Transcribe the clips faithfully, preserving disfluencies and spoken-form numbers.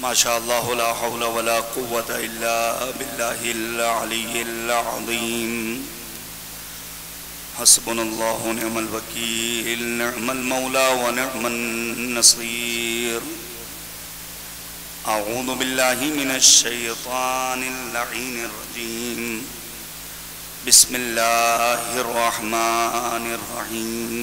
माशाअल्लाह ला हौला वला कुव्वता इल्ला बिल्लाहिल अलिय्यिल अज़ीम। हस्बुनल्लाहु व निअमल वकील, निअमल मौला व निअमन नसीर। अऊज़ु बिल्लाहि मिनश शैतानिर लअीनिर रजीम। बिस्मिल्लाहिर रहमानिर रहीम।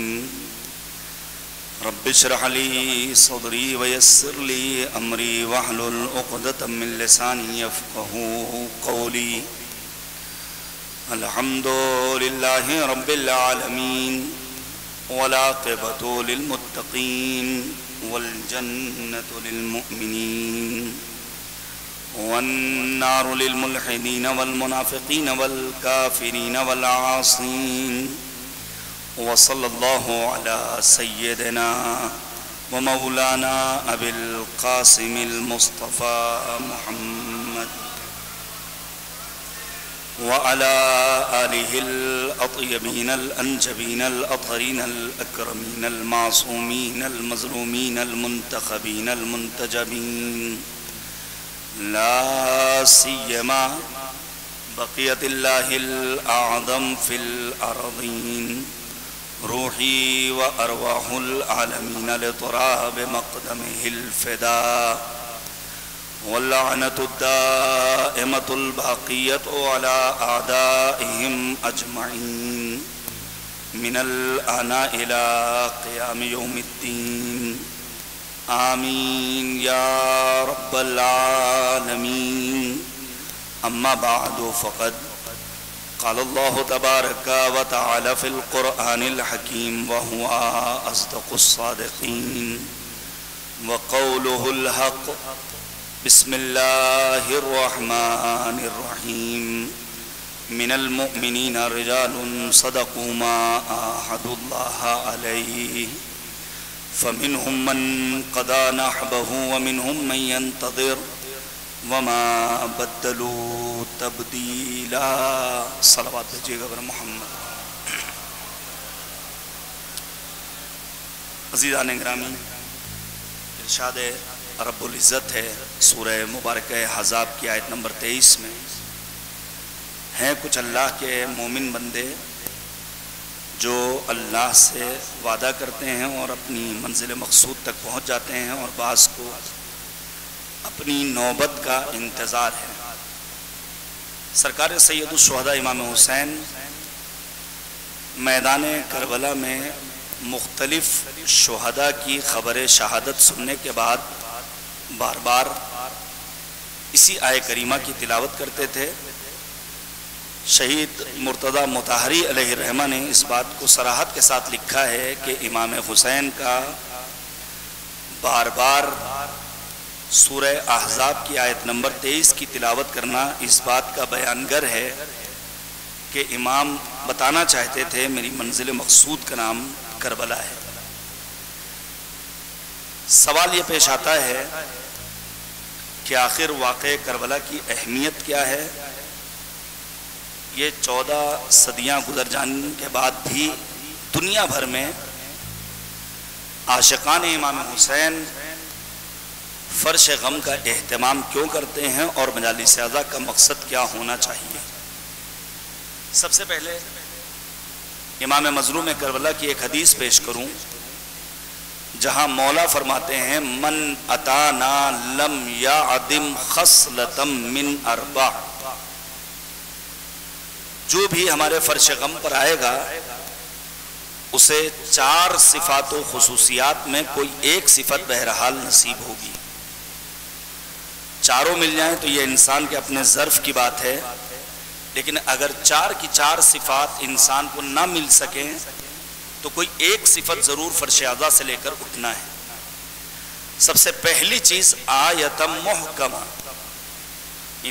रब्बि इश्रह ली सदरी व यस्सिर ली अमरी वहलुल उक़दतम मिन लिसानी यफ़क़हू क़ौली। अलहम्दुलिल्लाहि रब्बिल आलमीन वल आक़िबतु लिल मुत्तक़ीन वल जन्नतु लिल मुअमिनीन वन नारु लिल मुल्हिदीन वल मुनाफ़िक़ीन वल काफ़िरीन वल आसीन। वसल्लल्लाहु अला सय्यदना व मौलाना अबिल क़ासिम अल मुस्तफ़ा मुहम्मद व अला आलिहि अल अत्यबीन अल अंजबीन अल अतहरीन अल अकरमीन अल मासूमीन अल मज़लूमीन अल मुंतख़बीन अल मुंतजबीन। ला सियमा बक़ियतुल्लाहिल आज़म फ़िल अरदीन रूही व अरवाहुल आलमीन लितराब मक़दमिहिल फ़िदा वल्लअनतुद दाइमतुल बाक़ियतु अला आदाइहिम अजमईन मिनल आना इला क़ियामि यौमिद्दीन। आमीन या रब्बल आलमीन। अम्मा बाद फ़क़द क़ाल अल्लाहु तबारक व तआला फ़िल क़ुरआनिल हकीम व हुवा असदक़ुस सादिक़ीन व क़ौलुहुल हक़। बिस्मिल्लाहिर रहमानिर रहीम। मिनल मुअमिनीन रिजालुन सदक़ू मा अहदुल्लाह अलैहि फ़मिन्हुम मन क़दा नहबहु व मिनहुम मन यंतज़िर वमा बद्दलू तब्दीला। सलावत भेजिएगा बर मोहम्मद। अज़ीज़ान ग्रामी, इरशाद रब्बुल इज़्ज़त है सूरह मुबारक हज़ाब की आयत नंबर तेईस में हैं कुछ अल्लाह के मोमिन बंदे जो अल्लाह से वादा करते हैं और अपनी मंजिल मकसूद तक पहुँच जाते हैं और बास को अपनी नौबत का इंतज़ार है। सरकार सैयदुल शुहदा इमाम हुसैन मैदान करबला में मुख्तलिफ शुहदा की ख़बर शहादत सुनने के बाद बार बार इसी आय करीमा की तिलावत करते थे। शहीद मुर्तज़ा मुताहरी अलैहिर्रहमा ने इस बात को सराहत के साथ लिखा है कि इमाम हुसैन का बार बार सूरह अहज़ाब की आयत नंबर तेईस की तिलावत करना इस बात का बयानगर है कि इमाम बताना चाहते थे मेरी मंजिल मकसूद का नाम करबला है। सवाल ये पेश आता है कि आखिर वाक़ए करबला की अहमियत क्या है। ये चौदह सदियां गुजर जाने के बाद भी दुनिया भर में आशिकान इमाम हुसैन फ़र्श गम का एहतमाम क्यों करते हैं और मजालिस आज़ा का मकसद क्या होना चाहिए। सबसे पहले इमाम मज़लूम करबला की एक हदीस पेश करूं जहां मौला फरमाते हैं मन अताना लम या अदिम खसलतम मिन अरबा। जो भी हमारे फ़र्श गम पर आएगा उसे चार सिफ़ात व खुसूसियात में कोई एक सिफत बहरहाल नसीब होगी। चारों मिल जाएं तो ये इंसान के अपने ज़र्फ़ की बात है, लेकिन अगर चार की चार सिफ़ात इंसान को ना मिल सकें तो कोई एक सिफत ज़रूर फ़र्श आज़ा से लेकर उठना है। सबसे पहली चीज़ आयतम मुहकमा,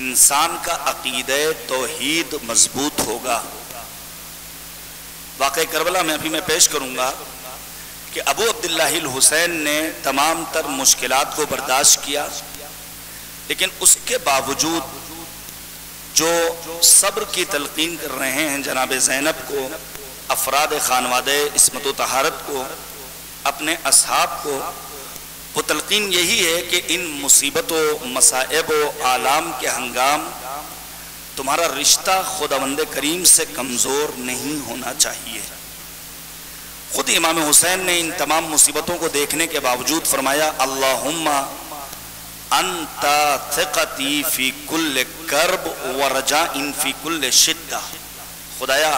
इंसान का अक़ीदा तौहीद मजबूत होगा। वाक़ए करबला में अभी मैं पेश करूँगा कि अबू अब्दुल्लाहिल हुसैन ने तमाम तर मुश्किलात को बर्दाश्त किया, लेकिन उसके बावजूद जो सब्र की तलकीन कर रहे हैं जनाब ज़ैनब को, अफराद खानवादे इसमत व तहारत को, अपने असहाब को, वो तलकीन यही है कि इन मुसीबतों मसाइब आलाम के हंगाम तुम्हारा रिश्ता खुदावंदे करीम से कमज़ोर नहीं होना चाहिए। ख़ुद इमाम हुसैन ने इन तमाम मुसीबतों को देखने के बावजूद फरमाया, अल्लाहुम्मा अंता थिक़ती फ़ी कुल्ले कर्ब व रजाइन फ़ी कुल्ले शिद्दा। खुदाया,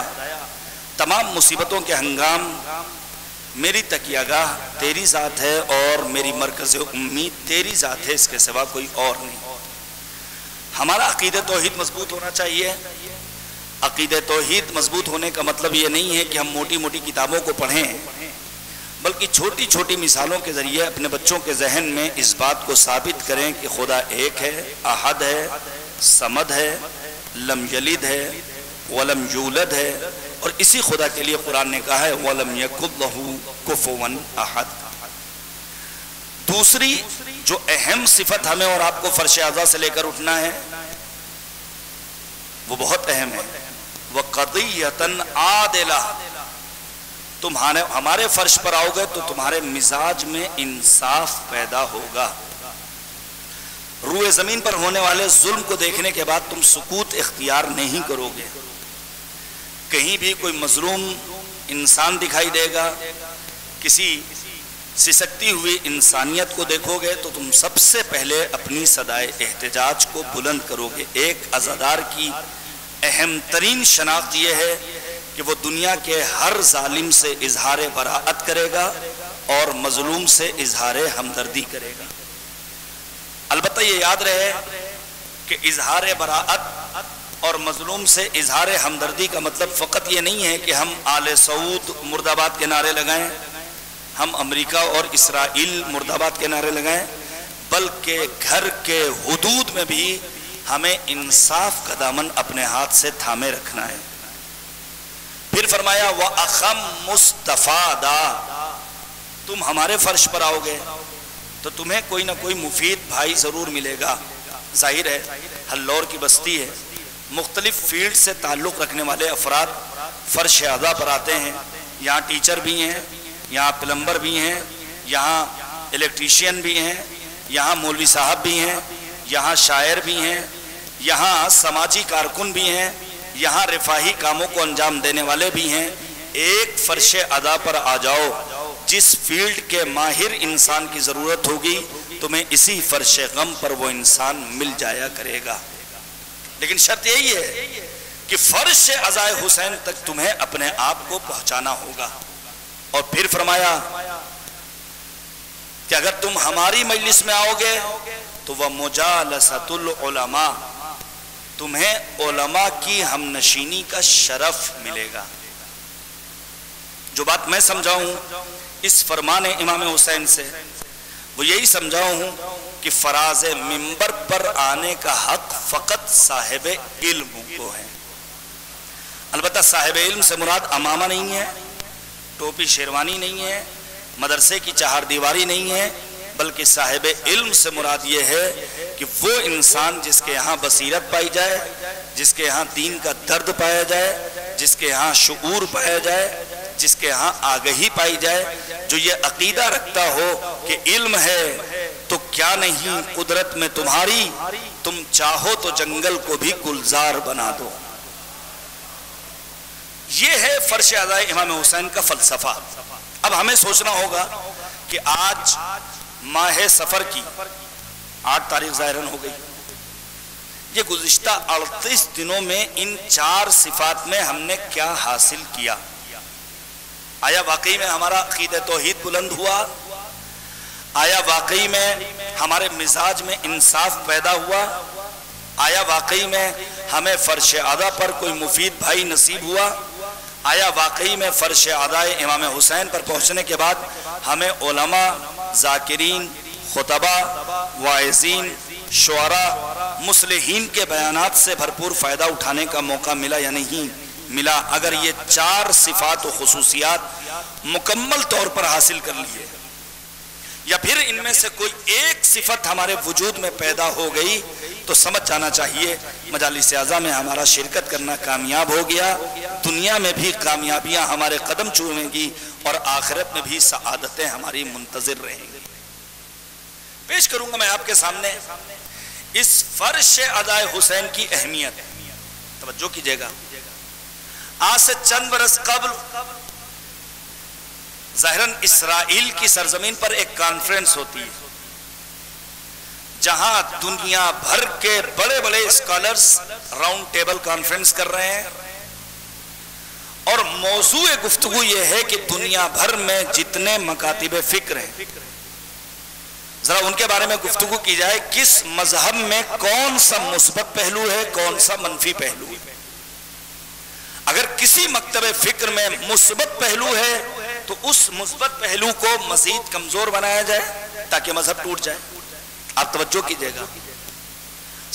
तमाम मुसीबतों के हंगाम मेरी तकियागाह तेरी ज़ात है और मेरी मरकज़ उम्मीद तेरी ज़ात है, इसके सिवा कोई और नहीं। हमारा अक़ीदा तौहीद मजबूत होना चाहिए। अक़ीदा तौहीद मजबूत होने का मतलब ये नहीं है कि हम मोटी मोटी किताबों को पढ़ें, बल्कि छोटी छोटी मिसालों के ज़रिए अपने बच्चों के जहन में इस बात को साबित करें कि खुदा एक है, अहद है, समद है, लम यलिद है वलम यूलद है, और इसी खुदा के लिए कुरान ने कहा है वलम यकुल लहू कुफुवन अहद। दूसरी जो अहम सिफत हमें और आपको फर्श आज़ा से लेकर उठना है वो बहुत अहम है, वह क़दियतन आदिला। तुम्हारे हमारे फर्श पर आओगे तो तुम्हारे मिजाज में इंसाफ पैदा होगा। रूए ज़मीन पर होने वाले जुल्म को देखने के बाद तुम सुकूत इख्तियार नहीं करोगे। कहीं भी कोई मजलूम इंसान दिखाई देगा, किसी सिसकती हुई इंसानियत को देखोगे तो तुम सबसे पहले अपनी सदाए एहतिजाज को बुलंद करोगे। एक अज़ादार की अहम तरीन शनाख्त यह है कि वो दुनिया के हर जालिम से इजहार बराअत करेगा और मजलूम से इजहार हमदर्दी करेगा। अलबत्ता ये याद रहे कि इजहार बराअत और मजलूम से इजहार हमदर्दी का मतलब फ़कत ये नहीं है कि हम आले सऊद मुर्दाबाद के नारे लगाएं, हम अमेरिका और इसराइल मुर्दाबाद के नारे लगाएं, बल्कि घर के हुदूद में भी हमें इंसाफ का दामन अपने हाथ से थामे रखना है। फिर फरमाया व अखम मुस्तफ़ादा, तुम हमारे फर्श पर आओगे तो तुम्हें कोई ना कोई मुफीद भाई ज़रूर मिलेगा। जाहिर है हल्लौर की बस्ती है, मुख्तलिफ़ फील्ड से ताल्लुक़ रखने वाले अफराद फ़र्श आज़ा पर आते हैं। यहाँ टीचर भी हैं, यहाँ प्लम्बर भी हैं, यहाँ इलेक्ट्रीशियन भी हैं, यहाँ मौलवी साहब भी हैं, यहाँ शायर भी हैं, यहाँ समाजी कारकुन भी हैं, यहाँ रिफाही कामों को अंजाम देने वाले भी हैं। एक फ़र्श आज़ा पर आ जाओ, जिस फील्ड के माहिर इंसान की ज़रूरत होगी तुम्हें इसी फ़र्श गम पर वो इंसान मिल जाया करेगा। लेकिन शर्त यही है कि फ़र्श अज़ाए हुसैन तक तुम्हें अपने आप को पहुंचाना होगा। और फिर फरमाया कि अगर तुम हमारी मजलिस में आओगे तो वह मुजालसतुल उलमा, तुम्हें उलमा की हमनशीनी का शरफ मिलेगा। जो बात मैं समझाऊं इस फरमाने इमाम हुसैन से, वो यही समझाऊं कि फराज मिंबर पर आने का हक फ़कत साहिब इल्म को है। अलबत्ता साहिब इल्म से मुराद अमामा नहीं है, टोपी शेरवानी नहीं है, मदरसे की चार दीवारी नहीं है, बल्कि साहिब इल्म से मुराद ये है कि वो इंसान जिसके यहाँ बसीरत पाई जाए, जिसके यहाँ दीन का दर्द पाया जाए, जिसके यहाँ शुऊर पाया जाए, जिसके यहाँ आगही पाई जाए, जो ये अकीदा रखता हो कि इल्म है तो क्या नहीं कुदरत में तुम्हारी, तुम चाहो तो जंगल को भी गुलजार बना दो। ये है फर्श आज़ाए इमाम हुसैन का फलसफा। अब हमें सोचना होगा कि आज माह सफ़र की आठ तारीख ज़ाहिरन हो गई, ये गुज़िश्ता अड़तीस दिनों में इन चार सिफात में हमने क्या हासिल किया? आया वाकई में हमारा अक़ीदा तौहीद बुलंद हुआ? आया वाकई में हमारे मिजाज में इंसाफ पैदा हुआ? आया वाकई में हमें फ़र्श आज़ा पर कोई मुफीद भाई नसीब हुआ? आया वाकई में फ़र्श आज़ाए इमाम हुसैन पर पहुँचने के बाद हमें उलमा, ज़ाकिरीन, खुतबा, वाइज़ीन, शुअरा, मुसलिहीन के बयानात से भरपूर फ़ायदा उठाने का मौका मिला या नहीं मिला? अगर ये चार सिफात और खुसूसियात मुकम्मल तौर पर हासिल कर लिए या फिर इनमें से कोई एक सिफत हमारे वजूद में पैदा हो गई तो समझ जाना चाहिए मजालिस आज़ा में हमारा शिरकत करना कामयाब हो गया, दुनिया में भी कामयाबियाँ हमारे कदम चूमेंगी और आखिरत में भी सआदतें हमारी मुंतज़िर रहेंगी। पेश करूंगा मैं आपके सामने इस फर्श अदाए हुसैन की अहमियत। तवज्जो कीजिएगा, आज से चंद बरस कबल ज़ाहिरन इसराइल की सरजमीन पर एक कॉन्फ्रेंस होती है जहां दुनिया भर के बड़े बड़े स्कॉलर्स राउंड टेबल कॉन्फ्रेंस कर रहे हैं और मौजू गुफ्तगू यह है कि दुनिया भर में जितने मकातिबे फिक्र हैं जरा उनके बारे में गुफ्तगू की जाए, किस मजहब में कौन सा मुस्बत पहलू है कौन सा मनफी पहलू है। अगर किसी मकतबे फिक्र में मुस्बत पहलू है तो उस मुस्बत पहलू को मजीद कमजोर बनाया जाए ताकि मजहब टूट जाए। आप तवज्जो कीजिएगा,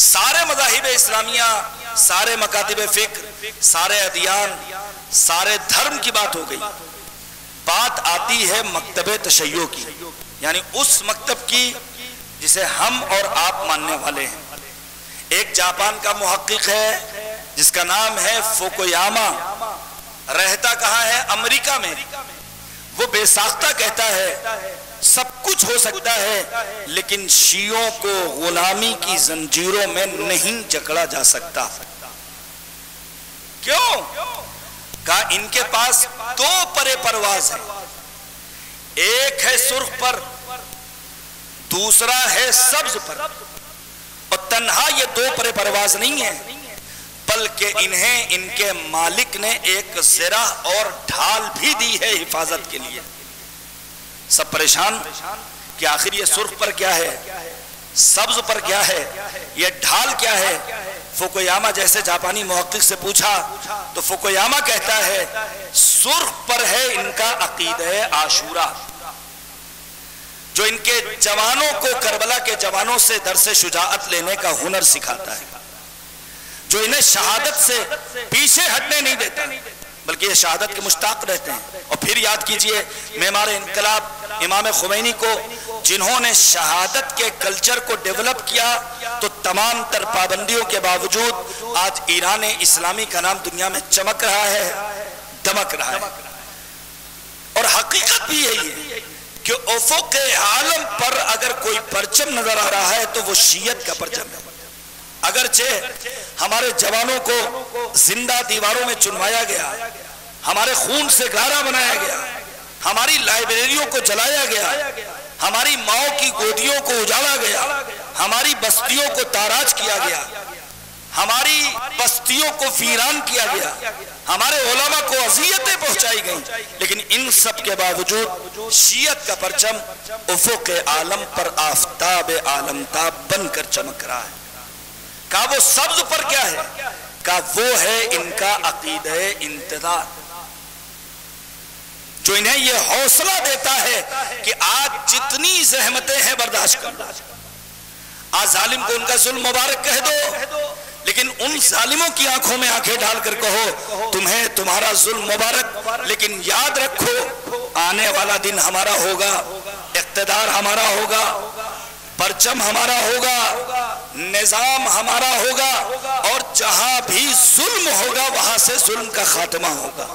सारे मजाहिब इस्लामिया, सारे मकातिब फिक्र, सारे अदियान, सारे धर्म की बात हो गई। बात आती है मकतबे तशय्यो की, यानी उस मकतब की जिसे हम और आप मानने वाले हैं। एक जापान का मुहक्किक है जिसका नाम है फुकुयामा, रहता कहाँ है, अमेरिका में। वो बेसाख्ता कहता है सब कुछ हो सकता है लेकिन शियों को गुलामी की जंजीरों में नहीं जकड़ा जा सकता। क्यों? का इनके पास दो परे परवाज है, एक है सुर्ख पर, दूसरा है सब्ज पर। और तन्हा ये दो परे परवाज नहीं है बल्कि इन्हें इनके मालिक ने एक सिरा और ढाल भी दी है हिफाजत के लिए। सब परेशान कि आखिर ये सुर्ख पर क्या है, सब्ज पर क्या है, ये ढाल क्या है। फुकुयामा जैसे जापानी मुहक्किक से पूछा तो फुकुयामा कहता है सुर्ख पर है इनका अकीदे आशूरा, जो इनके जवानों को करबला के जवानों से दरसे शुजाअत लेने का हुनर सिखाता है, जो इन्हें शहादत से पीछे हटने नहीं देता बल्कि ये शहादत के मुश्ताक रहते हैं। और फिर याद कीजिए मेमार इंकलाब इमाम खुमैनी को, जिन्होंने शहादत के कल्चर को डेवलप किया तो तमाम तर पाबंदियों के बावजूद आज ईरान इस्लामी का नाम दुनिया में चमक रहा है, दमक रहा है। और हकीकत भी यही है कि उफुक आलम पर अगर कोई परचम नजर आ रहा है तो वो शियत का परचम है। अगरचे हमारे जवानों को जिंदा दीवारों में चुनवाया गया, हमारे खून से गारा बनाया गया, हमारी लाइब्रेरियों को जलाया गया, हमारी माओ की गोदियों को उजाला गया, हमारी बस्तियों को ताराज किया गया, हमारी बस्तियों को वीरान किया गया, हमारे उलमा को अजियतें पहुंचाई गई, लेकिन इन सब के बावजूद शियत का परचम उफुक आलम पर आफताब आलमताब बनकर चमक रहा है। का वो सब्ज पर क्या है, का वो है इनका अकीदे इंतजार, जो इन्हें ये हौसला देता है कि आज जितनी जहमतें हैं बर्दाश्त कर। आज जालिम को उनका जुल्म मुबारक कह दो लेकिन उन जालिमों की आंखों में आंखें डालकर कहो तुम्हें तुम्हारा जुल्म मुबारक, लेकिन याद रखो आने वाला दिन हमारा होगा, इख्तियार हमारा होगा, परचम हमारा होगा, निजाम हमारा होगा और जहां भी जुल्म होगा वहां से जुल्म का खात्मा होगा।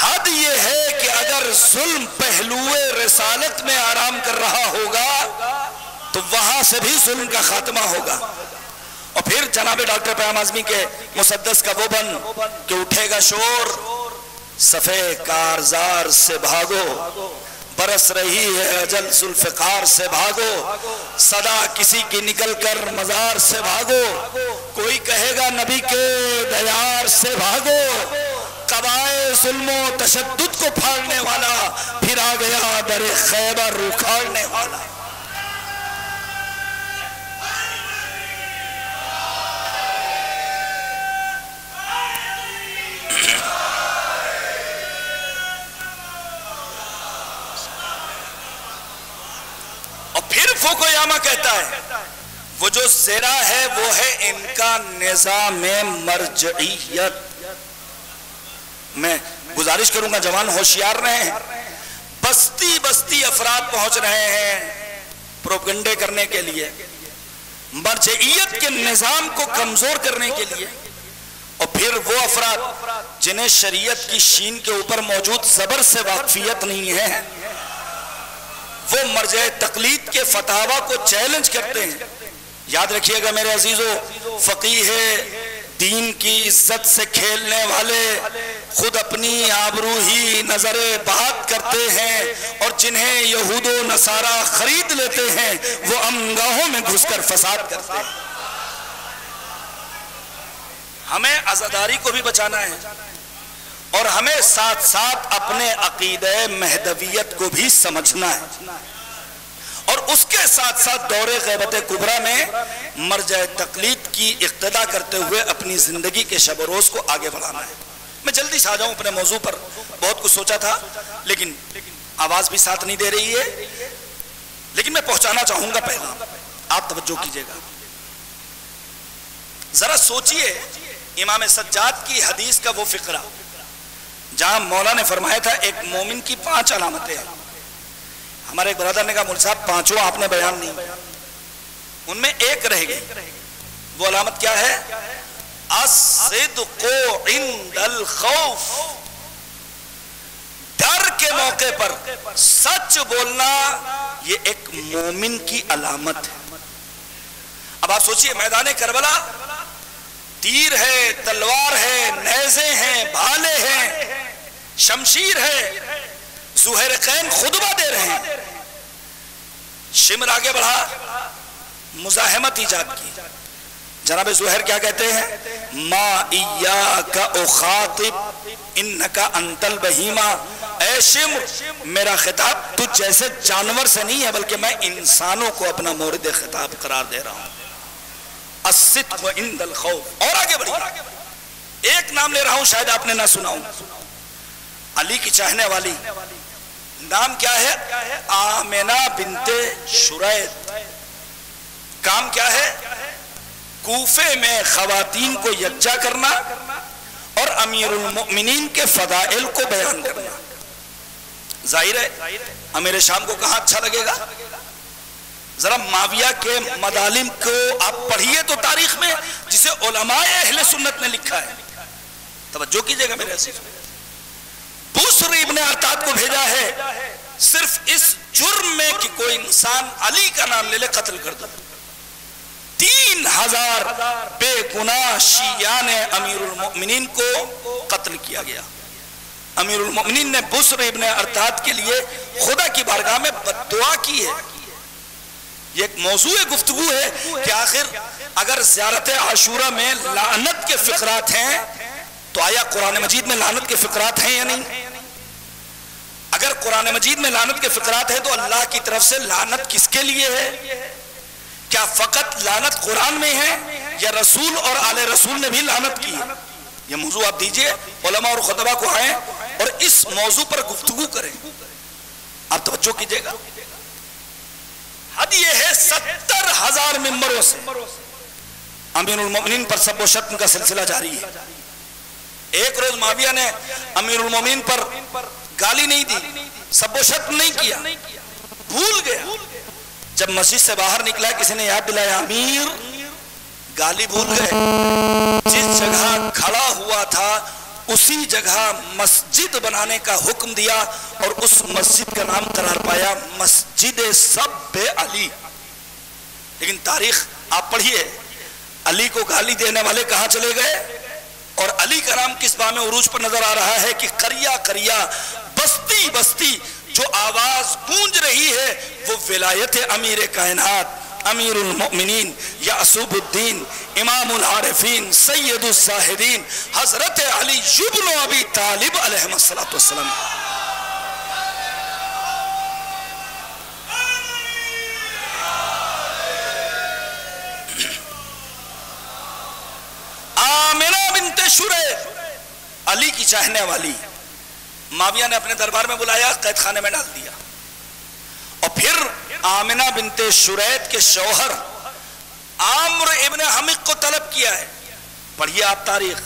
हद यह है कि अगर जुल्म पहलुए रिसालत में आराम कर रहा होगा तो वहां से भी जुल्म का खात्मा होगा। और फिर जनाबे डॉक्टर पैम आजमी के मुसद्दस का वो बन कि उठेगा शोर सफे कारजार से भागो, बरस रही है अजल जुल्फिकार से भागो, सदा किसी की निकलकर मजार से भागो, कोई कहेगा नबी के दयार से भागो, कबाए जुल्मो तशद्दुद को फाड़ने वाला फिर आ गया दर खैबर उखाड़ने वाला। फुकुयामा कहता है वो जो सेरा है वो है इनका निजाम मर्जइयत। मैं गुजारिश करूंगा जवान होशियार रहे, बस्ती बस्ती अफराद पहुंच रहे हैं प्रोपगंडे करने के लिए, मर्जइयत के निजाम को कमजोर करने के लिए। और फिर वो अफराद जिन्हें शरीयत की शीन के ऊपर मौजूद जबर से वाकफियत नहीं है वो मरजह तकलीद के फतवा को चैलेंज करते हैं। याद रखिएगा मेरे अजीजों, फकीह दीन की इज्जत से खेलने वाले खुद अपनी आबरू ही नजर बात करते हैं और जिन्हें यहूदो नसारा खरीद लेते हैं वो अमनगाहों में घुसकर फसाद करते हैं। हमें आजादारी को भी बचाना है और हमें साथ साथ अपने अकीदे महदवियत को भी समझना है और उसके साथ साथ दौरे गैबत कुबरा में मर्ज़े तकलीद की इक्तदा करते हुए अपनी जिंदगी के शब रोज को आगे बढ़ाना है। मैं जल्दी से आ जाऊं अपने मौजू पर, बहुत कुछ सोचा था लेकिन आवाज भी साथ नहीं दे रही है, लेकिन मैं पहुंचाना चाहूंगा। पहला आप तवज्जो कीजिएगा, जरा सोचिए इमाम सज्जाद की हदीस का वो फिक्रा जहां मौला ने फरमाया था एक मोमिन की पांच अलामतें हैं। हमारे एक ब्रदर ने कहा मुल्ला साहब पांचों आपने बयान नहीं, उनमें एक रह गई। वो अलामत क्या है? अस्सिद्क़ु इंदल खौफ, डर के मौके पर सच बोलना ये एक मोमिन की अलामत है। अब आप सोचिए मैदान करबला तीर है, तलवार है, नेज़े हैं, भाले हैं, शमशीर है, सुहेर कैन खुदबा दे रहे हैं। शिमर आगे बढ़ा, मुजाहमत ईजाद की। जनाब ज़ुहैर क्या कहते हैं? मा इय्याका उखातिब इन्नका अंतल बहीमा, ऐ शिमर मेरा खिताब तू जैसे जानवर से नहीं है बल्कि मैं इंसानों को अपना मोरिद खिताब करार दे रहा हूं। अस्सिद्क़ु इंदल खौफ। और आगे बढ़िए, एक नाम ले रहा हूं शायद आपने ना सुना हो, अली की चाहने वाली, नाम क्या है? आमेना बिन्ते शुरैद। काम क्या है? कूफे में खवातीन को यज्जा करना और अमीरुल मोमिनीन के फदाइल को बयान करना। जाहिर है अमीर शाम को कहां अच्छा लगेगा। जरा माविया के मदालिम को आप पढ़िए तो तारीख में, जिसे उलमाए अहले सुन्नत ने लिखा है। तवज्जो कीजिएगा मेरे अज़ीज़ों, बुसरी इब्ने अरताद को भेजा है सिर्फ इस जुर्म में कि कोई इंसान अली का नाम ले ले कत्ल कर दो। तीन हजार बेगुनाह शिया ने अमीरुल मोमिनीन को कत्ल किया गया। अमीरुल मोमिनीन ने बुसरी इब्ने अरताद के लिए खुदा की बारगाह में बद्दुआ की है। ये एक मौजू गुफ्तगू है कि आखिर अगर ज़ियारत आशूरा में लानत के फिकरात हैं तो आया कुरान मजीद में लानत के फिकरात हैं या नहीं? अगर कुरान मजीद में लानत के फिकरात हैं तो अल्लाह की तरफ से लानत किसके लिए है? क्या फकत लानत कुरान में है या रसूल और आले रसूल ने भी लानत की है? यह मौजू आप दीजिए, उलमा और खुतबा को आए और इस मौजू पर गुफ्तगू करें। आप तवज्जो कीजिएगा। हद ये है सत्तर हजार मेंबरों से अमीरुल मोमिनीन पर सब्बो शत्म का सिलसिला जारी है। एक रोज माविया ने अमीरुल मोमिनीन पर गाली नहीं दी, सब्बो शत्म नहीं किया, भूल गया। जब मस्जिद से बाहर निकला किसी ने याद दिलाया, अमीर गाली भूल गए, जिस जगह खड़ा हुआ था उसी जगह मस्जिद बनाने का हुक्म दिया और उस मस्जिद का नाम करार पाया मस्जिद सब अली। लेकिन तारीख आप पढ़िए, अली को गाली देने वाले कहां चले गए और अली का नाम किस बामे उरूज पर नजर आ रहा है कि करिया करिया बस्ती बस्ती जो आवाज गूंज रही है वो विलायत अमीर कायनात अमीरुल मोमिनीन या असुबुद्दीन इमामुल आरिफीन सैयदुल जाहिदीन हजरत अली इब्न अबी तालिब अलैहिस्सलातु वस्सलाम। आमिना बिन्ते शुरैद अली की चाहने वाली, माविया ने अपने दरबार में बुलाया, कैद खाने में डाल दिया और फिर आमिना बिन्ते शुरैद के शौहर आम्र इब्न हमिक को तलब किया है। पढ़िए आप तारीख,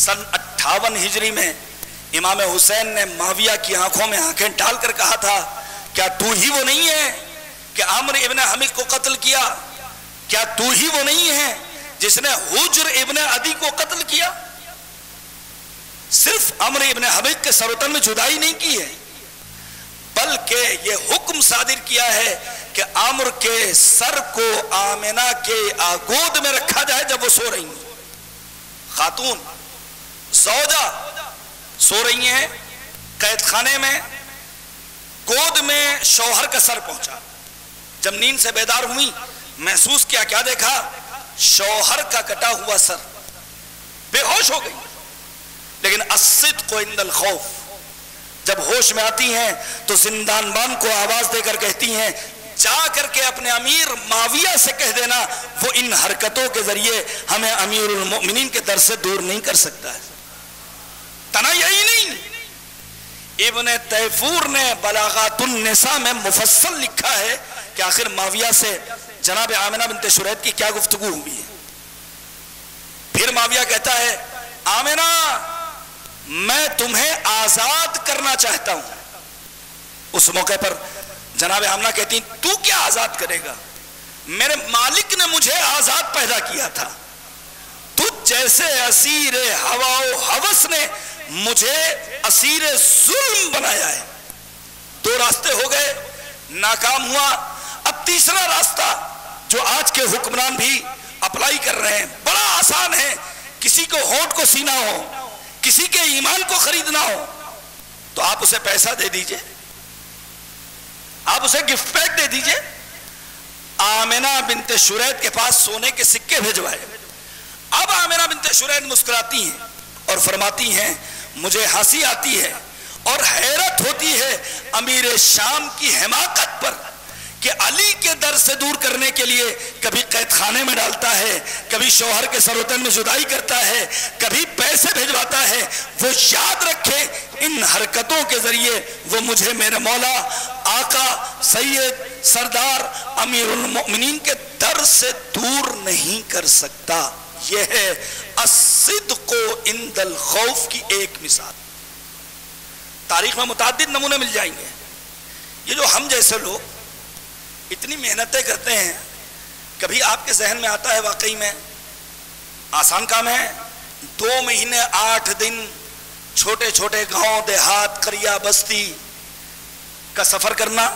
सन अट्ठावन हिजरी में इमाम हुसैन ने माविया की आंखों में आंखें डालकर कहा था, क्या तू ही वो नहीं है कि आम्र इब्न हमिक को कत्ल किया? क्या तू ही वो नहीं है जिसने हुज्र इब्न अदी को कत्ल किया? सिर्फ आम्र इब्न हमिक के सरोतन में जुदाई नहीं की है बल्कि ये हुक्म सादिर किया है कि आमर के सर को आमिना के आगोद में रखा जाए जब वो सो रही हैं। खातून सौजा सो रही हैं कैद खाने में, गोद में शौहर का सर पहुंचा। जब नींद से बेदार हुई महसूस किया, क्या देखा? शौहर का कटा हुआ सर। बेहोश हो गई। लेकिन अस्सिद्क़ु इंदल खौफ, जब होश में आती हैं तो जिंदानबान को आवाज देकर कहती हैं, जा करके अपने अमीर माविया से कह देना वो इन हरकतों के जरिए हमें अमीरुल मोमिनीन के दर से दूर नहीं कर सकता है। तना यही नहीं, इब्ने तैफूर ने बलागातुन निसा में मुफस्सल लिखा है कि आखिर माविया से जनाब आमिना बिनते शुरैद की क्या गुफ्तगू हुई है। फिर माविया कहता है, आमिना मैं तुम्हें आजाद करना चाहता हूं। उस मौके पर जनाब आमना कहती, तू क्या आजाद करेगा? मेरे मालिक ने मुझे आजाद पैदा किया था, तू जैसे असीर हवाओ हवस ने मुझे असीर जुल्म बनाया है। दो रास्ते हो गए, नाकाम हुआ। अब तीसरा रास्ता जो आज के हुक्मरान भी अप्लाई कर रहे हैं, बड़ा आसान है। किसी को होंठ को सीना हो, किसी के ईमान को खरीदना हो तो आप उसे पैसा दे दीजिए, आप उसे गिफ्ट पैक दे दीजिए। आमिना बिनते शुरैद के पास सोने के सिक्के भिजवाए। अब आमिना बिनते शुरैद मुस्कुराती हैं और फरमाती हैं, मुझे हंसी आती है और हैरत होती है अमीर शाम की हिमाकत पर कि अली के दर से दूर करने के लिए कभी कैद खाने में डालता है, कभी शौहर के सरोतन में जुदाई करता है, कभी पैसे भिजवाता है। वो याद रखे इन हरकतों के जरिए वो मुझे मेरे मौला आका सैयद सरदार अमीरुल मोमिनीन के दर से दूर नहीं कर सकता। यह है असिद्क़ु इंदल खौफ की एक मिसाल। तारीख में मुतादिद नमूने मिल जाएंगे। ये जो हम जैसे लोग इतनी मेहनतें करते हैं, कभी आपके जहन में आता है वाकई में आसान काम है? दो महीने आठ दिन छोटे छोटे गांव देहात करिया बस्ती का सफ़र करना।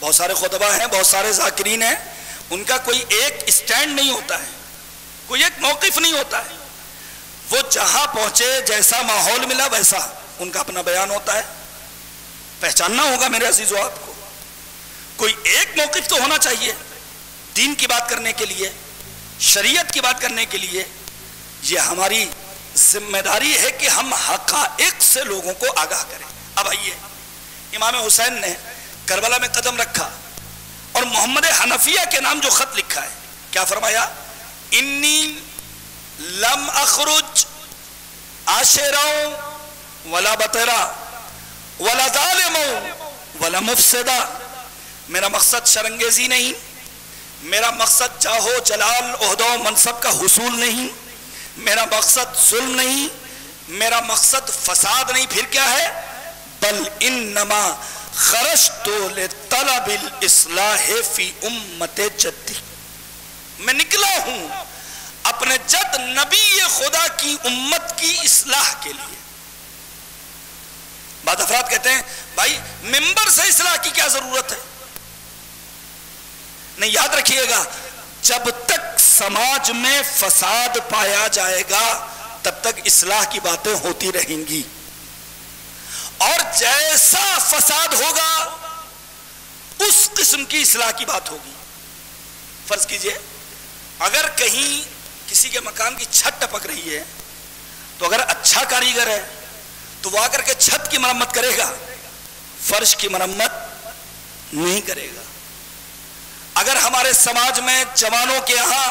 बहुत सारे खुतबा हैं, बहुत सारे जाकिरीन हैं, उनका कोई एक स्टैंड नहीं होता है, कोई एक मौक़िफ़ नहीं होता है। वो जहाँ पहुँचे जैसा माहौल मिला वैसा उनका अपना बयान होता है। पहचानना होगा मेरे अजीज़ों, आपको कोई एक मौक़िफ़ तो होना चाहिए दीन की बात करने के लिए, शरीयत की बात करने के लिए। यह हमारी जिम्मेदारी है कि हम हक़ाइक़ से लोगों को आगाह करें। अब आइए, इमाम हुसैन ने करबला में कदम रखा और मोहम्मद हनफिया के नाम जो ख़त लिखा है, क्या फरमाया? इन्नी लम अखरुज आशेराओ वला बतरा वला जालिमो वला मुफसदा। मेरा मकसद शरंगेजी नहीं, मेरा मकसद चाहो जलाल ओहदा मनसब का हुसूल नहीं, मेरा मकसद जुल्म नहीं, मेरा मकसद फसाद नहीं। फिर क्या है? बल इन्नमा खरजतु लितलबिल इस्लाह फी उम्मते जद्दी। मैं निकला हूँ अपने जद नबी खुदा की उम्मत की इस्लाह के लिए। बाद अफराद कहते हैं, भाई मिंबर से इस्लाह की क्या जरूरत है? नहीं, याद रखिएगा, जब तक समाज में फसाद पाया जाएगा तब तक इस्लाह की बातें होती रहेंगी, और जैसा फसाद होगा उस किस्म की इस्लाह की बात होगी। फर्ज कीजिए अगर कहीं किसी के मकान की छत टपक रही है तो अगर अच्छा कारीगर है तो वह आकर के छत की मरम्मत करेगा, फर्श की मरम्मत नहीं करेगा। अगर हमारे समाज में जवानों के यहां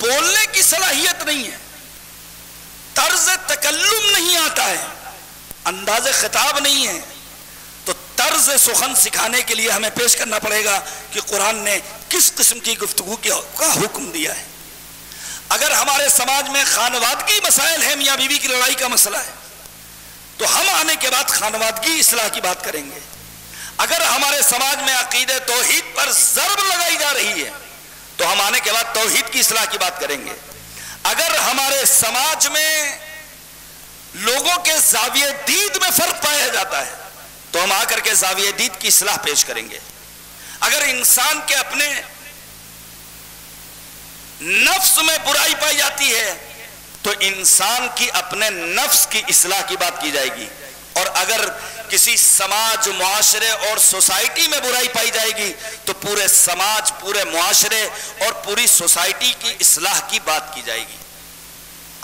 बोलने की सलाहियत नहीं है, तर्ज तकल्लुम नहीं आता है, अंदाज खिताब नहीं है, तो तर्ज सुखन सिखाने के लिए हमें पेश करना पड़ेगा कि कुरान ने किस किस्म की गुफ्तगू का हुक्म दिया है। अगर हमारे समाज में खानवादगी मसाइल है, मियाँ बीवी की लड़ाई का मसला है, तो हम आने के बाद खानवादगी इस्लाह की बात करेंगे। अगर हमारे समाज में अकीदे तौहीद पर ज़र्ब लगाई जा रही है तो हम आने के बाद तौहीद की इस्लाह की बात करेंगे। अगर हमारे समाज में लोगों के ज़ाविए दीद में फर्क पाया जाता है तो हम आकर के जाविये दीद की सलाह पेश करेंगे। अगर इंसान के अपने नफ्स में बुराई पाई जाती है तो इंसान की अपने नफ्स की इस्लाह की बात की जाएगी, और अगर किसी समाज, मुआशरे और सोसाइटी में बुराई पाई जाएगी तो पूरे समाज, पूरे मुआशरे और पूरी सोसाइटी की इस्लाह की बात की जाएगी।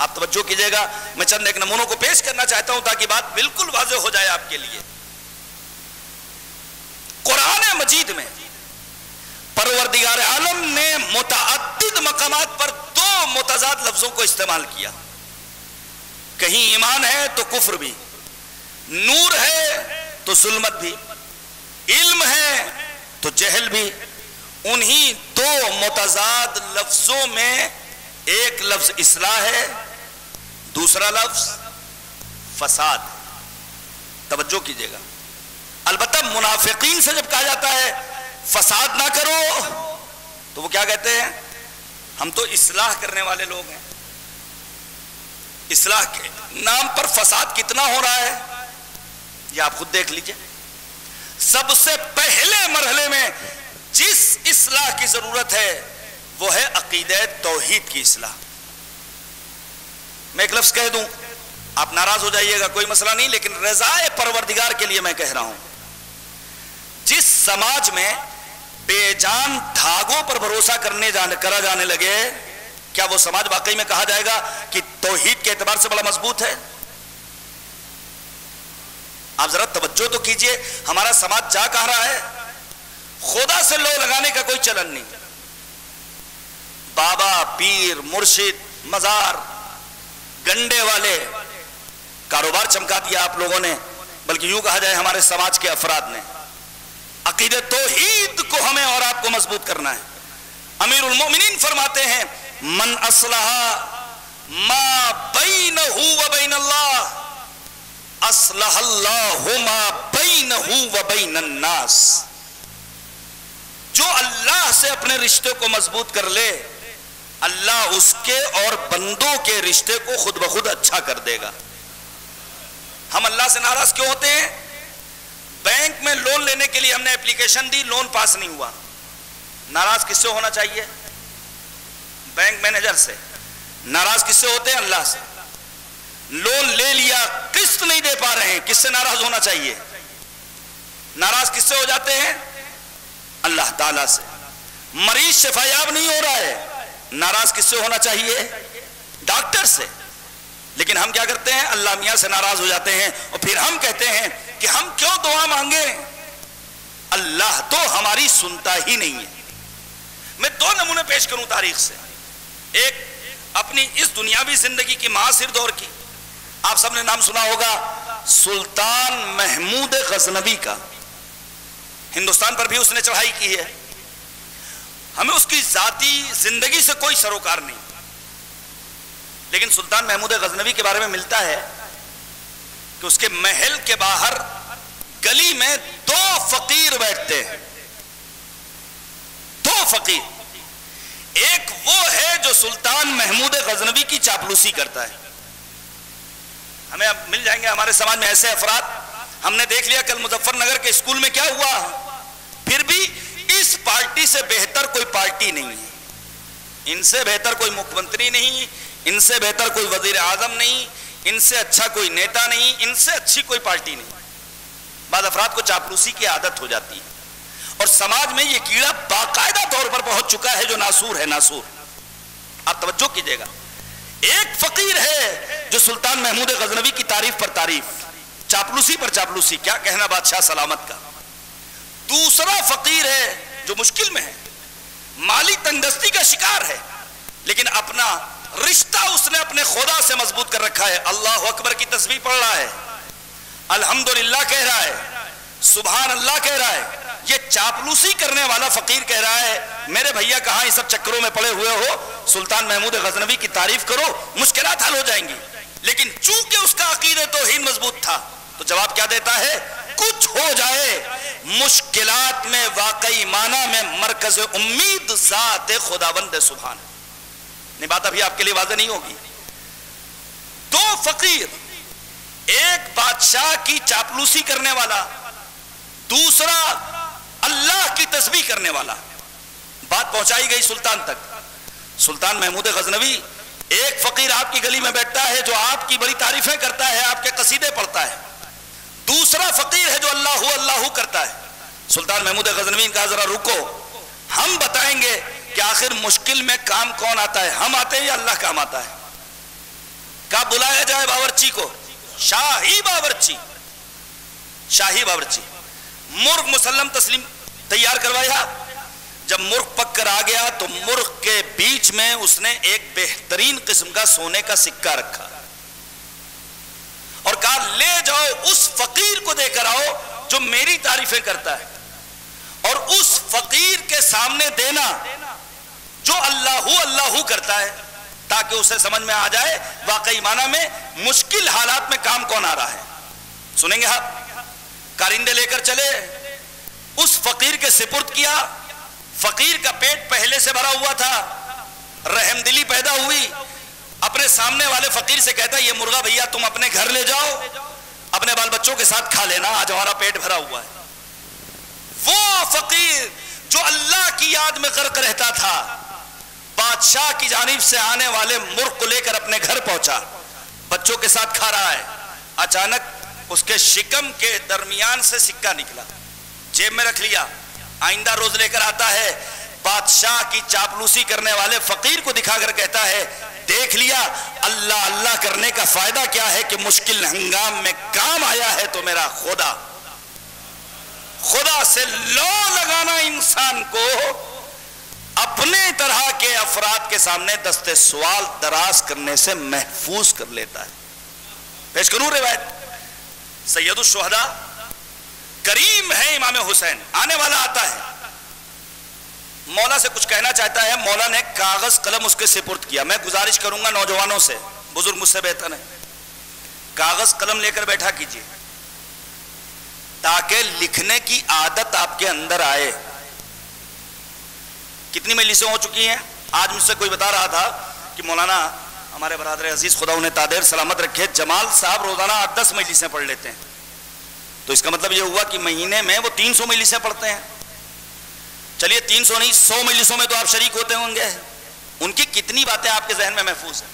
आप तवज्जो कीजिएगा, मैं चंद एक नमूनों को पेश करना चाहता हूं ताकि बात बिल्कुल वाज़े हो जाए आपके लिए। कुरान मजीद में परवरदिगार आलम ने मुतअद्दिद मकामात पर दो मुतजाद लफ्जों को इस्तेमाल किया, कहीं ईमान है तो कुफ्र भी, नूर है तो जुल्मत भी, इल्म है तो जहल भी। उन्हीं दो मुतजाद लफ्जों में एक लफ्ज इस्लाह है, दूसरा लफ्ज फसाद। तवज्जो कीजिएगा, अलबत्ता मुनाफिकीन से जब कहा जाता है फसाद ना करो तो वो क्या कहते हैं, हम तो इस्लाह करने वाले लोग हैं, इस्लाह के नाम पर फसाद कितना हो रहा है ये आप खुद देख लीजिए। सबसे पहले मरहले में जिस इस्लाह की जरूरत है वो है अकीदे तौहीद की इस्लाह। मैं एक लफ्ज कह दूं, आप नाराज हो जाइएगा, कोई मसला नहीं, लेकिन रजाए परवरदिगार के लिए मैं कह रहा हूं। जिस समाज में बेजान धागों पर भरोसा करने जाने, करा जाने लगे, क्या वो समाज वाकई में कहा जाएगा कि तौहीद के एतबार से बड़ा मजबूत है? आप जरा तवज्जो तो कीजिए, हमारा समाज जा कह रहा है, खुदा से लो लगाने का कोई चलन नहीं। बाबा, पीर, मुर्शिद, मजार, गंडे वाले, कारोबार चमका दिया आप लोगों ने, बल्कि यूं कहा जाए हमारे समाज के अफराद ने। अकीदे तौहीद को हमें और आपको मजबूत करना है। अमीरुल मोमिनीन फरमाते हैं, मन असलहा मा बैनहु व बैन अल्लाह असलहल्लाहु मा बैनहु व बैन अन्नास। जो अल्लाह से अपने रिश्ते को मजबूत कर ले, अल्लाह उसके और बंदों के रिश्ते को खुद ब खुद अच्छा कर देगा। हम अल्लाह से नाराज क्यों होते हैं? बैंक में लोन लेने के लिए हमने एप्लीकेशन दी, लोन पास नहीं हुआ, नाराज किससे होना चाहिए? बैंक मैनेजर से। नाराज किससे होते हैं? अल्लाह से। लोन ले लिया, किस्त नहीं दे पा रहे हैं, किससे नाराज होना चाहिए? नाराज किससे हो जाते हैं? अल्लाह ताला से। मरीज शिफायाब नहीं हो रहा है, नाराज किससे होना चाहिए? डॉक्टर से। लेकिन हम क्या करते हैं? अल्लाह मियाँ से नाराज हो जाते हैं, और फिर हम कहते हैं कि हम क्यों दुआ मांगे, अल्लाह तो हमारी सुनता ही नहीं है। मैं दो नमूने पेश करूं तारीख से, एक अपनी इस दुनियावी जिंदगी की मासिर दौर की। आप सबने नाम सुना होगा सुल्तान महमूद गजनवी का, हिंदुस्तान पर भी उसने चढ़ाई की है। हमें उसकी जाती जिंदगी से कोई सरोकार नहीं, लेकिन सुल्तान महमूद गजनवी के बारे में मिलता है कि उसके महल के बाहर गली में दो फकीर बैठते हैं। दो फकीर, एक वो है जो सुल्तान महमूद गजनवी की चापलूसी करता है। हमें अब मिल जाएंगे हमारे समाज में ऐसे अफराद। हमने देख लिया कल मुजफ्फरनगर के स्कूल में क्या हुआ, फिर भी इस पार्टी से बेहतर कोई पार्टी नहीं है, इनसे बेहतर कोई मुख्यमंत्री नहीं, इनसे बेहतर कोई वजीर आजम नहीं, इनसे अच्छा कोई नेता नहीं, इनसे अच्छी कोई पार्टी नहीं। बाद अफराद को चापलूसी की आदत हो जाती है, और समाज में यह कीड़ा बाकायदा तौर पर पहुंच चुका है जो नासूर है, नासूर। आप तवज्जो कीजिएगा, एक फकीर है जो सुल्तान महमूद गजनवी की तारीफ पर तारीफ, चापलूसी पर चापलूसी, क्या कहना बादशाह सलामत का। दूसरा फकीर है जो मुश्किल में है, माली तंगदस्ती का शिकार है, लेकिन अपना रिश्ता उसने अपने खुदा से मजबूत कर रखा है। अल्लाह अकबर की तस्बीह पढ़ रहा है, अल्हम्दुलिल्लाह कह रहा है, सुभान अल्लाह कह रहा है। ये चापलूसी करने वाला फकीर कह रहा है, मेरे भैया कहाँ इस सब चक्करों में पड़े हुए हो, सुल्तान महमूद गजनवी की तारीफ करो, मुश्किलात हल हो जाएंगी। लेकिन चूंकि उसका अकीदे तौहीद मजबूत था तो जवाब क्या देता है, कुछ हो जाए मुश्किलात में वाकई माना में मरकज उम्मीद ज़ात खुदावंद सुभान। बात अभी आपके लिए वाज़े नहीं होगी। दो फकीर, एक बादशाह की चापलूसी करने वाला दूसरा अल्लाह की तस्बीह करने वाला। बात पहुंचाई गई सुल्तान तक। सुल्तान महमूद गजनवी, एक फकीर आपकी गली में बैठता है जो आपकी बड़ी तारीफें करता है, आपके कसीदे पढ़ता है। दूसरा फकीर है जो अल्लाहू अल्लाहू करता है। सुल्तान महमूद गजनवी ने कहा, जरा रुको, हम बताएंगे कि आखिर मुश्किल में काम कौन आता है, हम आते हैं या अल्लाह काम आता है। कहा बुलाया जाए बावर्ची को, शाही बावर्ची, शाही बावर्ची। मुर्ग मुसल्लम तस्लीम तैयार करवाया। जब मुर्ग पक कर आ गया तो मुर्ग के बीच में उसने एक बेहतरीन किस्म का सोने का सिक्का रखा और कहा, ले जाओ उस फकीर को देकर आओ जो मेरी तारीफें करता है, और उस फकीर के सामने देना जो अल्लाहू अल्लाहू करता है, ताकि उसे समझ में आ जाए वाकई माना में मुश्किल हालात में काम कौन आ रहा है। सुनेंगे आप हाँ? कारिंदे लेकर चले, उस फकीर के सिपुर्द किया। फकीर का पेट पहले से भरा हुआ था, रहमदिली पैदा हुई। अपने सामने वाले फकीर से कहता, ये मुर्गा भैया तुम अपने घर ले जाओ, अपने बाल बच्चों के साथ खा लेना, आज हमारा पेट भरा हुआ है। वो फकीर जो अल्लाह की याद में गर्क रहता था, बादशाह की जानिब से आने वाले मुर्ग को लेकर अपने घर पहुंचा, बच्चों के साथ खा रहा है। अचानक उसके शिकम के दरमियान से सिक्का निकला, जेब में रख लिया। आइंदा रोज लेकर आता है, बादशाह की चापलूसी करने वाले फकीर को दिखाकर कहता है, देख लिया, अल्लाह अल्लाह करने का फायदा क्या है कि मुश्किल हंगाम में काम आया है तो मेरा खुदा। खुदा से लौ लगाना इंसान को अपने तरह के अफराद के सामने दस्ते सवाल दराज करने से महफूज कर लेता है। पेश करूं रिवायत। सैयदुल शुहदा करीम है इमाम हुसैन, आने वाला आता है, मौला से कुछ कहना चाहता है। मौला ने कागज कलम उसके सिपुर्द किया। मैं गुजारिश करूंगा नौजवानों से, बुजुर्ग मुझसे बेहतर है, कागज कलम लेकर बैठा कीजिए ताकि लिखने की आदत आपके अंदर आए। कितनी मजलिसें हो चुकी हैं। आज मुझसे कोई बता रहा था कि मौलाना हमारे बरादर अजीज खुदा उन्हें तादेर सलामत रखे, जमाल साहब रोजाना आठ दस मजलिसें पढ़ लेते हैं, तो इसका मतलब यह हुआ कि महीने में वो तीन सौ मजलिसें पढ़ते हैं। चलिए तीन सौ नहीं, सौ मजलिसों में तो आप शरीक होते होंगे। उनकी कितनी बातें आपके जहन में महफूज हैं?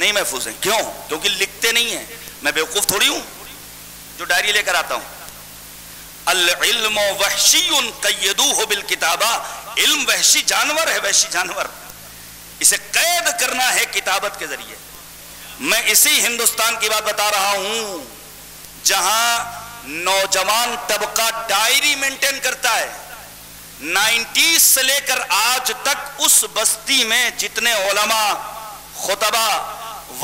नहीं महफूज हैं। क्यों? क्योंकि लिखते नहीं हैं। मैं बेवकूफ थोड़ी हूं जो डायरी लेकर आता हूं। अल इल्मु वहशीयुन क़य्यदूहु बिल किताबा, इल्म वहशी जानवर है, वहशी जानवर, इसे कैद करना है किताबत के जरिए। मैं इसी हिंदुस्तान की बात बता रहा हूं जहां नौजवान तबका डायरी मेंटेन करता है। नाइन्टीज से लेकर आज तक उस बस्ती में जितने उलमा, खुतबा,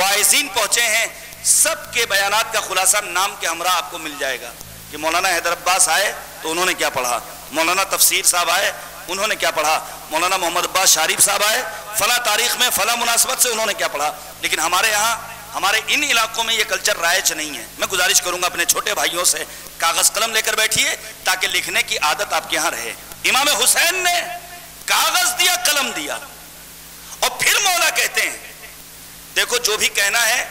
वाइजीन पहुंचे हैं, सबके बयानात का खुलासा नाम के हमरा आपको मिल जाएगा कि मौलाना हैदर अब्बास आए तो उन्होंने क्या पढ़ा, मौलाना तफसीर साहब आए उन्होंने क्या पढ़ा, मौलाना मोहम्मद अब्बास शारीफ साहब आए फला तारीख में फला मुनासबत से उन्होंने क्या पढ़ा। लेकिन हमारे यहाँ, हमारे इन इलाकों में ये कल्चर राइज नहीं है। मैं गुजारिश करूंगा अपने छोटे भाइयों से, कागज कलम लेकर बैठिए ताकि लिखने की आदत आपके यहाँ रहे। इमाम हुसैन ने कागज दिया, कलम दिया, और फिर मौला कहते हैं, देखो जो भी कहना है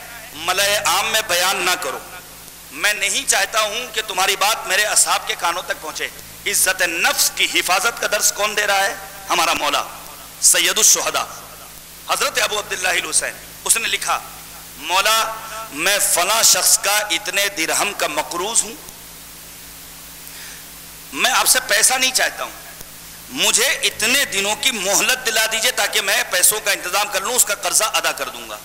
मलए आम में बयान ना करो, मैं नहीं चाहता हूं कि तुम्हारी बात मेरे असहाब के कानों तक पहुंचे। इज्जत नफ्स की हिफाजत का दर्श कौन दे रहा है? हमारा मौला सैयदुल शुहदा हजरत अबू अब्दुल्लाह हुसैन। उसने लिखा, मौला मैं फला शख्स का इतने दिरहम का मकरूज हूं, मैं आपसे पैसा नहीं चाहता हूं, मुझे इतने दिनों की मोहलत दिला दीजिए ताकि मैं पैसों का इंतजाम कर लूं, उसका कर्जा अदा कर दूंगा।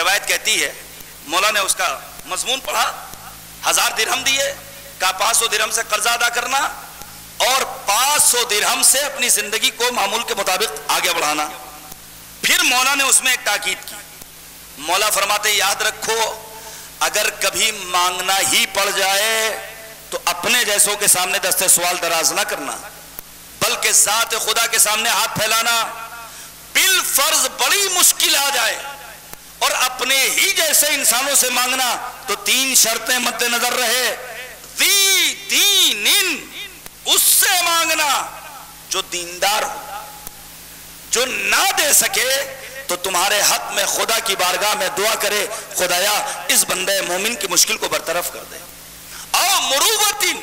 रिवायत कहती है मौला ने उसका मजमून पढ़ा, हजार दिरहम दिए, का पाँच सौ दिरहम से कर्जा अदा करना और पाँच सौ दिरहम से अपनी जिंदगी को मामूल के मुताबिक आगे बढ़ाना। फिर मौला ने उसमें एक ताकीद की। मौला फरमाते, याद रखो अगर कभी मांगना ही पड़ जाए तो अपने जैसों के सामने दस्ते सवाल दराज ना करना, बल्कि जात खुदा के सामने हाथ फैलाना। बिल फर्ज बड़ी मुश्किल आ जाए और अपने ही जैसे इंसानों से मांगना, तो तीन शर्तें मद्देनजर रहे। दी दीन, उससे मांगना जो दीनदार हो, जो ना दे सके तो तुम्हारे हक में खुदा की बारगाह में दुआ करे, खुदाया इस बंदे मोमिन की मुश्किल को बरतरफ कर दे। आओ मरुवतिन,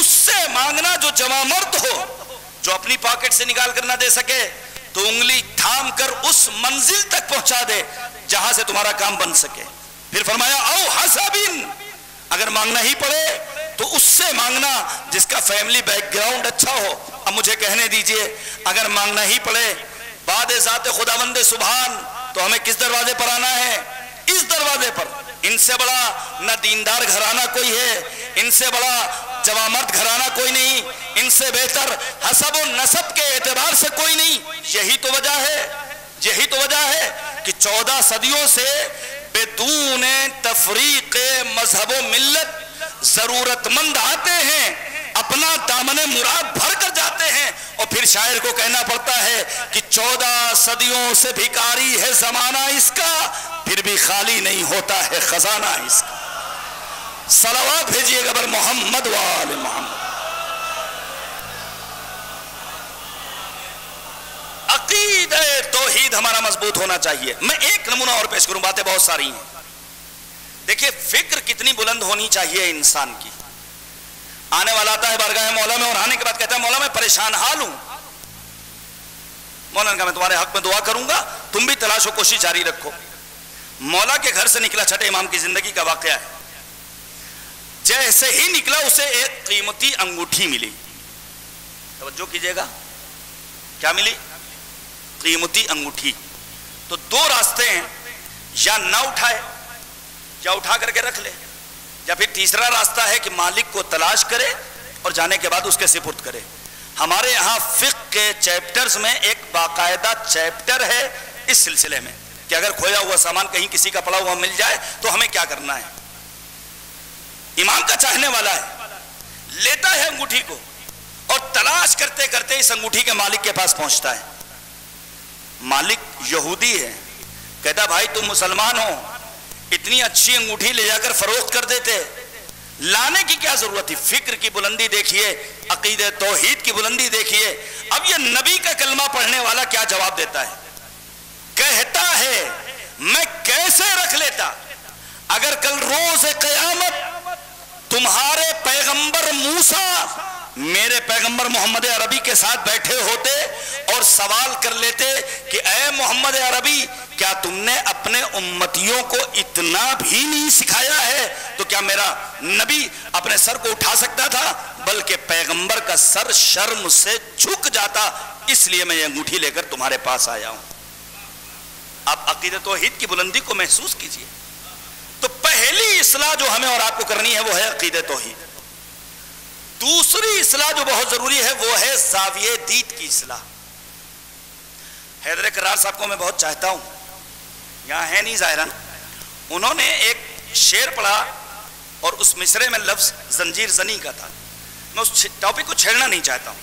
उससे मांगना जो जमामर्द हो, जो अपनी पॉकेट से निकाल कर ना दे सके तो उंगली थाम कर उस मंजिल तक पहुंचा दे जहां से तुम्हारा काम बन सके। फिर फरमाया औ हसाबिन, अगर मांगना ही पड़े तो उससे मांगना जिसका फैमिली बैकग्राउंड अच्छा हो। अब मुझे कहने दीजिए, अगर मांगना ही पड़े बादे जाते खुदावंदे सुभान तो हमें किस दरवाजे पर आना है? इस दरवाजे पर। इनसे बड़ा ना दीनदार घराना कोई है, इनसे बड़ा जवामर्द घराना कोई नहीं, इनसे बेहतर हसब और नसब के एतबार से कोई नहीं। यही तो वजह है, यही तो वजह है कि चौदह सदियों से बेदून तफरीक मजहबो मिल्लत जरूरतमंद आते हैं, अपना दामने मुराद भर कर जाते हैं और फिर शायर को कहना पड़ता है कि चौदह सदियों से भिखारी है जमाना इसका, फिर भी खाली नहीं होता है खजाना इसका। सलावत भेजिएगा बर मोहम्मद वाले मोहम्मद। अकीदे तौहीद हमारा मजबूत होना चाहिए। मैं एक नमूना और पेश करूं, बातें बहुत सारी हैं। देखिए फिक्र कितनी बुलंद होनी चाहिए इंसान की। आने वाला आता है बारगाह मौला में और आने के बाद कहता है मौला मैं परेशान हाल हूं। मौलाना का मैं तुम्हारे हक में दुआ करूंगा, तुम भी तलाश और कोशिश जारी रखो। मौला के घर से निकला, छठे इमाम की जिंदगी का वाकया है। जैसे ही निकला उसे एक कीमती अंगूठी मिली। तवज्जो कीजिएगा, क्या मिली? कीमती अंगूठी। तो दो रास्ते हैं, या ना उठाए या उठा करके रख ले, या फिर तीसरा रास्ता है कि मालिक को तलाश करे और जाने के बाद उसके सिपुर्द करे। हमारे यहाँ फिक्र के चैप्टर्स में एक बाकायदा चैप्टर है इस सिलसिले में कि अगर खोया हुआ सामान कहीं किसी का पड़ा हुआ मिल जाए तो हमें क्या करना है। इमाम का चाहने वाला है, लेता है अंगूठी को और तलाश करते करते इस अंगूठी के मालिक के पास पहुंचता है। मालिक यहूदी है, कहता भाई तुम मुसलमान हो, इतनी अच्छी अंगूठी ले जाकर फरोख्त कर देते, लाने की क्या जरूरत थी। फिक्र की बुलंदी देखिए, अकीदे तौहीद की बुलंदी देखिए। अब ये नबी का कलमा पढ़ने वाला क्या जवाब देता है? कहता है मैं कैसे रख लेता अगर कल रोज़ क़यामत तुम्हारे पैगंबर मूसा मेरे पैगंबर मोहम्मद अरबी के साथ बैठे होते और सवाल कर लेते कि ए मोहम्मद अरबी, क्या तुमने अपने उम्मतियों को इतना भी नहीं सिखाया है तो क्या मेरा नबी अपने सर को उठा सकता था? बल्कि पैगंबर का सर शर्म से झुक जाता, इसलिए मैं ये अंगूठी लेकर तुम्हारे पास आया हूं। आप अकीदत तौहीद की बुलंदी को महसूस कीजिए। तो पहली इस्लाह जो हमें और आपको करनी है वो है अकीदत तौहीद। दूसरी इस्लाह जो बहुत जरूरी है वो है जाविये दीद की इस्लाह। हैदर करार साहब को मैं बहुत चाहता हूं, यहां है नहीं जाहिरन। उन्होंने एक शेर पढ़ा और उस मिसरे में लफ्ज जंजीर जनी का था। मैं उस टॉपिक को छेड़ना नहीं चाहता हूं,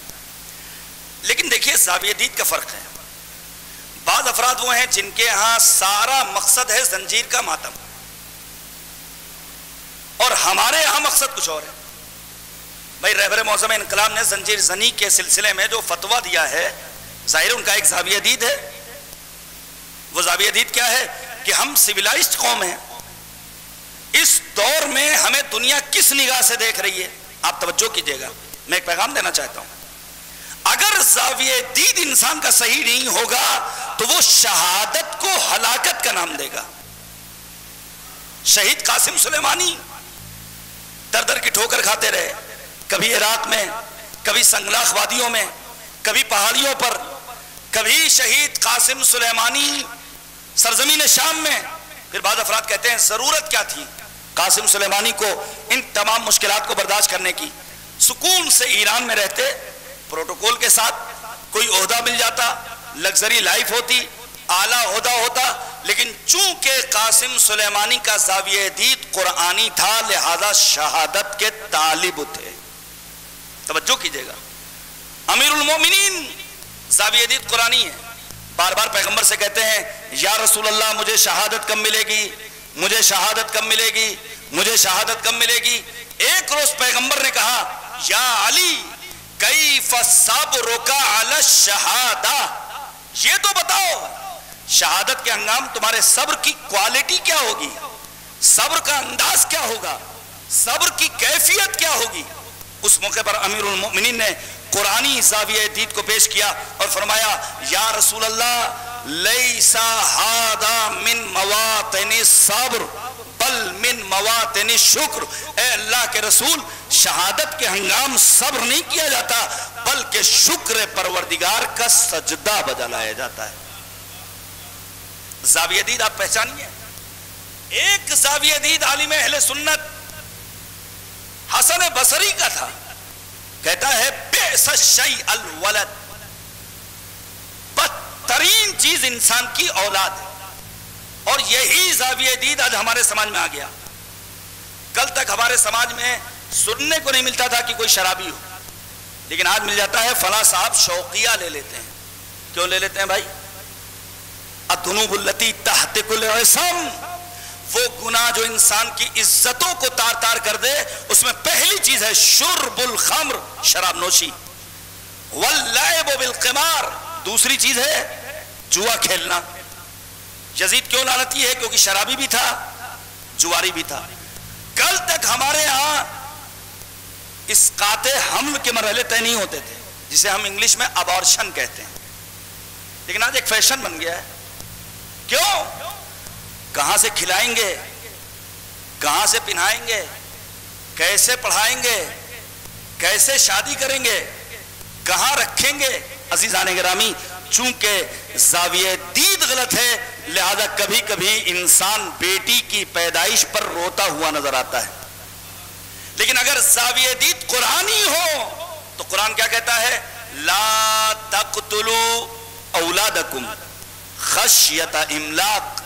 लेकिन देखिए जाविये दीद का फर्क है। बाद अफराद वो हैं जिनके यहां सारा मकसद है जंजीर का मातम, और हमारे यहां मकसद कुछ और है। भाई रहबर मौसम इनकलाब ने जंजीर जनी के सिलसिले में जो फतवा दिया है, जाहिर उनका एक जाविया दीद है। वो जाविया दीद क्या है कि हम सिविलाइज्ड कौम हैं, इस दौर में हमें दुनिया किस निगाह से देख रही है। आप तवज्जो कीजिएगा, मैं एक पैगाम देना चाहता हूं। अगर जाविया दीद इंसान का सही नहीं होगा तो वो शहादत को हलाकत का नाम देगा। शहीद कासिम सुलेमानी दर दर की ठोकर खाते रहे, कभी इराक में, कभी संगलाख वादियों में, कभी पहाड़ियों पर। कभी शहीद कासिम सुलेमानी सरजमीन शाम में। फिर बाद अफराद कहते हैं जरूरत क्या थी कासिम सुलेमानी को इन तमाम मुश्किलात को बर्दाश्त करने की। सुकून से ईरान में रहते, प्रोटोकॉल के साथ कोई ओहदा मिल जाता, लग्जरी लाइफ होती, आला ओहदा होता, लेकिन चूंकि कासिम सुलेमानी का जाविये दीद कुरानी था लिहाजा शहादत के तालिब थे। तवज्जो कीजिएगा, अमीरुल मोमिनीन जाविये दीद कुरानी है। बार बार पैगंबर से कहते हैं या रसूल अल्लाह मुझे शहादत कब मिलेगी, मुझे शहादत कब मिलेगी, मुझे शहादत कब मिलेगी। एक रोज पैगंबर ने कहा या अली कैफ सब्रुका अल शहादा, ये तो बताओ शहादत के हंगाम तुम्हारे सब्र की क्वालिटी क्या होगी, सब्र का अंदाज क्या होगा, सब्र की कैफियत क्या होगी। उस मौके पर अमीरुल मोमिनीन ने कुरानी ज़ाविये दीद को पेश किया और फरमाया, या रसूल अल्लाह, लैसा हादा मिन मवातिनि सब्र बल मिन मवातिनि शुक्र। ए अल्लाह के रसूल, शहादत के हंगाम सब्र नहीं किया जाता बल्कि शुक्र परवरदिगार का सजदा बदलाया जाता है। ज़ाविये दीद आप पहचानिए, एक ज़ाविये दीद आलिम अहले सुन्नत हसन बसरी का था, कहता है बेसद, बदतरीन चीज इंसान की औलाद है। और यही ज़ाविये दीद आज हमारे समाज में आ गया। कल तक हमारे समाज में सुनने को नहीं मिलता था कि कोई शराबी हो, लेकिन आज मिल जाता है फला साहब शौकिया ले लेते हैं। क्यों ले लेते हैं भाई? अदनुबुल्लती तहतिकुल इस्म, वो गुनाह जो इंसान की इज्जतों को तार तार कर दे, उसमें पहली चीज है शुरबुल खम्र, शराब नोशी, वल्लाइब बिलकिमार, दूसरी चीज है जुआ खेलना। यजीद क्यों लानती है? क्योंकि शराबी भी था, जुआरी भी था। कल तक हमारे यहां इस काते हमल के मरहले तय नहीं होते थे, जिसे हम इंग्लिश में अबॉर्शन कहते हैं, लेकिन आज एक फैशन बन गया है। क्यों? कहां से खिलाएंगे, कहां से पिन्हाएंगे, कैसे पढ़ाएंगे, कैसे शादी करेंगे, कहां रखेंगे। अजीजाने गिरामी, चूंकि ज़ाविये दीद गलत है, लिहाजा कभी कभी इंसान बेटी की पैदाइश पर रोता हुआ नजर आता है। लेकिन अगर ज़ाविये दीद कुरानी हो तो कुरान क्या कहता है? ला तक़तुलू औलादकुम खश्यत इमलाक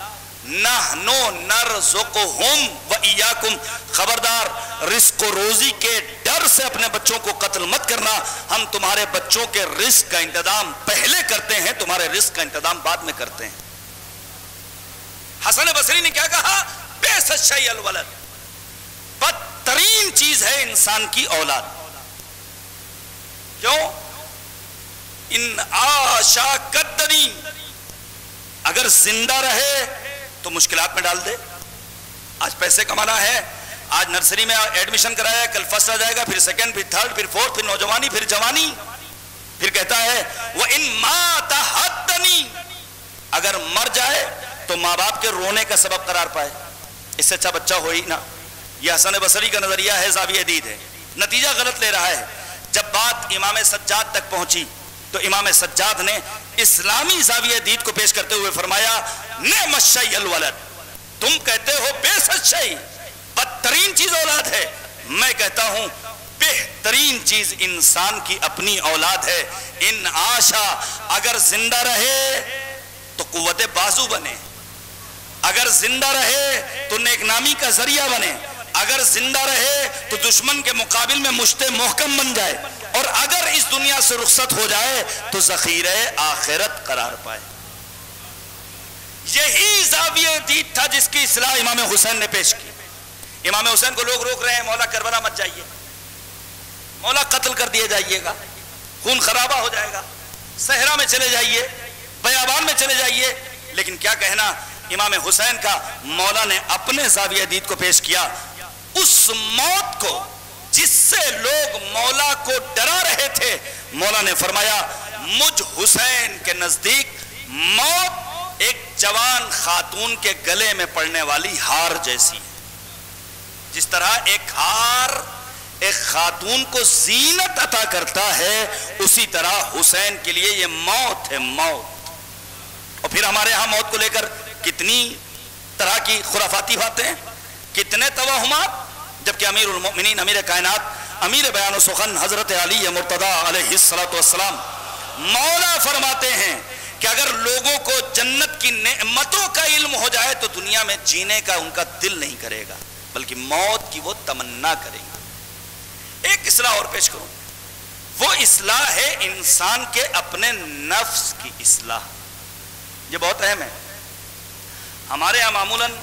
नहनो नरज़ुक़ुहुम व इयाकुम। खबरदार, रिस्क और रोजी के डर से अपने बच्चों को कत्ल मत करना। हम तुम्हारे बच्चों के रिस्क का इंतजाम पहले करते हैं, तुम्हारे रिस्क का इंतजाम बाद में करते हैं। हसन बसरी ने क्या कहा? बेसच्चाई अलवलद, बदतरीन चीज है इंसान की औलाद। क्यों? इन आशा कदरी, अगर जिंदा रहे तो मुश्किलात में डाल दे। आज पैसे कमाना है, आज नर्सरी में एडमिशन कराया, कल फर्स्ट आ जाएगा, फिर सेकंड, फिर थर्ड, फिर फोर्थ, फिर नौजवानी, फिर जवानी। फिर कहता है वह इन माता हदनी, अगर मर जाए तो माँ बाप के रोने का सबब करार पाए, इससे अच्छा बच्चा हो ही ना। यह हसन बसरी का नजरिया है, ज़ाविये दीद है, नतीजा गलत ले रहा है। जब बात इमाम सज्जाद तक पहुंची तो इमाम सज्जाद ने इस्लामी ज़ाविये दीद को पेश करते हुए फरमाया, नेमश्शई अलवलद, तुम कहते हो बेसच्चाई, बदतरीन चीज औलाद है, मैं कहता हूं बेहतरीन चीज इंसान की अपनी औलाद है। इन आशा, अगर जिंदा रहे तो कुव्वत बाजू बने, अगर जिंदा रहे तो नेकनामी का जरिया बने, अगर जिंदा रहे तो दुश्मन के मुकाबले में मुश्ते मोहकम बन जाए, और अगर इस दुनिया से रुखसत हो जाए तो जखीरे आखिरत करार पाए। यही ज़ाविये दीद था जिसकी इस्लाह इमाम हुसैन ने पेश की। इमाम हुसैन को लोग रोक रहे हैं, मौला करबला मत जाइए, मौला कत्ल कर दिए जाइएगा, खून खराबा हो जाएगा, सहरा में चले जाइए, बयाबान में चले जाइए। लेकिन क्या कहना इमाम हुसैन का, मौला ने अपने ज़ाविये दीद को पेश किया। उस मौत को जिससे लोग मौला को डरा रहे थे, मौला ने फरमाया, मुझ हुसैन के नजदीक मौत एक जवान खातून के गले में पड़ने वाली हार जैसी है। जिस तरह एक हार एक खातून को जीनत अता करता है, उसी तरह हुसैन के लिए यह मौत है, मौत। और फिर हमारे यहां मौत को लेकर कितनी तरह की खुराफाती बातें, कितने तवाहुमात, जबकि अमीरुल मोमिनीन, अमीर कायनात, अमीर बयान सुखन हजरत अली मुर्तदा अलैहिस्सलातु वस्सलाम, मौला फरमाते हैं कि अगर लोगों को जन्नत की नेमतों का इल्म हो जाए तो दुनिया में जीने का उनका दिल नहीं करेगा, बल्कि मौत की वो तमन्ना करेंगे। एक इस्लाह और पेश करूं, वो इस्लाह है इंसान के अपने नफ्स की इस्लाह। ये बहुत अहम है। हमारे यहां मामूलन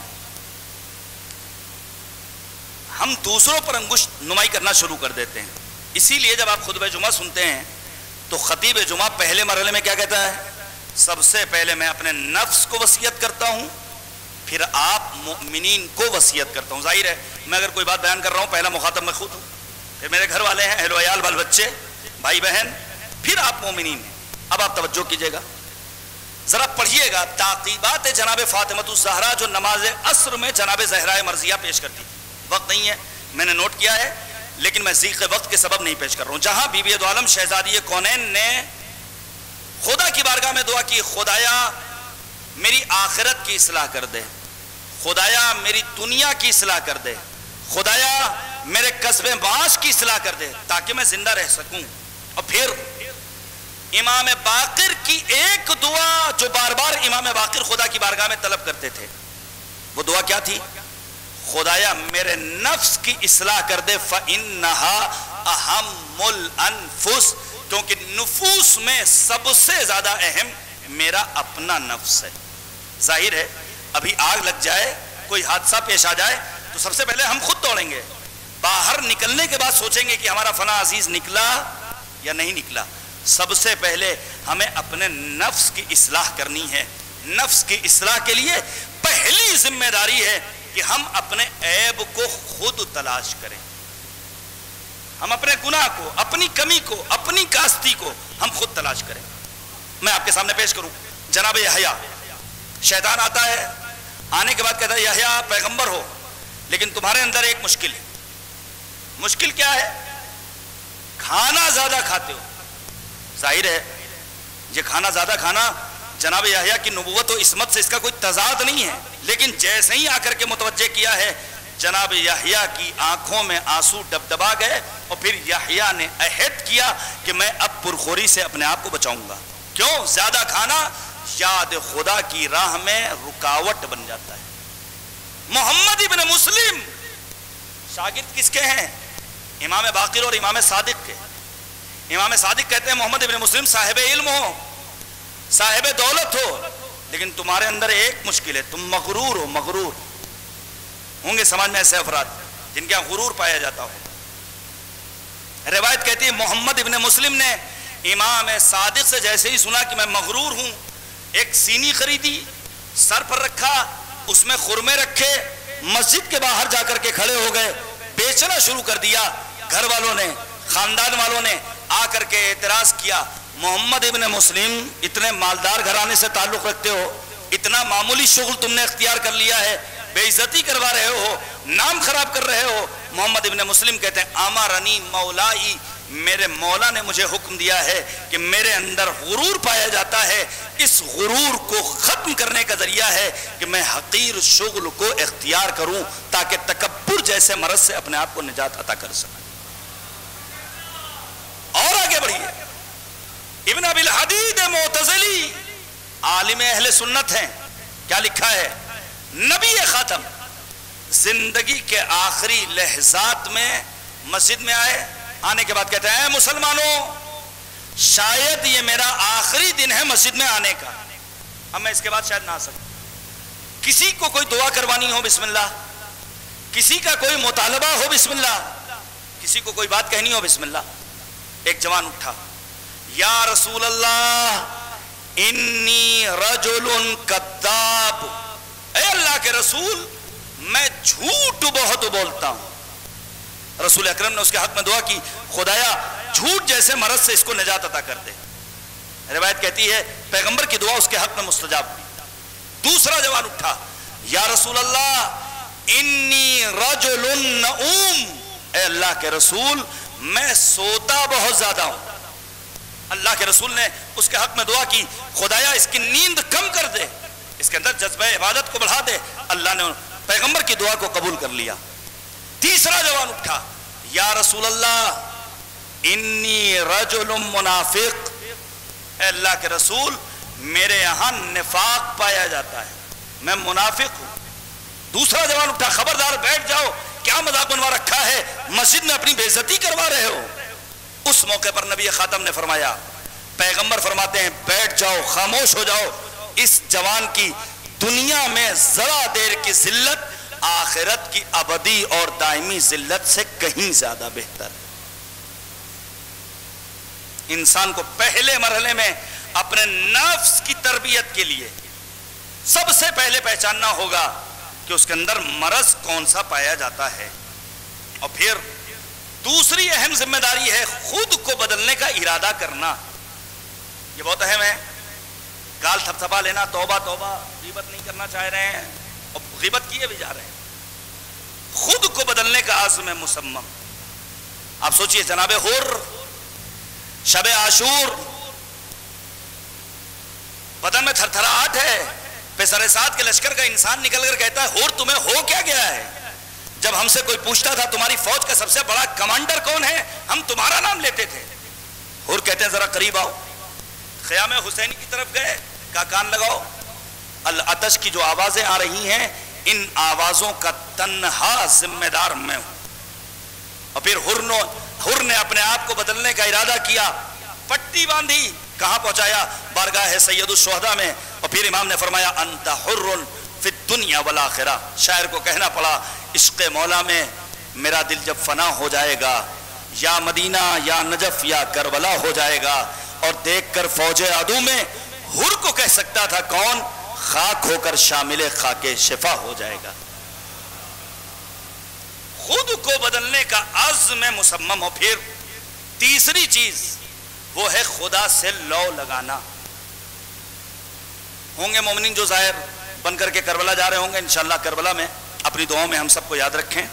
हम दूसरों पर अंगुश नुमाई करना शुरू कर देते हैं। इसीलिए जब आप खुतबे जुमा सुनते हैं तो खतीब जुमा पहले मरहले में क्या कहता है? सबसे पहले मैं अपने नफ्स को वसीयत करता हूँ, फिर आप मोमिनीन को वसीयत करता हूँ। जाहिर है मैं अगर कोई बात बयान कर रहा हूँ, पहला मुखातब मैं खुद हूँ, फिर मेरे घर वाले हैं, अहलो अयाल, बाल बच्चे, भाई बहन, फिर आप मोमिनीन हैं। अब आप तवज्जो कीजिएगा, ज़रा पढ़िएगा ताक़ीबात जनाब फातिमतुज़ ज़हरा जो नमाज असर में जनाब ज़हरा मर्ज़िया पेश करती थी। वक्त नहीं है, मैंने नोट किया है, लेकिन मैं ज़ीक़ वक्त के सबब नहीं पेश कर रहा हूँ। जहाँ बीबी दो आलम शहज़ादी कौनैन ने खुदा की बारगाह में दुआ की, खुदाया मेरी आखिरत की इस्लाह कर दे, खुदाया मेरी दुनिया की इस्लाह कर दे, खुदाया मेरे कस्बे बाश की इस्लाह कर दे ताकि मैं जिंदा रह सकूं। और फिर इमाम बाक़िर की एक दुआ जो बार बार इमाम बाक़िर खुदा की बारगाह में तलब करते थे, वो दुआ क्या थी? खुदाया मेरे नफ्स की इस्लाह कर दे, फ़इन्नहा अहम्मुल अनफुस, क्योंकि नफूस में सबसे ज्यादा अहम मेरा अपना नफ्स है। जाहिर है अभी आग लग जाए, कोई हादसा पेश आ जाए, तो सबसे पहले हम खुद दौड़ेंगे, बाहर निकलने के बाद सोचेंगे कि हमारा फना अजीज निकला या नहीं निकला। सबसे पहले हमें अपने नफ्स की इस्लाह करनी है। नफ्स की इस्लाह के लिए पहली जिम्मेदारी है कि हम अपने ऐब को खुद तलाश करें, हम अपने गुनाह को, अपनी कमी को, अपनी कास्ती को हम खुद तलाश करें। मैं आपके सामने पेश करूं जनाब यहया। शैतान आता है, आने के बाद कहता है यहया पैगंबर हो, लेकिन तुम्हारे अंदर एक मुश्किल है। मुश्किल क्या है? खाना ज्यादा खाते हो। जाहिर है ये खाना ज्यादा खाना जनाब यहया की नबूवत और इस्मत से इसका कोई तजाद नहीं है, लेकिन जैसे ही आकर के मुतवज्जे किया है, जनाब यहया की आंखों में आंसू डबडबा गए। और फिर यहया ने अहद किया कि मैं अब पुरखोरी से अपने आप को बचाऊंगा। क्यों? ज्यादा खाना याद खुदा की राह में रुकावट बन जाता है। मोहम्मद इब्न मुस्लिम शागिर्द किसके हैं? इमाम बाक़िर और इमाम सादिक के। इमाम सादिक कहते हैं मोहम्मद इब्न मुस्लिम साहिब इल्म हो, साहिब दौलत हो, लेकिन तुम्हारे अंदर एक मुश्किल है, तुम मगरूर हो। मगरूर होंगे समाज में ऐसे अफराद जिनके यहाँ गुरूर पाया जाता हो। रिवायत कहती है मोहम्मद इब्ने मुस्लिम ने इमाम सादिक से जैसे ही सुना कि मैं मगरूर हूँ, एक सीनी खरीदी, सर पर रखा, उसमें खुरमे रखे, मस्जिद के बाहर जाकर के खड़े हो गए, बेचना शुरू कर दिया। घर वालों ने, खानदान वालों ने आकर के एतराज किया, मोहम्मद इब्ने मुस्लिम इतने मालदार घराने से ताल्लुक़ रखते हो, इतना मामूली शुगल तुमने इख्तियार कर लिया है, बेइज्जती करवा रहे हो, नाम खराब कर रहे हो। मोहम्मद इब्ने मुस्लिम कहते हैं आमरनी मौलाई, मेरे मौला ने मुझे हुक्म दिया है कि मेरे अंदर गुरूर पाया जाता है, इस गुरूर को खत्म करने का जरिया है कि मैं हकीर शुगल को इख्तियार करूं ताकि तकब्बुर जैसे मरद से अपने आप को निजात अता कर सकूं। और आगे बढ़िए, इब्न अबिल हदीद मोतजली आलिम अहले सुन्नत हैं, क्या लिखा है? नबी ख़ातम जिंदगी के आखिरी लहजात में मस्जिद में आए, आने के बाद कहते हैं मुसलमानों, शायद ये मेरा आखिरी दिन है मस्जिद में आने का, अब मैं इसके बाद शायद ना आ सकूं। किसी को कोई दुआ करवानी हो बिस्मिल्लाह, किसी का कोई मुतालबा हो बिस्मिल्लाह, किसी को कोई बात कहनी हो बिस्मिल्लाह। एक जवान उठा, या रसूल अल्लाह इन्नी रजुलन कद्दाब, ए अल्लाह के रसूल मैं झूठ बहुत बोलता हूं। रसूल अकरम ने उसके हाथ में दुआ की, खुदाया झूठ जैसे मरद से इसको निजात अता कर दे। रिवायत कहती है पैगंबर की दुआ उसके हाथ में मुस्तजाब हुई। दूसरा जवान उठा, या रसूल अल्लाह इन्नी रजुलुन नऊम, ए अल्लाह के रसूल मैं सोता बहुत ज्यादा हूं। अल्लाह के रसूल ने उसके हाथ में दुआ की, खुदाया इसकी नींद कम कर दे, इसके अंदर जज्बे इबादत को बढ़ा दे। अल्लाह ने पैगंबर की दुआ को कबूल कर लिया। तीसरा जवान उठा, या रसूल अल्लाह इन्नी रजुलुम मुनाफिक, अल्लाह के रसूल मेरे यहाँ निफाक पाया जाता है, मैं मुनाफिक हूँ। दूसरा जवान उठा, खबरदार बैठ जाओ, क्या मजाक बनवा रखा है, मस्जिद में अपनी बेइज्जती करवा रहे हो। उस मौके पर नबी खातम ने फरमाया, पैगंबर फरमाते हैं बैठ जाओ, खामोश हो जाओ, इस जवान की दुनिया में जरा देर की जिल्लत आखिरत की अबदी और दायमी जिल्लत से कहीं ज्यादा बेहतर है। इंसान को पहले मरहले में अपने नफ्स की तरबियत के लिए सबसे पहले पहचानना होगा कि उसके अंदर मरज कौन सा पाया जाता है। और फिर दूसरी अहम जिम्मेदारी है खुद को बदलने का इरादा करना, ये बहुत अहम है। गाल थपथपा लेना, तौबा तौबा, गीबत नहीं करना चाह रहे हैं और गीबत किए भी जा रहे हैं। खुद को बदलने का आज़म है मुसम्मम। आप सोचिए जनाबे हुर शबे आशूर, बदन में थरथराहट है, पेशरे साथ के लश्कर का इंसान निकल कर कहता है हुर तुम्हें हो क्या गया है। जब हमसे कोई पूछता था तुम्हारी फौज का सबसे बड़ा कमांडर कौन है, हम तुम्हारा नाम लेते थे। हुर कहते हैं जरा करीब आओ। खयाम हुसैनी की तरफ गए, का कान लगाओ, अल अतश की जो आवाजें आ रही हैं इन आवाजों का तन्हा जिम्मेदार मैं हूं। और फिर हुर ने हुर ने अपने आप को बदलने का इरादा किया, पट्टी बांधी, कहां पहुंचाया, बारगाह है सैयदुल शुहदा में। और फिर इमाम ने फरमाया अंता हुर्रुन फिद दुनिया वल आखिरा। शायर को कहना पड़ा इश्क मौला में मेरा दिल जब फना हो जाएगा, या मदीना या नजफ या करबला हो जाएगा, और देखकर फौजे आदू में हुर को कह सकता था कौन, खाक होकर शामिल खाके शिफा हो जाएगा। खुद को बदलने का आज़्म मुसम्मम। हो फिर तीसरी चीज वो है खुदा से लौ लगाना। होंगे मोमिन जो जाहिर बनकर के करबला जा रहे होंगे, इंशाल्लाह करबला में अपनी दुआओं में हम सबको याद रखें।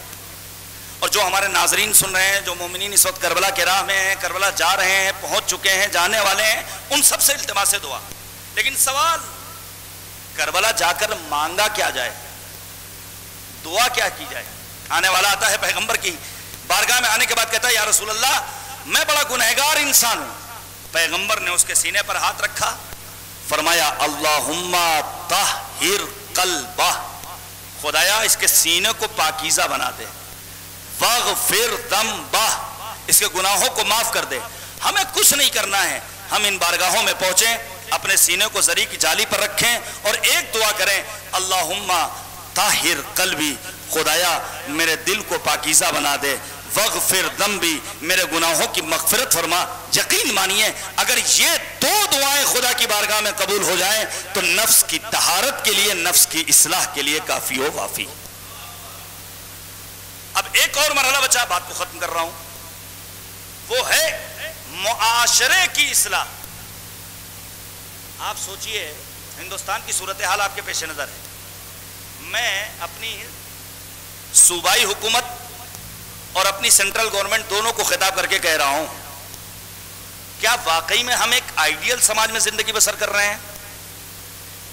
और जो हमारे नाजरीन सुन रहे हैं, जो मोमिन इस वक्त करबला के राह में हैं, करबला जा रहे हैं, पहुंच चुके हैं, जाने वाले हैं, उन सब से इल्तिमास से दुआ। लेकिन सवाल, करबला जाकर मांगा क्या जाए, दुआ क्या की जाए। आने वाला आता है पैगंबर की बारगाह में, आने के बाद कहता है या रसूल अल्लाह मैं बड़ा गुनहगार इंसान हूं। पैगंबर ने उसके सीने पर हाथ रखा, फरमाया अल्लाहुम्मा ताहिर कल्बा, खुदाया इसके सीने को पाकीज़ा बना दे, वाग़फिर ज़म्बा, इसके गुनाहों को माफ कर दे। हमें कुछ नहीं करना है, हम इन बारगाहों में पहुंचे, अपने सीने को जरी की जाली पर रखें और एक दुआ करें अल्लाहुम्मा ताहिर कल्बी, खुदाया मेरे दिल को पाकीज़ा बना दे, वग़फ़िर ज़म्बी, मेरे गुनाहों की मग़फ़िरत फरमा। यकीन मानिए अगर ये दो दुआएं खुदा की बारगाह में कबूल हो जाएं तो नफ्स की तहारत के लिए, नफ्स की इस्लाह के लिए काफ़ी हो वाफ़ी। अब एक और मरहला बचा, बात को ख़त्म कर रहा हूँ, वो है मुआशरे की इस्लाह। आप सोचिए हिंदुस्तान की सूरत हाल आपके पेश नज़र है। मैं अपनी सूबाई हुकूमत और अपनी सेंट्रल गवर्नमेंट दोनों को खिताब करके कह रहा हूं, क्या वाकई में हम एक आइडियल समाज में जिंदगी बसर कर रहे हैं?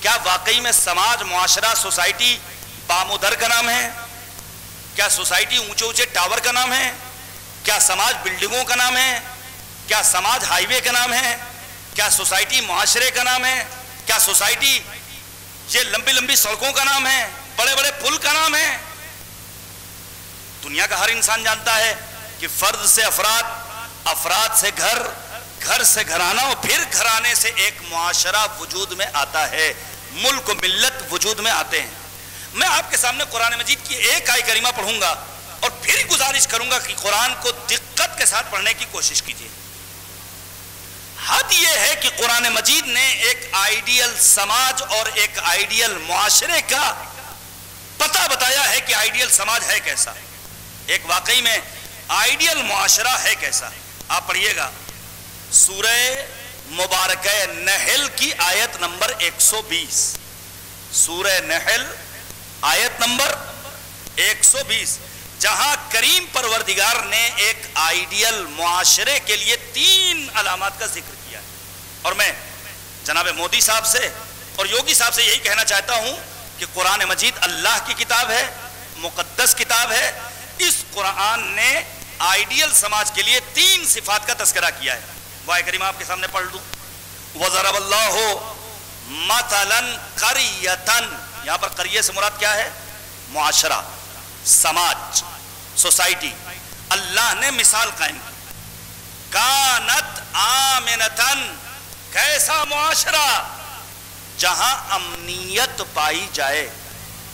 क्या वाकई में समाज, मुआशरा, सोसाइटी बामुदर का नाम है? क्या सोसाइटी ऊंचे ऊंचे टावर का नाम है? क्या समाज बिल्डिंगों का नाम है? क्या समाज हाईवे का नाम है? क्या सोसाइटी मुआशरे का नाम है? क्या सोसाइटी ये लंबी लंबी सड़कों का नाम है, बड़े बड़े पुल का नाम है? दुनिया का हर इंसान जानता है कि फर्द से अफराद, अफराद से घर, घर से घराना, और फिर घराने से एक मुआशरा वजूद में आता है, मुल्क, मिल्लत वजूद में आते हैं। मैं आपके सामने कुरान मजीद की एक आय करीमा पढ़ूंगा और फिर गुजारिश करूंगा कि कुरान को दिक्कत के साथ पढ़ने की कोशिश कीजिए। हद यह है कि कुरान मजीद ने एक आइडियल समाज और एक आइडियल मुआशरे का पता बताया है कि आइडियल समाज है कैसा, एक वाकई में आइडियल मुआशरा है कैसा। आप पढ़िएगा सूरह मुबारक नहल की आयत नंबर एक सौ बीस, सूरह नहल आयत नंबर एक सौ बीस, जहां करीम परवरदिगार ने एक आइडियल मुआशरे के लिए तीन अलामत का जिक्र किया है। और मैं जनाब मोदी साहब से और योगी साहब से यही कहना चाहता हूं कि कुरान मजीद अल्लाह की किताब है, मुकद्दस किताब है। इस कुरान ने आइडियल समाज के लिए तीन सिफात का तस्करा किया है। वाय करीमा आपके सामने पढ़ लूं, वज़रबल्लाहु मतलन करियतन, यहाँ पर करिये से मुराद क्या है, मुआशरा, समाज, सोसाइटी। अल्लाह ने मिसाल कायम की, कानत आमिनतन, कैसा मुआशरा जहां अमनियत पाई जाए।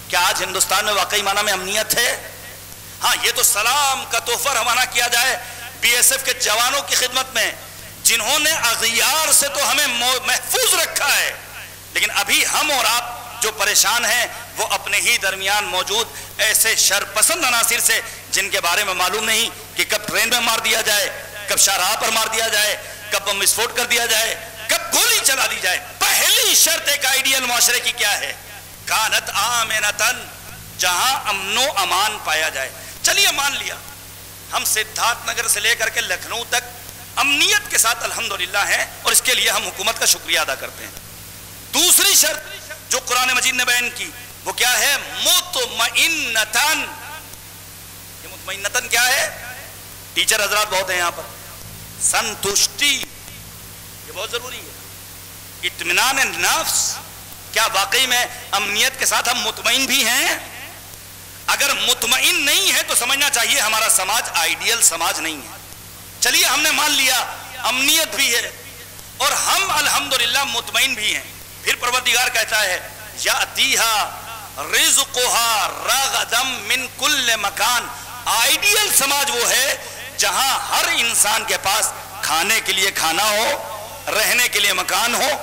क्या आज हिंदुस्तान में वाकई माना में अमनियत है? हाँ, ये तो सलाम का तोहफा रवाना किया जाए बीएसएफ के जवानों की खिदमत में, जिन्होंने अगियार से तो हमें महफूज रखा है। लेकिन अभी हम और आप जो परेशान हैं, वो अपने ही दरमियान मौजूद ऐसे शरपसंद अनासिर से, जिनके बारे में मालूम नहीं कि कब ट्रेन में मार दिया जाए, कब शाहराह पर मार दिया जाए, कब बम विस्फोट कर दिया जाए, कब गोली चला दी जाए। पहली शर्त एक आइडियल माशरे की क्या है? कानत आमेनतन, जहां अमनो अमान पाया जाए। चलिए मान लिया हम सिद्धार्थ नगर से लेकर के लखनऊ तक अमनियत के साथ अल्हम्दुलिल्लाह है, और इसके लिए हम हुकूमत का शुक्रिया अदा करते हैं। दूसरी शर्त जो कुरान मजीद ने बयान की वो क्या है? मुतमइन्नतन। ये मुतमइन्नतन क्या है? टीचर हजरात बहुत हैं यहाँ पर, संतुष्टि, ये बहुत जरूरी है। इत्मीनान नफ्स, क्या वाकई में अमनियत के साथ हम मुतमइन भी हैं? अगर मुतमइन नहीं है तो समझना चाहिए हमारा समाज आइडियल समाज नहीं है। चलिए हमने मान लिया अमनियत भी है और हम अल्हम्दुलिल्लाह मुतमइन भी हैं। फिर परवरदिगार कहता है यातीहा रिज़्क़ुहा रग़दम मिन कुल्ल मकान। आइडियल समाज वो है जहां हर इंसान के पास खाने के लिए खाना हो, रहने के लिए मकान हो,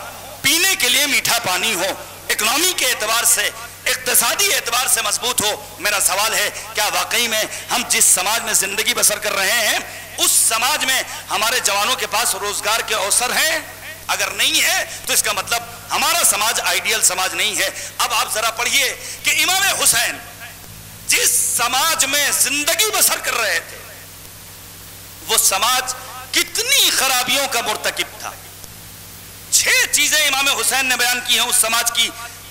पीने के लिए मीठा पानी हो, इकोनॉमी के एतबार से, इक़्तिसादी एतबार से मजबूत हो। मेरा सवाल है क्या वाकई में हम जिस समाज में जिंदगी बसर कर रहे हैं उस समाज में हमारे जवानों के पास रोजगार के अवसर हैं? अगर नहीं है तो इसका मतलब हमारा समाज आइडियल समाज नहीं है। अब आप जरा पढ़िए कि इमाम हुसैन जिस समाज में जिंदगी बसर कर रहे थे वो समाज कितनी खराबियों का मुर्तकिब था। छह चीजें इमाम हुसैन ने बयान की हैं उस समाज की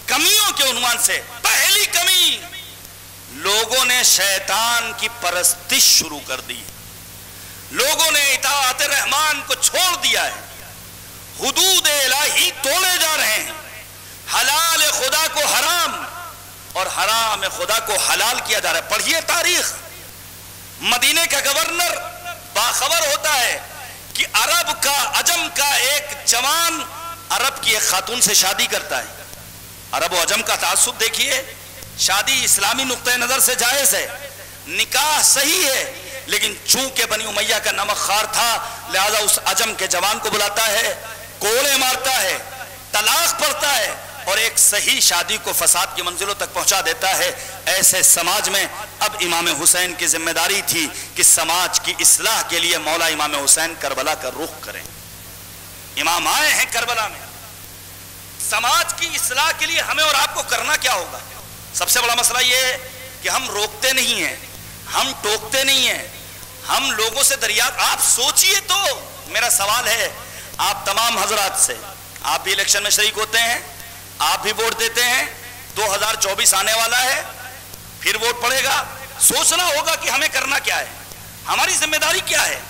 कमियों के उन्वान से। पहली कमी, लोगों ने शैतान की परस्तिश शुरू कर दी, लोगों ने इताअत रहमान को छोड़ दिया है, हुदूद इलाही तोड़े जा रहे हैं, हलाल खुदा को हराम और हराम खुदा को हलाल किया जा रहा है। पढ़िए तारीख, मदीने का गवर्नर बाखबर होता है कि अरब का, अजम का एक जवान अरब की एक खातून से शादी करता है। अरब और अजम का तासुब देखिए, शादी इस्लामी नुक्ते नजर से जायज है, निकाह सही है, लेकिन चूंकि बनी उमैया का नमकखार था लिहाजा उस अजम के जवान को बुलाता है, कोड़े मारता है, तलाक पड़ता है और एक सही शादी को फसाद की मंजिलों तक पहुंचा देता है। ऐसे समाज में अब इमाम हुसैन की जिम्मेदारी थी कि समाज की इस्लाह के लिए मौला इमाम हुसैन करबला का रुख करें। इमाम आए हैं करबला में, समाज की इस्लाह के लिए हमें और आपको करना क्या होगा? सबसे बड़ा मसला यह है कि हम रोकते नहीं हैं, हम टोकते नहीं हैं, हम लोगों से दरियात, आप सोचिए तो। मेरा सवाल है आप तमाम हजरात से, आप भी इलेक्शन में शरीक होते हैं, आप भी वोट देते हैं, दो हज़ार चौबीस आने वाला है, फिर वोट पड़ेगा, सोचना होगा कि हमें करना क्या है, हमारी जिम्मेदारी क्या है।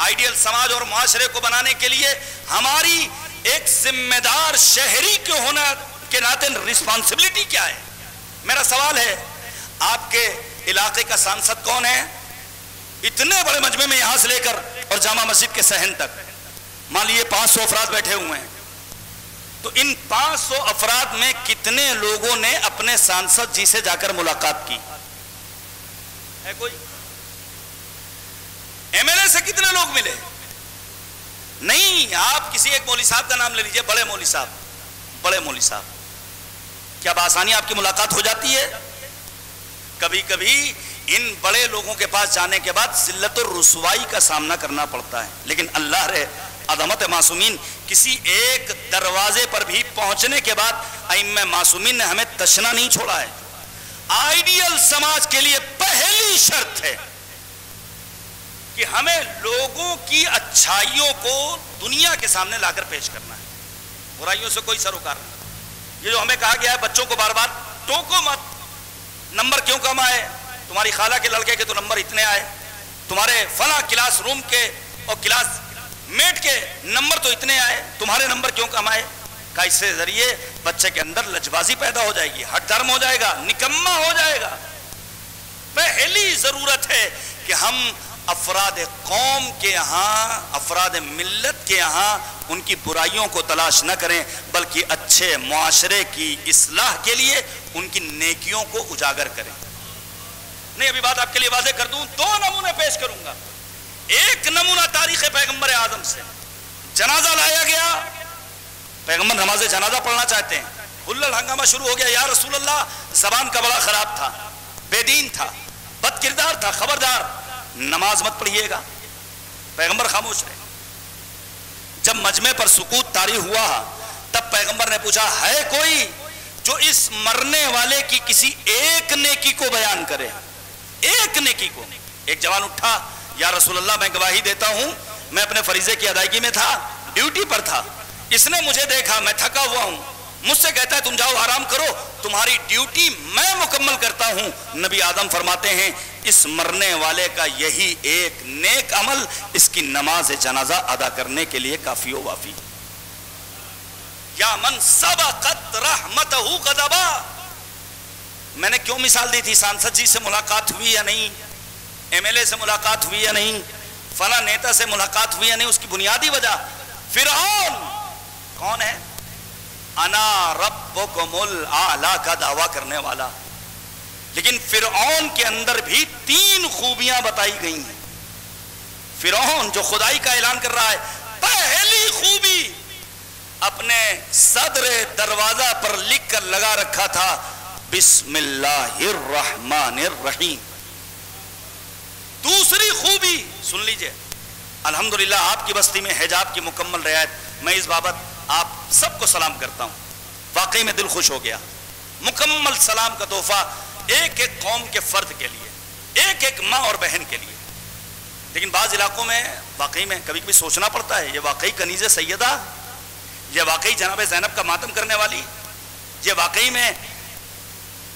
आइडियल समाज और माशरे को बनाने के लिए हमारी एक जिम्मेदार शहरी के होने के नाते रिस्पांसिबिलिटी क्या है? मेरा सवाल है आपके इलाके का सांसद कौन है? इतने बड़े मजमे में यहां से लेकर और जामा मस्जिद के सहन तक मान लीजिए पांच सौ अफराद बैठे हुए हैं, तो इन पांच सौ अफराद में कितने लोगों ने अपने सांसद जी से जाकर मुलाकात की है? कोई एमएलए से कितने लोग मिले? नहीं, आप किसी एक मौली साहब का नाम ले लीजिए, बड़े मौली साहब, बड़े मौली साहब, क्या आसानी आपकी मुलाकात हो जाती है? कभी कभी इन बड़े लोगों के पास जाने के बाद जिल्लत और रुसवाई का सामना करना पड़ता है, लेकिन अल्लाह रे अदमत मासूमीन, किसी एक दरवाजे पर भी पहुंचने के बाद अइम्मा मासूमीन ने हमें तशना नहीं छोड़ा है। आइडियल समाज के लिए पहली शर्त है कि हमें लोगों की अच्छाइयों को दुनिया के सामने लाकर पेश करना है, बुराइयों से कोई सरोकार नहीं। ये जो हमें कहा गया है बच्चों को बार बार टोको मत, नंबर क्यों कम आए, तुम्हारी खाला के लड़के के तो नंबर इतने आए, तुम्हारे फला क्लास रूम के और क्लास मेट के नंबर तो इतने आए, तुम्हारे नंबर क्यों कम आए, का इसके जरिए बच्चे के अंदर लजबाजी पैदा हो जाएगी, हट धर्म हो जाएगा, निकम्मा हो जाएगा। पहली जरूरत है कि हम अफराद कौम के यहाँ, अफराद मिल्लत के यहाँ उनकी बुराइयों को तलाश न करें, बल्कि अच्छे मुआशरे की इस्लाह के लिए उनकी नेकियों को उजागर करें। नहीं, अभी बात आपके लिए वाजे कर दूं, दो नमूने पेश करूंगा। एक नमूना तारीख पैगंबर आजम से, जनाजा लाया गया, पैगंबर नमाज जनाजा पढ़ना चाहते हैं, हुल्लड़ हंगामा शुरू हो गया। या रसूल अल्लाह, जबान का बड़ा खराब था, बेदीन था, बद किरदार था, खबरदार नमाज मत पढ़िएगा। पैगंबर खामोश रहे। जब मजमे पर सुकूत तारी हुआ तब पैगंबर ने पूछा, है कोई जो इस मरने वाले की किसी एक नेकी को बयान करे, एक नेकी को। एक जवान उठा, या रसूल अल्लाह मैं गवाही देता हूं, मैं अपने फरीजे की अदायगी में था, ड्यूटी पर था, इसने मुझे देखा, मैं थका हुआ हूं, मुझसे कहता है तुम जाओ आराम करो, तुम्हारी ड्यूटी मैं मुकम्मल करता हूं। नबी आदम फरमाते हैं इस मरने वाले का यही एक नेक अमल इसकी नमाज जनाजा अदा करने के लिए काफी हो वाफी। या मन सबकत रहमतहू गदबा, मैंने क्यों मिसाल दी थी? सांसद जी से मुलाकात हुई या नहीं, एमएलए से मुलाकात हुई या नहीं, फला नेता से मुलाकात हुई या नहीं, उसकी बुनियादी वजह फिरौन कौन है, अना रब्बुकुमुल आला का दावा करने वाला। लेकिन फिरौन के अंदर भी तीन खूबियां बताई गई हैं। फिरौन जो खुदाई का ऐलान कर रहा है, पहली खूबी अपने सदरे दरवाजा पर लिख कर लगा रखा था बिस्मिल्लाहिर्रहमानिर्रहीम। दूसरी खूबी सुन लीजिए, अल्हम्दुलिल्लाह आपकी बस्ती में हिजाब की मुकम्मल रियायत। मैं इस बाबत आप सबको सलाम करता हूँ, वाकई में दिल खुश हो गया। मुकम्मल सलाम का तोहफा एक एक कौम के फर्द के लिए, एक एक माँ और बहन के लिए। लेकिन बाज़ इलाकों में वाकई में कभी कभी सोचना पड़ता है, ये वाकई कनीज़े सैयदा, ये वाकई जनाब ज़ैनब का मातम करने वाली, ये वाकई में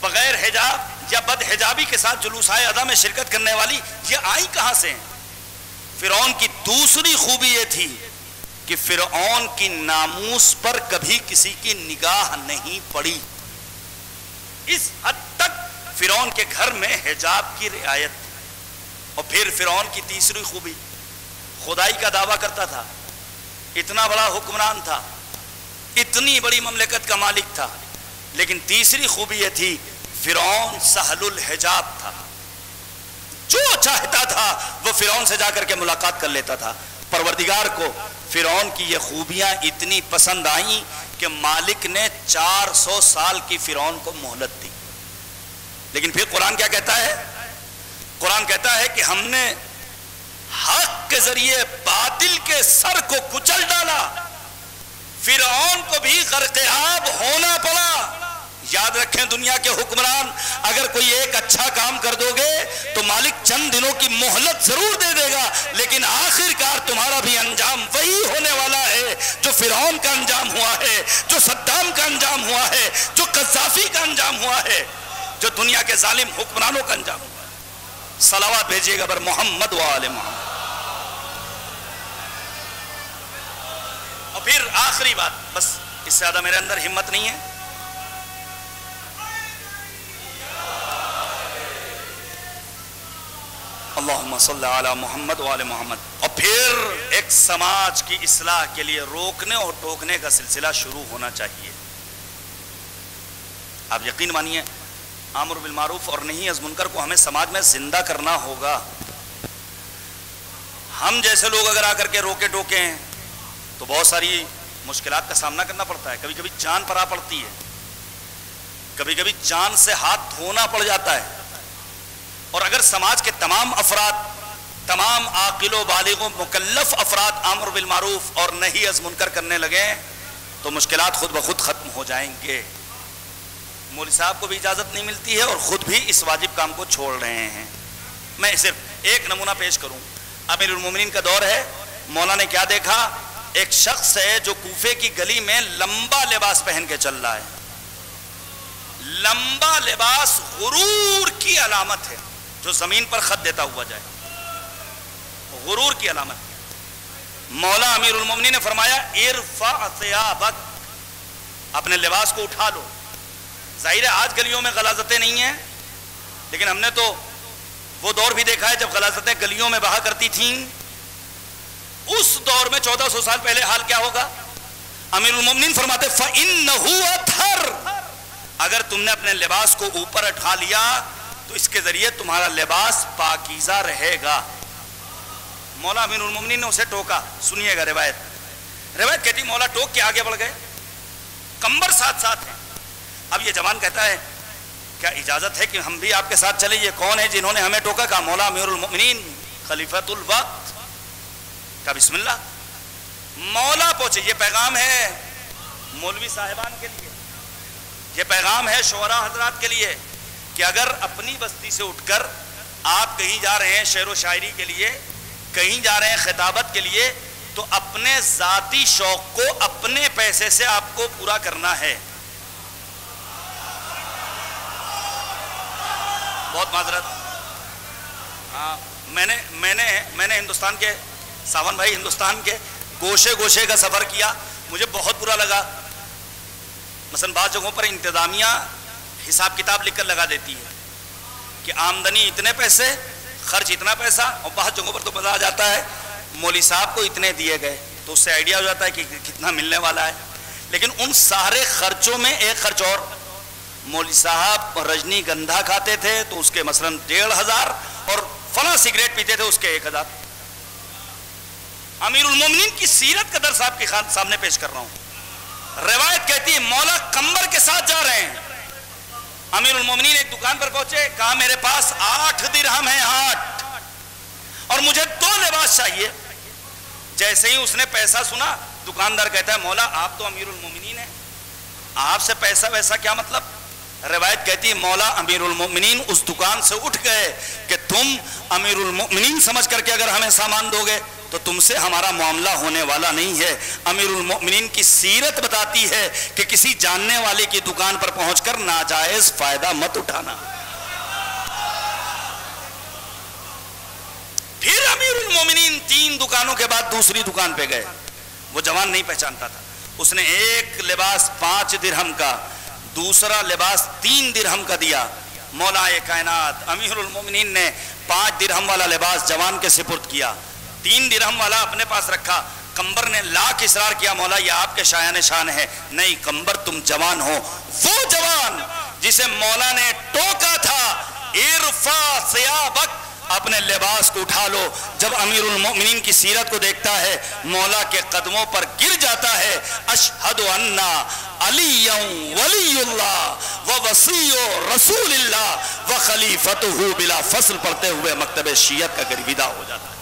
बगैर हिजाब या बद हिजाबी के साथ जुलूसाए अदा में शिरकत करने वाली, ये आई कहाँ से हैं? फिरौन की दूसरी खूबी ये थी कि फिरौन की नामूस पर कभी किसी की निगाह नहीं पड़ी। इस हद तक फिरौन के घर में हिजाब की रियायत। और फिर फिरौन की तीसरी खूबी, खुदाई का दावा करता था, इतना बड़ा हुक्मरान था, इतनी बड़ी ममलिकत का मालिक था, लेकिन तीसरी खूबी यह थी फिरौन सहलुल हिजाब था। जो चाहता था वो फिरौन से जाकर के मुलाकात कर लेता था। परवरदिगार को फिरौन की ये खूबियां इतनी पसंद आईं कि मालिक ने चार सौ साल की फिरौन को मोहलत दी। लेकिन फिर कुरान क्या कहता है? कुरान कहता है कि हमने हक के जरिए बातिल के सर को कुचल डाला, फिरौन को भी गर्क़आब होना पड़ा। याद रखें दुनिया के हुक्मरान, अगर कोई एक अच्छा काम कर दोगे तो मालिक चंद दिनों की मोहलत जरूर दे देगा, लेकिन आखिरकार तुम्हारा भी अंजाम वही होने वाला है जो फिरौन का अंजाम हुआ है, जो सद्दाम का अंजाम हुआ है, जो कज़्ज़ाफ़ी का अंजाम हुआ है, जो दुनिया के जालिम हुक्मरानों का अंजाम हुआ है। सलावत भेजिएगा बर मोहम्मद व आले मोहम्मद। और फिर आखिरी बात, बस इससे ज़्यादा मेरे अंदर हिम्मत नहीं है। अल्लाहुम्मा सल्ली अला मुहम्मद व आले मुहम्मद। और फिर एक समाज की इस्लाह के लिए रोकने और टोकने का सिलसिला शुरू होना चाहिए। आप यकीन मानिए, आमर बिल मारूफ और नहीं अज़ मुनकर को हमें समाज में जिंदा करना होगा। हम जैसे लोग अगर आकर के रोके टोके तो बहुत सारी मुश्किलात का सामना करना पड़ता है। कभी कभी जान पर आ पड़ती है, कभी कभी जान से हाथ धोना पड़ जाता है। और अगर समाज के तमाम अफराद, तमाम आकिलों बालिगों मुकल्लफ अफराद आमर बिल मारूफ और नहीं अज़ मुनकर करने लगे तो मुश्किलात खुद ब खुद ख़त्म हो जाएंगे। मौलवी साहब को भी इजाज़त नहीं मिलती है और ख़ुद भी इस वाजिब काम को छोड़ रहे हैं। मैं सिर्फ एक नमूना पेश करूँ। अमीरुल मोमिनीन का दौर है, मौलाना ने क्या देखा? एक शख्स है जो कूफे की गली में लंबा लिबास पहन के चल रहा है। लंबा लिबास गुरूर की अलामत है, जो जमीन पर खत देता हुआ जाए, गुरूर की अलामत। मौला अमीरुल मोमिनीन ने फरमाया इरफा सियाबक, अपने लिबास को उठा लो। जाहिर है आज गलियों में गलाजतें नहीं हैं, लेकिन हमने तो वो दौर भी देखा है जब गलाजतें गलियों में बहा करती थीं। उस दौर में चौदह सौ साल पहले हाल क्या होगा? अमीरुल मोमिनीन फरमाते फ़इन्नहु अतहर, अगर तुमने अपने लिबास को ऊपर उठा लिया तो इसके जरिए तुम्हारा लिबास पाकीज़ा रहेगा। मौला अमीरुल मोमिनीन ने उसे टोका। सुनिएगा रिवायत, रिवायत कहती मौला टोक के आगे बढ़ गए, कंबर साथ साथ हैं, अब ये जवान कहता है क्या इजाज़त है कि हम भी आपके साथ चले? ये कौन है जिन्होंने हमें टोका? का मौला अमीरुल मोमिनीन खलीफतुल वक्त का बिस्मिल्लाह मौला पहुँचे। ये पैगाम है मौलवी साहिबान के लिए, ये पैगाम है शोरा हजरात के लिए कि अगर अपनी बस्ती से उठकर आप कहीं जा रहे हैं शेर व शायरी के लिए, कहीं जा रहे हैं खिताबत के लिए, तो अपने ज़ाती शौक़ को अपने पैसे से आपको पूरा करना है। बहुत माजरत, हाँ मैंने मैंने मैंने हिंदुस्तान के सावन भाई हिंदुस्तान के गोशे गोशे का सफ़र किया, मुझे बहुत बुरा लगा। मसलन बाद जगहों पर इंतज़ामिया हिसाब किताब लिखकर लगा देती है कि आमदनी इतने पैसे, खर्च इतना पैसा, और बहुत जगहों पर तो मज़ा आ जाता है मौली साहब को इतने दिए गए, तो उससे आइडिया हो जाता है कि कितना मिलने वाला है। लेकिन उन सारे खर्चों में एक खर्च और, मौली साहब रजनीगंधा खाते थे तो उसके मसलन डेढ़ हज़ार और फला सिगरेट पीते थे उसके एक हज़ार। अमीरुल मोमिनीन की सीरत का दर्स आपके सामने पेश कर रहा हूँ। रिवायत कहती है मौला कंबर के साथ जा रहे हैं। अमीरुल मोमिनीन एक दुकान पर पहुंचे, कहा मेरे पास आठ दिरहम है, आठ, और मुझे दो लिबास चाहिए। जैसे ही उसने पैसा सुना, दुकानदार कहता है मौला आप तो अमीरुल मोमिनीन हैं, आपसे पैसा वैसा क्या मतलब? रिवायत कहती है मौला अमीरुल मोमिनीन उस दुकान से उठ गए कि तुम अमीरुल मोमिनीन समझ करके अगर हमें सामान दोगे तो तुमसे हमारा मामला होने वाला नहीं है। अमीरुल मोमिनीन की सीरत बताती है कि किसी जानने वाले की दुकान पर पहुंचकर नाजायज फायदा मत उठाना। फिर अमीरुल मोमिनीन तीन दुकानों के बाद दूसरी दुकान पे गए। वो जवान नहीं पहचानता था, उसने एक लिबास पांच दिरहम का, दूसरा लिबास तीन दिरहम का दिया। मौलाए कायनात अमीरुल मोमिनीन ने पांच दिरहम वाला लिबास जवान के सिपुर्द किया, तीन दिरहम वाला अपने पास रखा। कंबर ने लाख इसरार किया मौला ये आपके शायान शान है। नहीं कंबर, तुम जवान हो, वो जवान जिसे मौला ने टोका था इरफा सियाबक, अपने लिबास को उठा लो। जब अमीरुल मोमिनीन की सीरत को देखता है मौला के कदमों पर गिर जाता है। अशहदु अन्ना अलीय्यु वलीयुल्लाह व वसीयु रसूलिल्लाह व खलीफतुहु बिला फसल पढ़ते हुए मकतबे शियत का गिरविदा हो जाता है।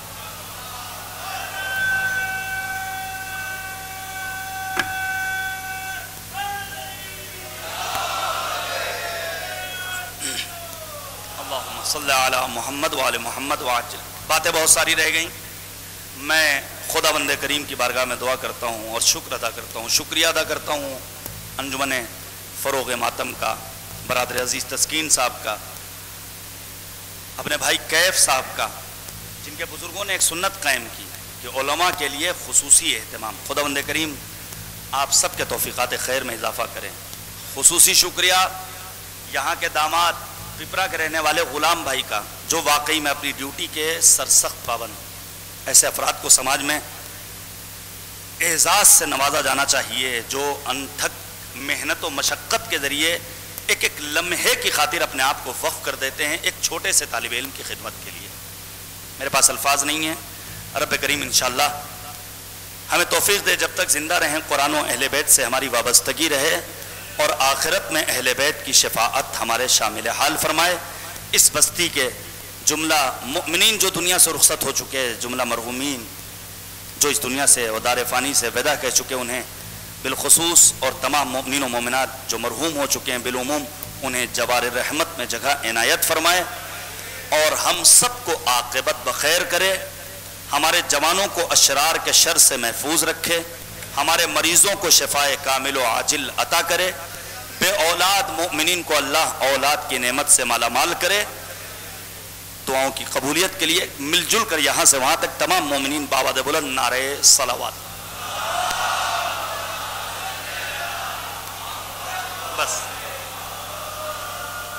सल्लल्लाहु अलैहि मोहम्मद वाले मोहम्मद वाज। बातें बहुत सारी रह गई। मैं खुदा बंदे करीम की बारगाह में दुआ करता हूँ और शुक्र अदा करता हूँ, शुक्रिया अदा करता हूँ अंजुमन फरोग ए मातम का, बरादर अजीज़ तस्कीन साहब का, अपने भाई कैफ साहब का, जिनके बुज़ुर्गों ने एक सुन्नत कायम की कि उलमा के लिए खुसूसी एहतमाम। खुदा बंदे करीम आप सब के तौफीक़ात खैर में इजाफ़ा करें। खुसूसी शुक्रिया यहाँ के दामाद पिपरा के रहने वाले ग़ुलाम भाई का, जो वाकई में अपनी ड्यूटी के सरसख्त पाबंद। ऐसे अफराद को समाज में एजाज़ से नवाजा जाना चाहिए जो अनथक मेहनत और मशक्क़त के ज़रिए एक एक लम्हे की खातिर अपने आप को वक्फ़ कर देते हैं एक छोटे से तालिब इल्म की खिदमत के लिए। मेरे पास अल्फाज नहीं हैं। रब करीम इंशाअल्लाह हमें तौफ़ीक़ दे, जब तक ज़िंदा रहें कुरान और अहले बैत से हमारी वाबस्तगी रहे और आखिरत में अहले बैत की शफाअत हमारे शामिल हाल फरमाए। इस बस्ती के जुमला मोमिनीन जो दुनिया से रुखसत हो चुके, जुमला मरहूमीन जो इस दुनिया से दार फ़ानी से विदा कह चुके, उन्हें बिलखसूस और तमाम मोमिनीन व मोमिनात जो मरहूम हो चुके हैं बिलुमूम उन्हें जवार रहमत में जगह इनायत फरमाए और हम सब को आक़िबत बखैर करे। हमारे जवानों को अशरार के शर से महफूज रखे, हमारे मरीज़ों को शफ़ाए कामिल व आजिल अता करे, बे औलाद मोमिनीन को अल्लाह औलाद की नेमत से मालामाल करे। दुआओं की कबूलियत के लिए मिलजुल कर यहाँ से वहाँ तक तमाम मोमिनीन बाबा दे बुलंद नारे सलावात। बस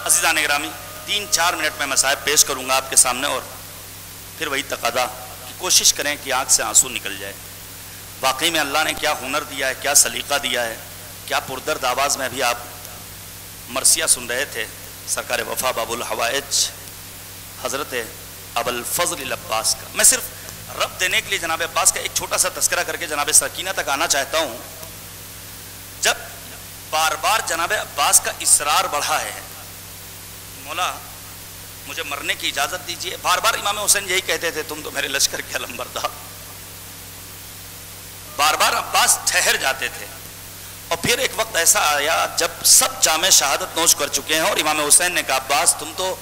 अज़ीज़ान गिरामी, तीन चार मिनट में मसाइब पेश करूँगा आपके सामने और फिर वही तकादा की कोशिश करें कि आँख से आंसू निकल जाए। वाकई में अल्लाह ने क्या हुनर दिया है, क्या सलीका दिया है, क्या पुरदर्द आवाज़ में। अभी आप मरसिया सुन रहे थे, सरकार वफा बाबुल हवाइज हज़रत अबुल फजल अब्बास का। मैं सिर्फ रब देने के लिए जनाब अब्बास का एक छोटा सा तस्करा करके जनाब सकीना तक आना चाहता हूँ। जब बार बार जनाब अब्बास का इसरार बढ़ा है, मौला मुझे मरने की इजाज़त दीजिए। बार बार इमाम हुसैन यही कहते थे, तुम तो मेरे लश्कर के अलंबरदार। बार बार अब्बास ठहर जाते थे। और फिर एक वक्त ऐसा आया जब सब जामे शहादत नोश कर चुके हैं और इमाम हुसैन ने कहा, अब्बास तुम तो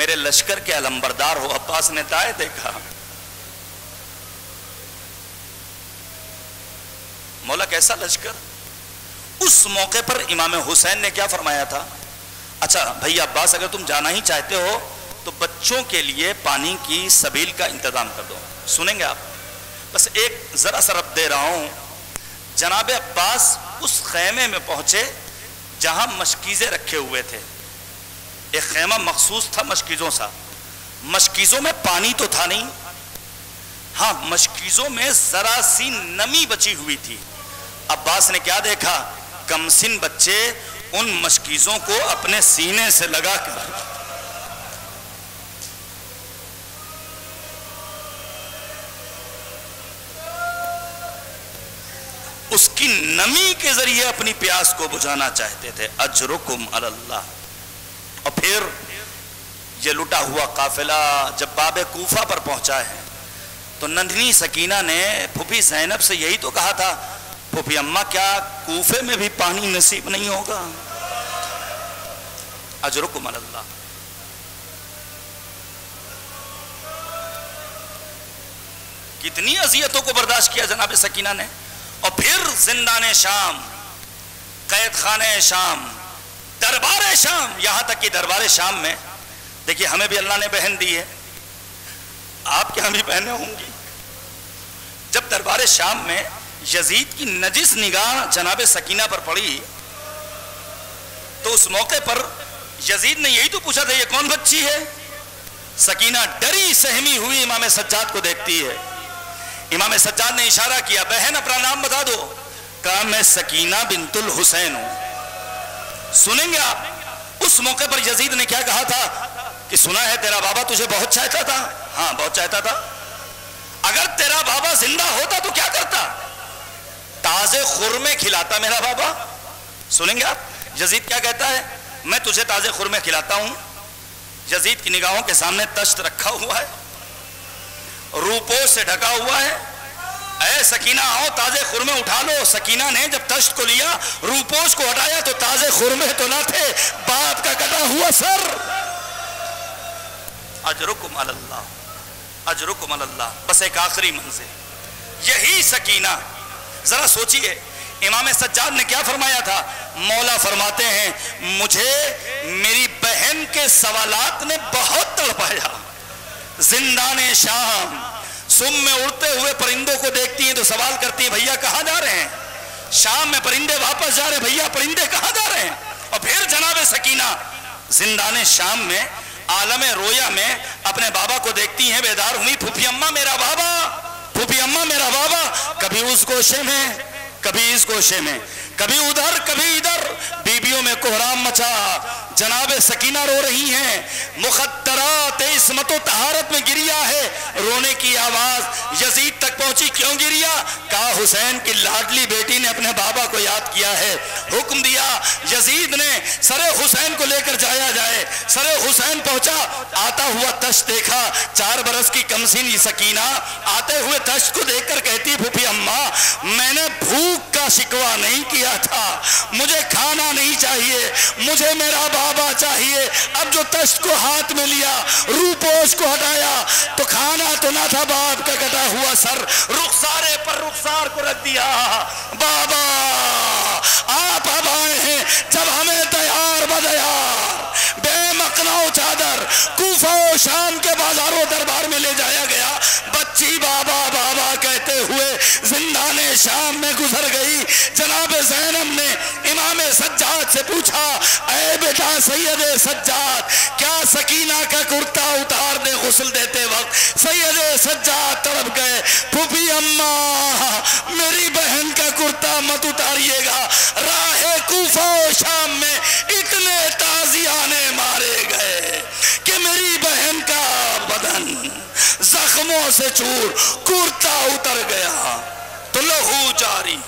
मेरे लश्कर के अलंबरदार हो। अब्बास ने ताए देखा, मौला कैसा लश्कर। उस मौके पर इमाम हुसैन ने क्या फरमाया था, अच्छा भैया अब्बास अगर तुम जाना ही चाहते हो तो बच्चों के लिए पानी की सबील का इंतज़ाम कर दो। सुनेंगे आप, बस एक ज़रा सा रब दे रहा हूँ। जनाब अब्बास उस खैमे में पहुँचे जहाँ मशकीज़े रखे हुए थे। एक खैमा मखसूस था मशकीज़ों सा। मशकीज़ों में पानी तो था नहीं, हाँ मशकीज़ों में ज़रा सी नमी बची हुई थी। अब्बास ने क्या देखा, कमसिन बच्चे उन मशकीजों को अपने सीने से लगाकर उसकी नमी के जरिए अपनी प्यास को बुझाना चाहते थे। अजरुकुम अल्लाह। और फिर यह लुटा हुआ काफिला जब बाबे कूफा पर पहुंचा है तो नन्ही सकीना ने फूफी ज़ैनब से यही तो कहा था, फूफी अम्मा क्या कूफे में भी पानी नसीब नहीं होगा। अजरुकुम अल्लाह। कितनी अजियतों को बर्दाश्त किया जनाब सकीना ने। और फिर जिंदाने शाम, कैद खाने शाम, दरबार शाम, यहां तक कि दरबार शाम में देखिए हमें भी अल्लाह ने बहन दी है, आपके यहां भी बहनें होंगी। जब दरबार शाम में यजीद की नजिस निगाह जनाब सकीना पर पड़ी तो उस मौके पर यजीद ने यही तो पूछा था, ये कौन बच्ची है। सकीना डरी सहमी हुई इमाम सज्जाद को देखती है। इमाम सज्जाद ने इशारा किया, बहन अपना नाम बता दो। कहा, मैं सकीना बिंतुल हुसैन हूं। सुनेंगे आप, उस मौके पर यजीद ने क्या कहा था कि सुना है तेरा बाबा तुझे बहुत चाहता था। हाँ बहुत चाहता था, अगर तेरा बाबा जिंदा होता तो क्या करता, ताजे खुरमे खिलाता मेरा बाबा। सुनेंगे आप, यजीद क्या कहता है, मैं तुझे ताजे खुरमे खिलाता हूं। यजीद की निगाहों के सामने तश्त रखा हुआ है, रूपों से ढका हुआ है। ऐ सकीना आओ ताजे खुरमे उठा लो। सकीना ने जब तश्त को लिया, रूपोश को हटाया तो ताजे खुरमे तो ना थे, बाप का कटा हुआ सर। अजरुकुम अल्लाह, अजरुकुम अल्लाह। बस एक आखिरी मंजिल, यही सकीना। जरा सोचिए इमाम सज्जाद ने क्या फरमाया था। मौला फरमाते हैं, मुझे मेरी बहन के सवालात ने बहुत तड़पाया। जिंदाने शाम, सुम में उड़ते हुए परिंदों को देखती हैं तो सवाल करती है, भैया कहाँ जा रहे हैं। शाम में परिंदे वापस जा रहे, भैया परिंदे कहाँ जा रहे हैं। और फिर जनाब सकीना जिंदाने शाम में आलम रोया में अपने बाबा को देखती हैं, बेदार हुई। फूफी अम्मा मेरा बाबा, फूफी अम्मा मेरा बाबा। कभी उस गोशे में, कभी इस गोशे में, कभी उधर कभी इधर, बीबियों में कोहराम मचा। जनाबे सकीना रो रही हैं, मुखद्दरात इस्मत तहारत में गिरिया है। रोने की आवाज यजीद तक पहुंची, क्यों गिरिया। कहा, हुसैन की लाडली बेटी ने अपने बाबा को याद किया है। हुक्म दिया यजीद ने, सरे हुसैन को लेकर जाया जाए। सरे हुसैन पहुंचा, आता हुआ तश्त देखा। चार बरस की कमसीन सकीना आते हुए तश्त को देखकर कहती, फूफी अम्मा मैंने भूख का शिकवा नहीं किया था, मुझे खाना नहीं चाहिए, मुझे मेरा बाबा चाहिए। अब जो तश्त को हाथ में लिया, रूपोश को हटाया तो खाना तो ना था, बाप का कटा हुआ सर। रुखसारे पर रुखसार को रख दिया। बाबा आप अब आए हैं जब हमें तैयार बदयार बेमकनाओ चादर कूफा और शाम के बाजारों दरबार में ले जाया गया। बच्ची बाबा बाबा कहते हुए जिंदाने शाम में गुजर गई। जनाब ज़ैनब ने इमाम सज्जाद से पूछा, ऐ बेटा सैयदे सज्जाद, क्या सकीना का कुर्ता उतार दे गुस्ल देते वक्त। सैयदे सज्जाद तड़प गए, फूफी अम्मा मेरी बहन का कुर्ता मत उतारिएगा, राहे कूफा और शाम में इतने ताजियाने मारे गए कि मेरी बहन का बदन जख्मों से चूर कुर्ता उतर गया तो लहू जारी।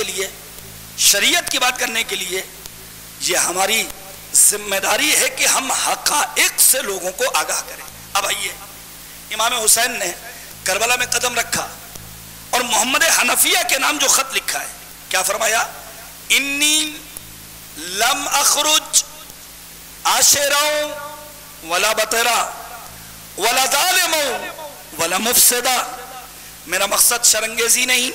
के लिए, शरीयत की बात करने के लिए ये हमारी जिम्मेदारी है कि हम हकाइक से लोगों को आगाह करें। अब आइए, इमाम हुसैन ने करबला में कदम रखा और मोहम्मद हनफिया के नाम जो खत लिखा है, क्या फरमाया? इन्नी लम अखरुज आशेरा वला बतेरा वला जालिमो वला मुफसदा। मेरा मकसद शरंगेजी नहीं,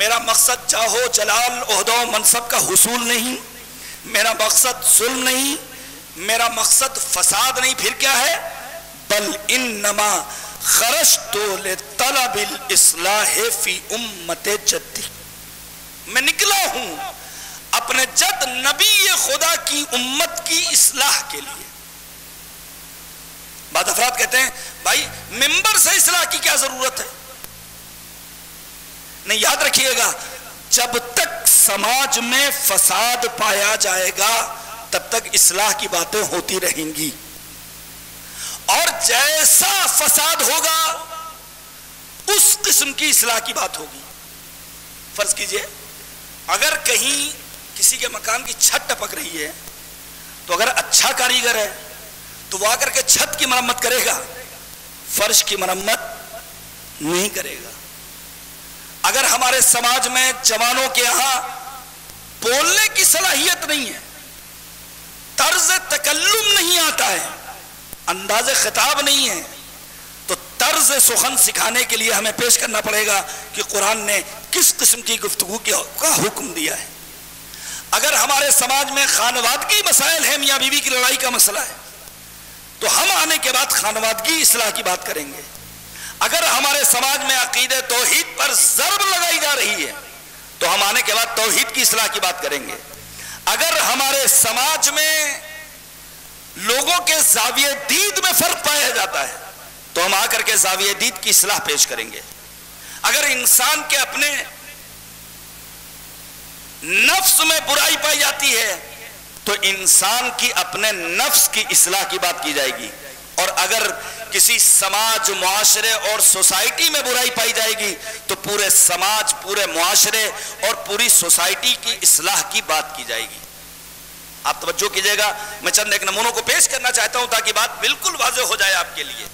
मेरा मकसद चाहो जलाल ओहदा मनसब का हुसूल नहीं, मेरा मकसद जुल्म नहीं, मेरा मकसद फसाद नहीं। फिर क्या है? बल इन्नमा खरजतु लितलबिल इस्लाह फी उम्मते जद्दी। मैं निकला हूं अपने जद नबी खुदा की उम्मत की इस्लाह के लिए। बाद अफराद कहते हैं भाई मेंबर से इस्लाह की क्या जरूरत है? नहीं, याद रखिएगा, जब तक समाज में फसाद पाया जाएगा तब तक इस्लाह की बातें होती रहेंगी, और जैसा फसाद होगा उस किस्म की इस्लाह की बात होगी। फर्ज कीजिए अगर कहीं किसी के मकान की छत टपक रही है तो अगर अच्छा कारीगर है तो वह आकर के छत की मरम्मत करेगा, फर्श की मरम्मत नहीं करेगा। अगर हमारे समाज में जवानों के यहां बोलने की सलाहियत नहीं है, तर्ज तकल्लुम नहीं आता है, अंदाज खिताब नहीं है, तो तर्ज सुखन सिखाने के लिए हमें पेश करना पड़ेगा कि कुरान ने किस किस्म की गुफ्तगू का हुक्म दिया है। अगर हमारे समाज में खानवादगी मसाइल है, मियां बीवी की लड़ाई का मसला है, तो हम आने के बाद खानवादगी इस्लाह की बात करेंगे। अगर हमारे समाज में अकीदे तौहीद पर ज़र्ब लगाई जा रही है तो हम आने के बाद तौहीद की इस्लाह की बात करेंगे। अगर हमारे समाज में लोगों के ज़ाविये दीद में फर्क पाया जाता है तो हम आकर के ज़ाविये दीद की इस्लाह पेश करेंगे। अगर इंसान के अपने नफ्स में बुराई पाई जाती है तो इंसान की अपने नफ्स की इस्लाह की बात की जाएगी, और अगर किसी समाज, मुआशरे और सोसाइटी में बुराई पाई जाएगी तो पूरे समाज, पूरे मुआशरे और पूरी सोसाइटी की इस्लाह की बात की जाएगी। आप तवज्जो कीजिएगा, मैं चंद एक नमूनों को पेश करना चाहता हूं ताकि बात बिल्कुल वाज़ेह हो जाए आपके लिए।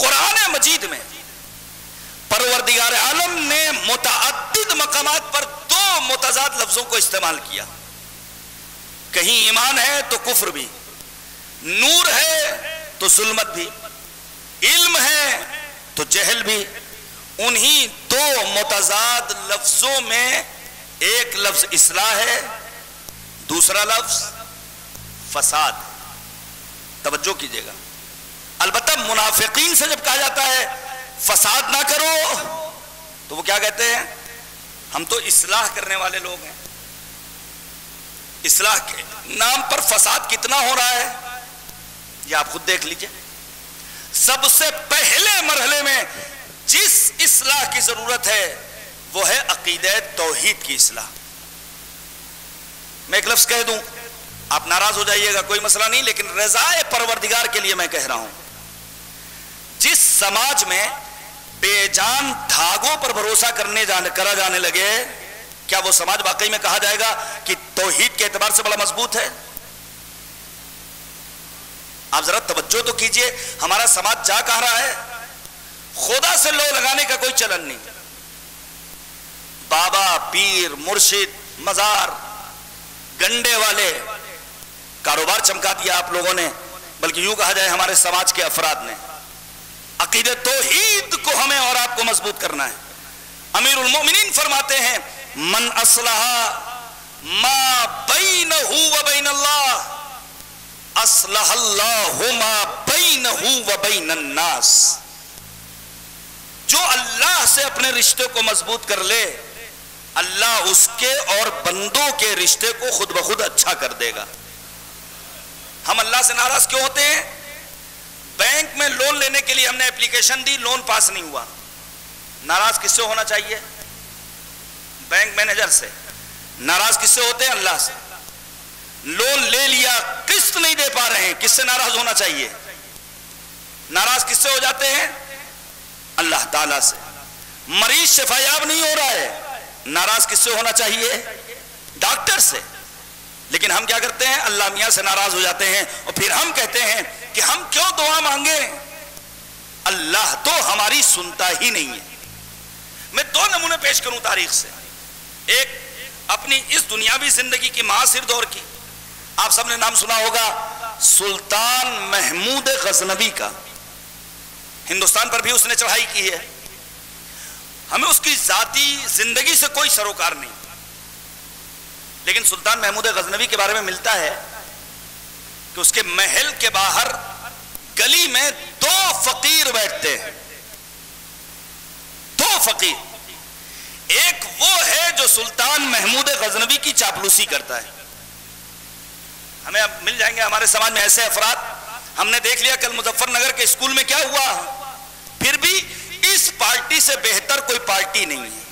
कुरान मजीद में परवरदिगार आलम ने मुतअद्दिद मकामात पर दो मुतजाद लफ्जों को इस्तेमाल किया। कहीं ईमान है तो कुफ्र भी, नूर है तो जुल्मत भी, इल्म है तो जहल भी। उन्हीं दो मुतजाद लफ्जों में एक लफ्ज इस्लाह है, दूसरा लफ्ज फसाद। तवज्जो कीजिएगा, अलबत्ता मुनाफिकीन से जब कहा जाता है फसाद ना करो तो वो क्या कहते हैं? हम तो इस्लाह करने वाले लोग हैं, इस्लाह के नाम पर फसाद कितना हो रहा है आप खुद देख लीजिए। सबसे पहले मरहले में जिस इस्लाह की जरूरत है वो है अकीदे तौहीद की इस्लाह। मैं एक लफ्ज कह दूं, आप नाराज हो जाइएगा, कोई मसला नहीं, लेकिन रजाए परवरदिगार के लिए मैं कह रहा हूं। जिस समाज में बेजान धागों पर भरोसा करने जाने, करा जाने लगे, क्या वो समाज वाकई में कहा जाएगा कि तौहीद के एतबार से बड़ा मजबूत है? आप जरा तवज्जो तो कीजिए, हमारा समाज जा कह रहा है, खुदा से लो लगाने का कोई चलन नहीं। बाबा, पीर, मुर्शिद, मजार, गंडे वाले कारोबार चमका दिया आप लोगों ने, बल्कि यूं कहा जाए हमारे समाज के अफराद ने। अकीदे तौहीद को हमें और आपको मजबूत करना है। अमीरुल मोमिनीन फरमाते हैं मन असलहा मा बैनहु व बैन अल्लाह अस्लहल्लाहुमा बैनहु व बैनन नास। जो अल्लाह से अपने रिश्ते को मजबूत कर ले, अल्लाह उसके और बंदों के रिश्ते को खुद ब खुद अच्छा कर देगा। हम अल्लाह से नाराज क्यों होते हैं? बैंक में लोन लेने के लिए हमने एप्लीकेशन दी, लोन पास नहीं हुआ, नाराज किससे होना चाहिए? बैंक मैनेजर से। नाराज किससे होते हैं? अल्लाह से। लोन ले लिया, किस्त नहीं दे पा रहे हैं, किससे नाराज होना चाहिए? नाराज किससे हो जाते हैं? अल्लाह ताला से। मरीज शिफायाब नहीं हो रहा है, नाराज किससे होना चाहिए? डॉक्टर से। लेकिन हम क्या करते हैं, अल्लाह मियाँ से नाराज हो जाते हैं और फिर हम कहते हैं कि हम क्यों दुआ मांगे, अल्लाह तो हमारी सुनता ही नहीं है। मैं दो नमूने पेश करूं तारीख से। एक अपनी इस दुनियावी जिंदगी की मासिर दौर की, आप सबने नाम सुना होगा सुल्तान महमूद गजनवी का। हिंदुस्तान पर भी उसने चढ़ाई की है। हमें उसकी जाती जिंदगी से कोई सरोकार नहीं, लेकिन सुल्तान महमूद गजनवी के बारे में मिलता है कि उसके महल के बाहर गली में दो फकीर बैठते हैं। दो फकीर, एक वो है जो सुल्तान महमूद गजनवी की चापलूसी करता है। हमें अब मिल जाएंगे हमारे समाज में ऐसे अफराद। हमने देख लिया कल मुजफ्फरनगर के स्कूल में क्या हुआ। फिर भी इस पार्टी से बेहतर कोई पार्टी नहीं है,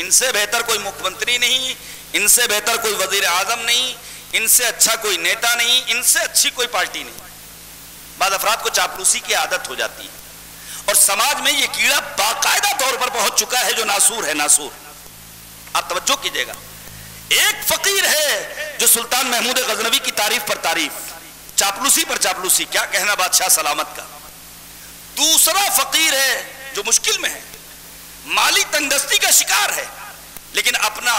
इनसे बेहतर कोई मुख्यमंत्री नहीं, इनसे बेहतर कोई वजीर आजम नहीं, इनसे अच्छा कोई नेता नहीं, इनसे अच्छी कोई पार्टी नहीं। बाद अफराद को चापलूसी की आदत हो जाती है और समाज में यह कीड़ा बाकायदा तौर पर पहुंच चुका है जो नासूर है। नासूर, आप तवज्जो कीजिएगा। एक फकीर है जो सुल्तान महमूद गजनवी की तारीफ पर तारीफ, चापलूसी पर चापलूसी, क्या कहना बादशाह सलामत का। दूसरा फकीर है जो मुश्किल में है, माली तंगदस्ती का शिकार है, लेकिन अपना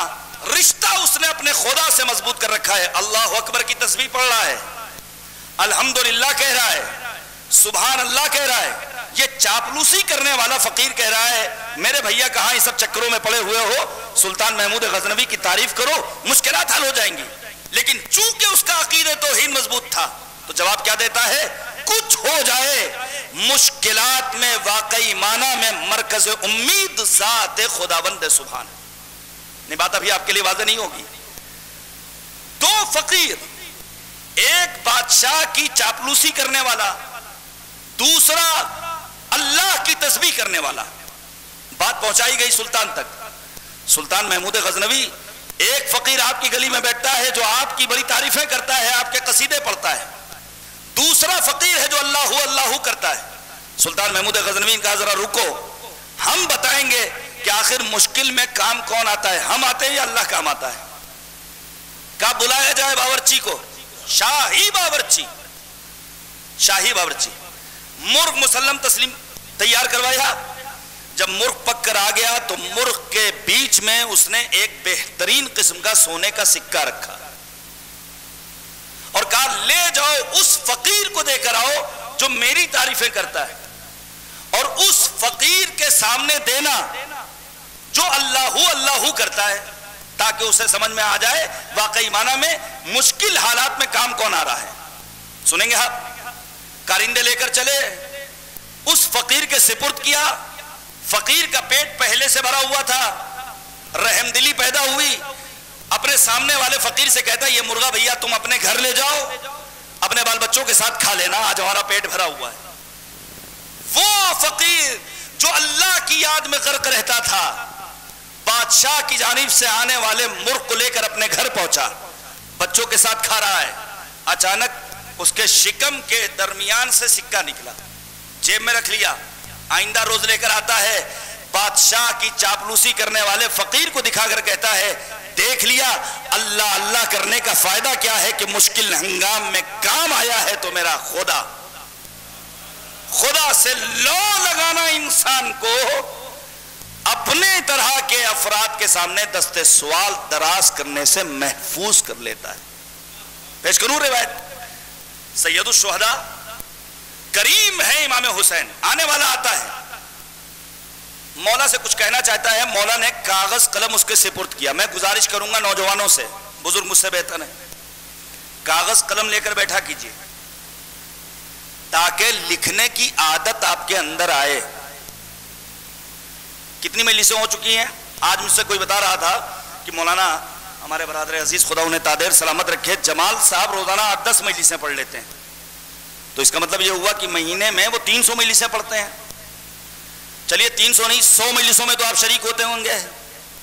रिश्ता उसने अपने खुदा से मजबूत कर रखा है। अल्लाह अकबर की तस्बीह पढ़ रहा है, अल्हम्दुलिल्लाह कह रहा है, सुभान अल्लाह कह रहा है। ये चापलूसी करने वाला फकीर कह रहा है, मेरे भैया कहां इस सब चक्करों में पड़े हुए हो, सुल्तान महमूद गजनवी की तारीफ करो, मुश्किलात हल हो जाएंगी। लेकिन चूंकि उसका अकीदे तौहीद मजबूत था, तो जवाब क्या देता है, कुछ हो जाए मुश्किलात में वाकई माना में मरकज उम्मीद ज़ात खुदावंद सुभान। ये बात अभी आपके लिए वाज़े नहीं होगी। दो फकीर, एक बादशाह की चापलूसी करने वाला, दूसरा अल्लाह की तस्बीह करने वाला। बात पहुंचाई गई सुल्तान तक। सुल्तान महमूद गजनवी, एक फकीर आपकी गली में बैठता है जो आपकी बड़ी तारीफें करता है, आपके कसीदे पढ़ता है, दूसरा फकीर है जो अल्लाह अल्लाह करता है। सुल्तान महमूद गजनवी ने कहा, जरा रुको, हम बताएंगे कि आखिर मुश्किल में काम कौन आता है, हम आते हैं या अल्लाह काम आता है। कहा बुलाया जाए बावर्ची को, शाही बावर्ची, शाही बावर्ची। मुर्ग मुसल्लम तस्लीम तैयार करवाया। जब मुर्ग पक कर आ गया तो मुर्ग के बीच में उसने एक बेहतरीन किस्म का सोने का सिक्का रखा और कहा, ले जाओ उस फकीर को देकर आओ जो मेरी तारीफें करता है, और उस फकीर के सामने देना जो अल्लाहू अल्लाहू करता है, ताकि उसे समझ में आ जाए वाकई माना में मुश्किल हालात में काम कौन आ रहा है। सुनेंगे आप हाँ? कारिंदे लेकर चले, उस फकीर के सिपुर्द किया। फकीर का पेट पहले से भरा हुआ था, रहमदिली पैदा हुई। अपने सामने वाले फकीर से कहता, ये मुर्गा भैया तुम अपने घर ले जाओ, अपने बाल बच्चों के साथ खा लेना, आज हमारा पेट भरा हुआ है। वो फकीर जो अल्लाह की याद में गर्क रहता था, बादशाह की जानिब से आने वाले मुर्ग को लेकर अपने घर पहुंचा, बच्चों के साथ खा रहा है। अचानक उसके शिकम के दरमियान से सिक्का निकला, जेब में रख लिया, आइंदा रोज लेकर आता है। बादशाह की चापलूसी करने वाले फकीर को दिखाकर कहता है, देख लिया, अल्लाह अल्लाह करने का फायदा क्या है कि मुश्किल हंगाम में काम आया है तो मेरा खुदा। खुदा से लौ लगाना इंसान को अपने तरह के अफराद के सामने दस्ते सवाल दराज करने से महफूज कर लेता है। पेश करूं रिवायत, सैयदुश शुहदा करीम है इमाम हुसैन, आने वाला आता है, मौला से कुछ कहना चाहता है। मौला ने कागज कलम उसके सिपुर्द किया। मैं गुजारिश करूंगा नौजवानों से, बुजुर्ग मुझसे बेहतर है, कागज कलम लेकर बैठा कीजिए ताकि लिखने की आदत आपके अंदर आए। कितनी मजलिसें हो चुकी हैं। आज मुझसे कोई बता रहा था कि मौलाना हमारे बरादर अजीज खुदा उन्हें तादेर सलामत रखे, जमाल साहब रोजाना आठ दस मजलिसें पढ़ लेते हैं, तो इसका मतलब यह हुआ कि महीने में वो तीन सौ मजलिसें पढ़ते हैं। चलिए तीन सौ नहीं, सौ मजलिसों में तो आप शरीक होते होंगे।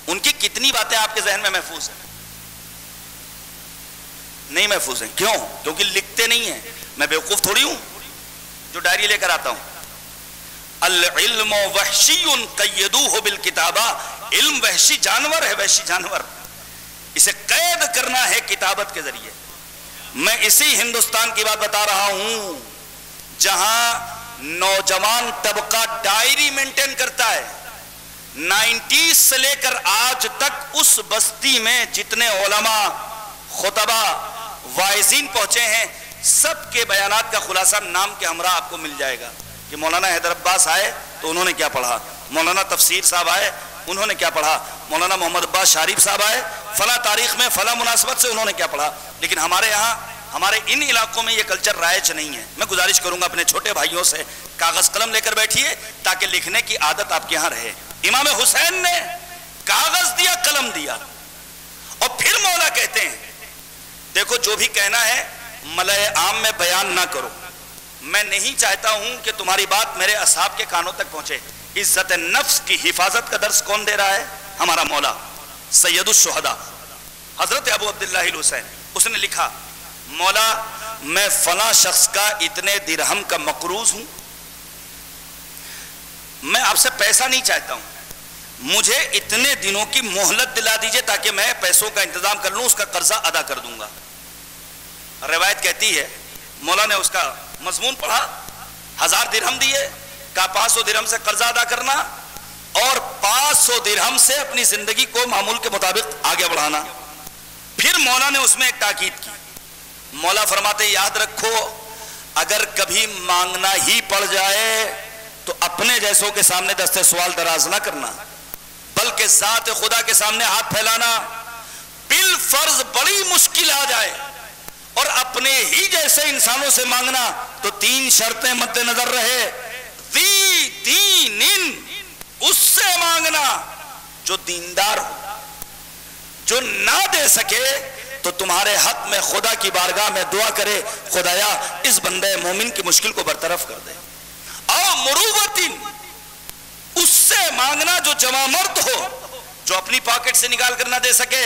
उनकी कितनी बातें आपके जहन में महफूज हैं? नहीं महफूज हैं। क्यों? क्योंकि लिखते नहीं हैं। मैं बेवकूफ थोड़ी हूं जो डायरी लेकर आता हूं। अल-इल्म वहशीयुन क़य्यदूहु बिल किताबा, इल्म वहशी जानवर है, वहशी जानवर, इसे कैद करना है किताबत के जरिए। मैं इसी हिंदुस्तान की बात बता रहा हूं जहां नौजवान तबका डायरी मेंटेन करता है। नाइन्टीज से लेकर आज तक उस बस्ती में जितने उलमा, खुतबा, वाइजीन पहुंचे हैं, सबके बयानात का खुलासा नाम के हमरा आपको मिल जाएगा कि मौलाना हैदर अब्बास आए तो उन्होंने क्या पढ़ा, मौलाना तफसीर साहब आए उन्होंने क्या पढ़ा, मौलाना मोहम्मद अब्बास शारीफ साहब आए फला तारीख में फला मुनासबत से उन्होंने क्या पढ़ा। लेकिन हमारे यहाँ, हमारे इन इलाकों में ये कल्चर राइज नहीं है। मैं गुजारिश करूंगा अपने छोटे भाइयों से, कागज कलम लेकर बैठिए ताकि लिखने की आदत आपके यहाँ रहे। इमाम हुसैन ने कागज दिया, कलम दिया, और फिर मौला कहते हैं देखो जो भी कहना है मलए आम में बयान ना करो, मैं नहीं चाहता हूं कि तुम्हारी बात मेरे असहाब के कानों तक पहुंचे। इज्जत नफ्स की हिफाजत का दर्स कौन दे रहा है? हमारा मौला सैयदुश्शुहदा हजरत अबू अब्दुल्लाह हुसैन। उसने लिखा, मौला मैं फला शख्स का इतने दिरहम का मकरूज हूं, मैं आपसे पैसा नहीं चाहता हूं, मुझे इतने दिनों की मोहलत दिला दीजिए ताकि मैं पैसों का इंतजाम कर लूं, उसका कर्जा अदा कर दूंगा। रिवायत कहती है मौला ने उसका मजमून पढ़ा, हजार दिरहम दिए का पाँच सौ दिरहम से कर्जा अदा करना और पाँच सौ दिरहम से अपनी जिंदगी को मामूल के मुताबिक आगे बढ़ाना। फिर मौला ने उसमें एक ताकीद की, मौला फरमाते याद रखो अगर कभी मांगना ही पड़ जाए तो अपने जैसों के सामने दस्ते सवाल दराज ना करना, बल्कि जात खुदा के सामने हाथ फैलाना, बिल फर्ज बड़ी मुश्किल आ जाए और अपने ही जैसे इंसानों से मांगना। तो तीन शर्तें मद्देनजर रहे, दी दीनिन, उससे मांगना जो दीनदार हो, जो ना दे सके तो तुम्हारे हक में खुदा की बारगाह में दुआ करे, खुदाया इस बंदे मोमिन की मुश्किल को बरतरफ कर दे। और मुरूवतिन, उससे मांगना जो जवामर्द हो, जो अपनी पॉकेट से निकाल कर ना दे सके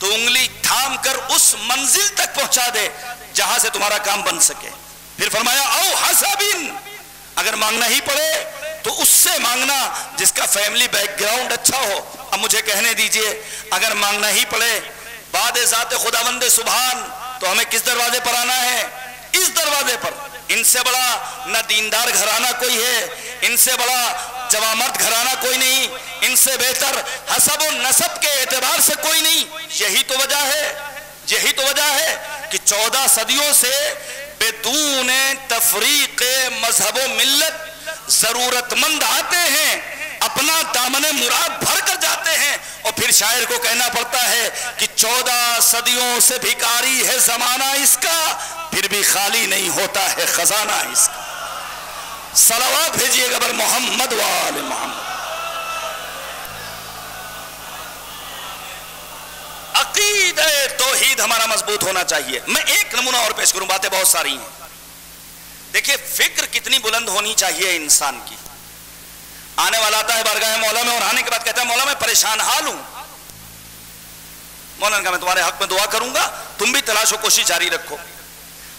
तो उंगली थाम कर उस मंजिल तक पहुंचा दे जहां से तुम्हारा काम बन सके। फिर फरमाया औ हसबिन, अगर मांगना ही पड़े तो उससे मांगना जिसका फैमिली बैकग्राउंड अच्छा हो। अब मुझे कहने दीजिए, अगर मांगना ही पड़े बादे जाते खुदावंदे सुभान तो हमें किस दरवाजे पर आना है? इस दरवाजे पर। इनसे बड़ा ना दीनदार घराना कोई है, इनसे बड़ा जवामर्द घराना कोई नहीं, इनसे बेहतर हसब और नसब के एतबार से कोई नहीं। यही तो वजह है, यही तो वजह है कि चौदह सदियों से बेदून तफरीक मजहब व मिल्लत जरूरतमंद आते हैं, अपना दामने मुराद भर कर जाते हैं और फिर शायर को कहना पड़ता है कि चौदह सदियों से भिखारी है जमाना इसका, फिर भी खाली नहीं होता है खजाना इसका। सलावा भेजिएगा बर मोहम्मद वाले मोहम्मद। अकीदे तौहीद हमारा मजबूत होना चाहिए। मैं एक नमूना और पेश करूं, बातें बहुत सारी हैं। देखिए फिक्र कितनी बुलंद होनी चाहिए इंसान की। आने वाला आता है बारगाह मौला में और आने के बाद कहता है मौला मैं परेशान हाल हूं। मौलाना का मैं तुम्हारे हक में दुआ करूंगा, तुम भी तलाश और कोशिश जारी रखो।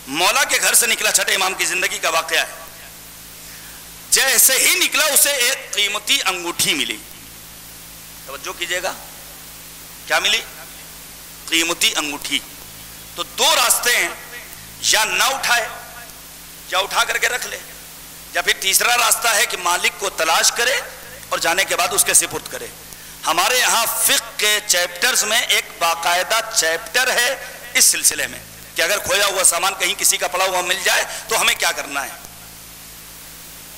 मौला के घर से निकला छठे इमाम की जिंदगी का वाकया है। जैसे ही निकला उसे एक कीमती अंगूठी मिली, तवज्जो कीजिएगा, क्या मिली? कीमती अंगूठी। तो दो रास्ते हैं, या ना उठाए या उठा करके रख ले, या फिर तीसरा रास्ता है कि मालिक को तलाश करे और जाने के बाद उसके सिपुर्द करे। हमारे यहाँ फिक्र के चैप्टर्स में एक बाकायदा चैप्टर है इस सिलसिले में कि अगर खोया हुआ सामान कहीं किसी का पड़ा हुआ मिल जाए तो हमें क्या करना है।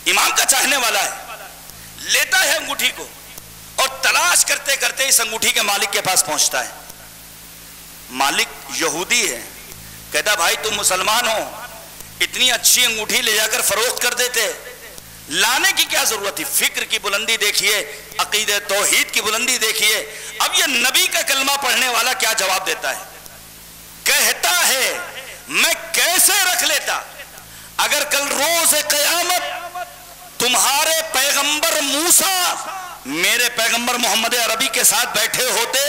इमाम का चाहने वाला है, लेता है अंगूठी को और तलाश करते करते इस अंगूठी के मालिक के पास पहुंचता है। मालिक यहूदी है, कहता भाई तुम मुसलमान हो, इतनी अच्छी अंगूठी ले जाकर फरोख्त कर देते, लाने की क्या जरूरत थी। फिक्र की बुलंदी देखिए, अकीदे तौहीद की बुलंदी देखिए। अब यह नबी का कलमा पढ़ने वाला क्या जवाब देता है? कहता है मैं कैसे रख लेता अगर कल रोज कयामत तुम्हारे पैगंबर मूसा मेरे पैगंबर मोहम्मद अरबी के साथ बैठे होते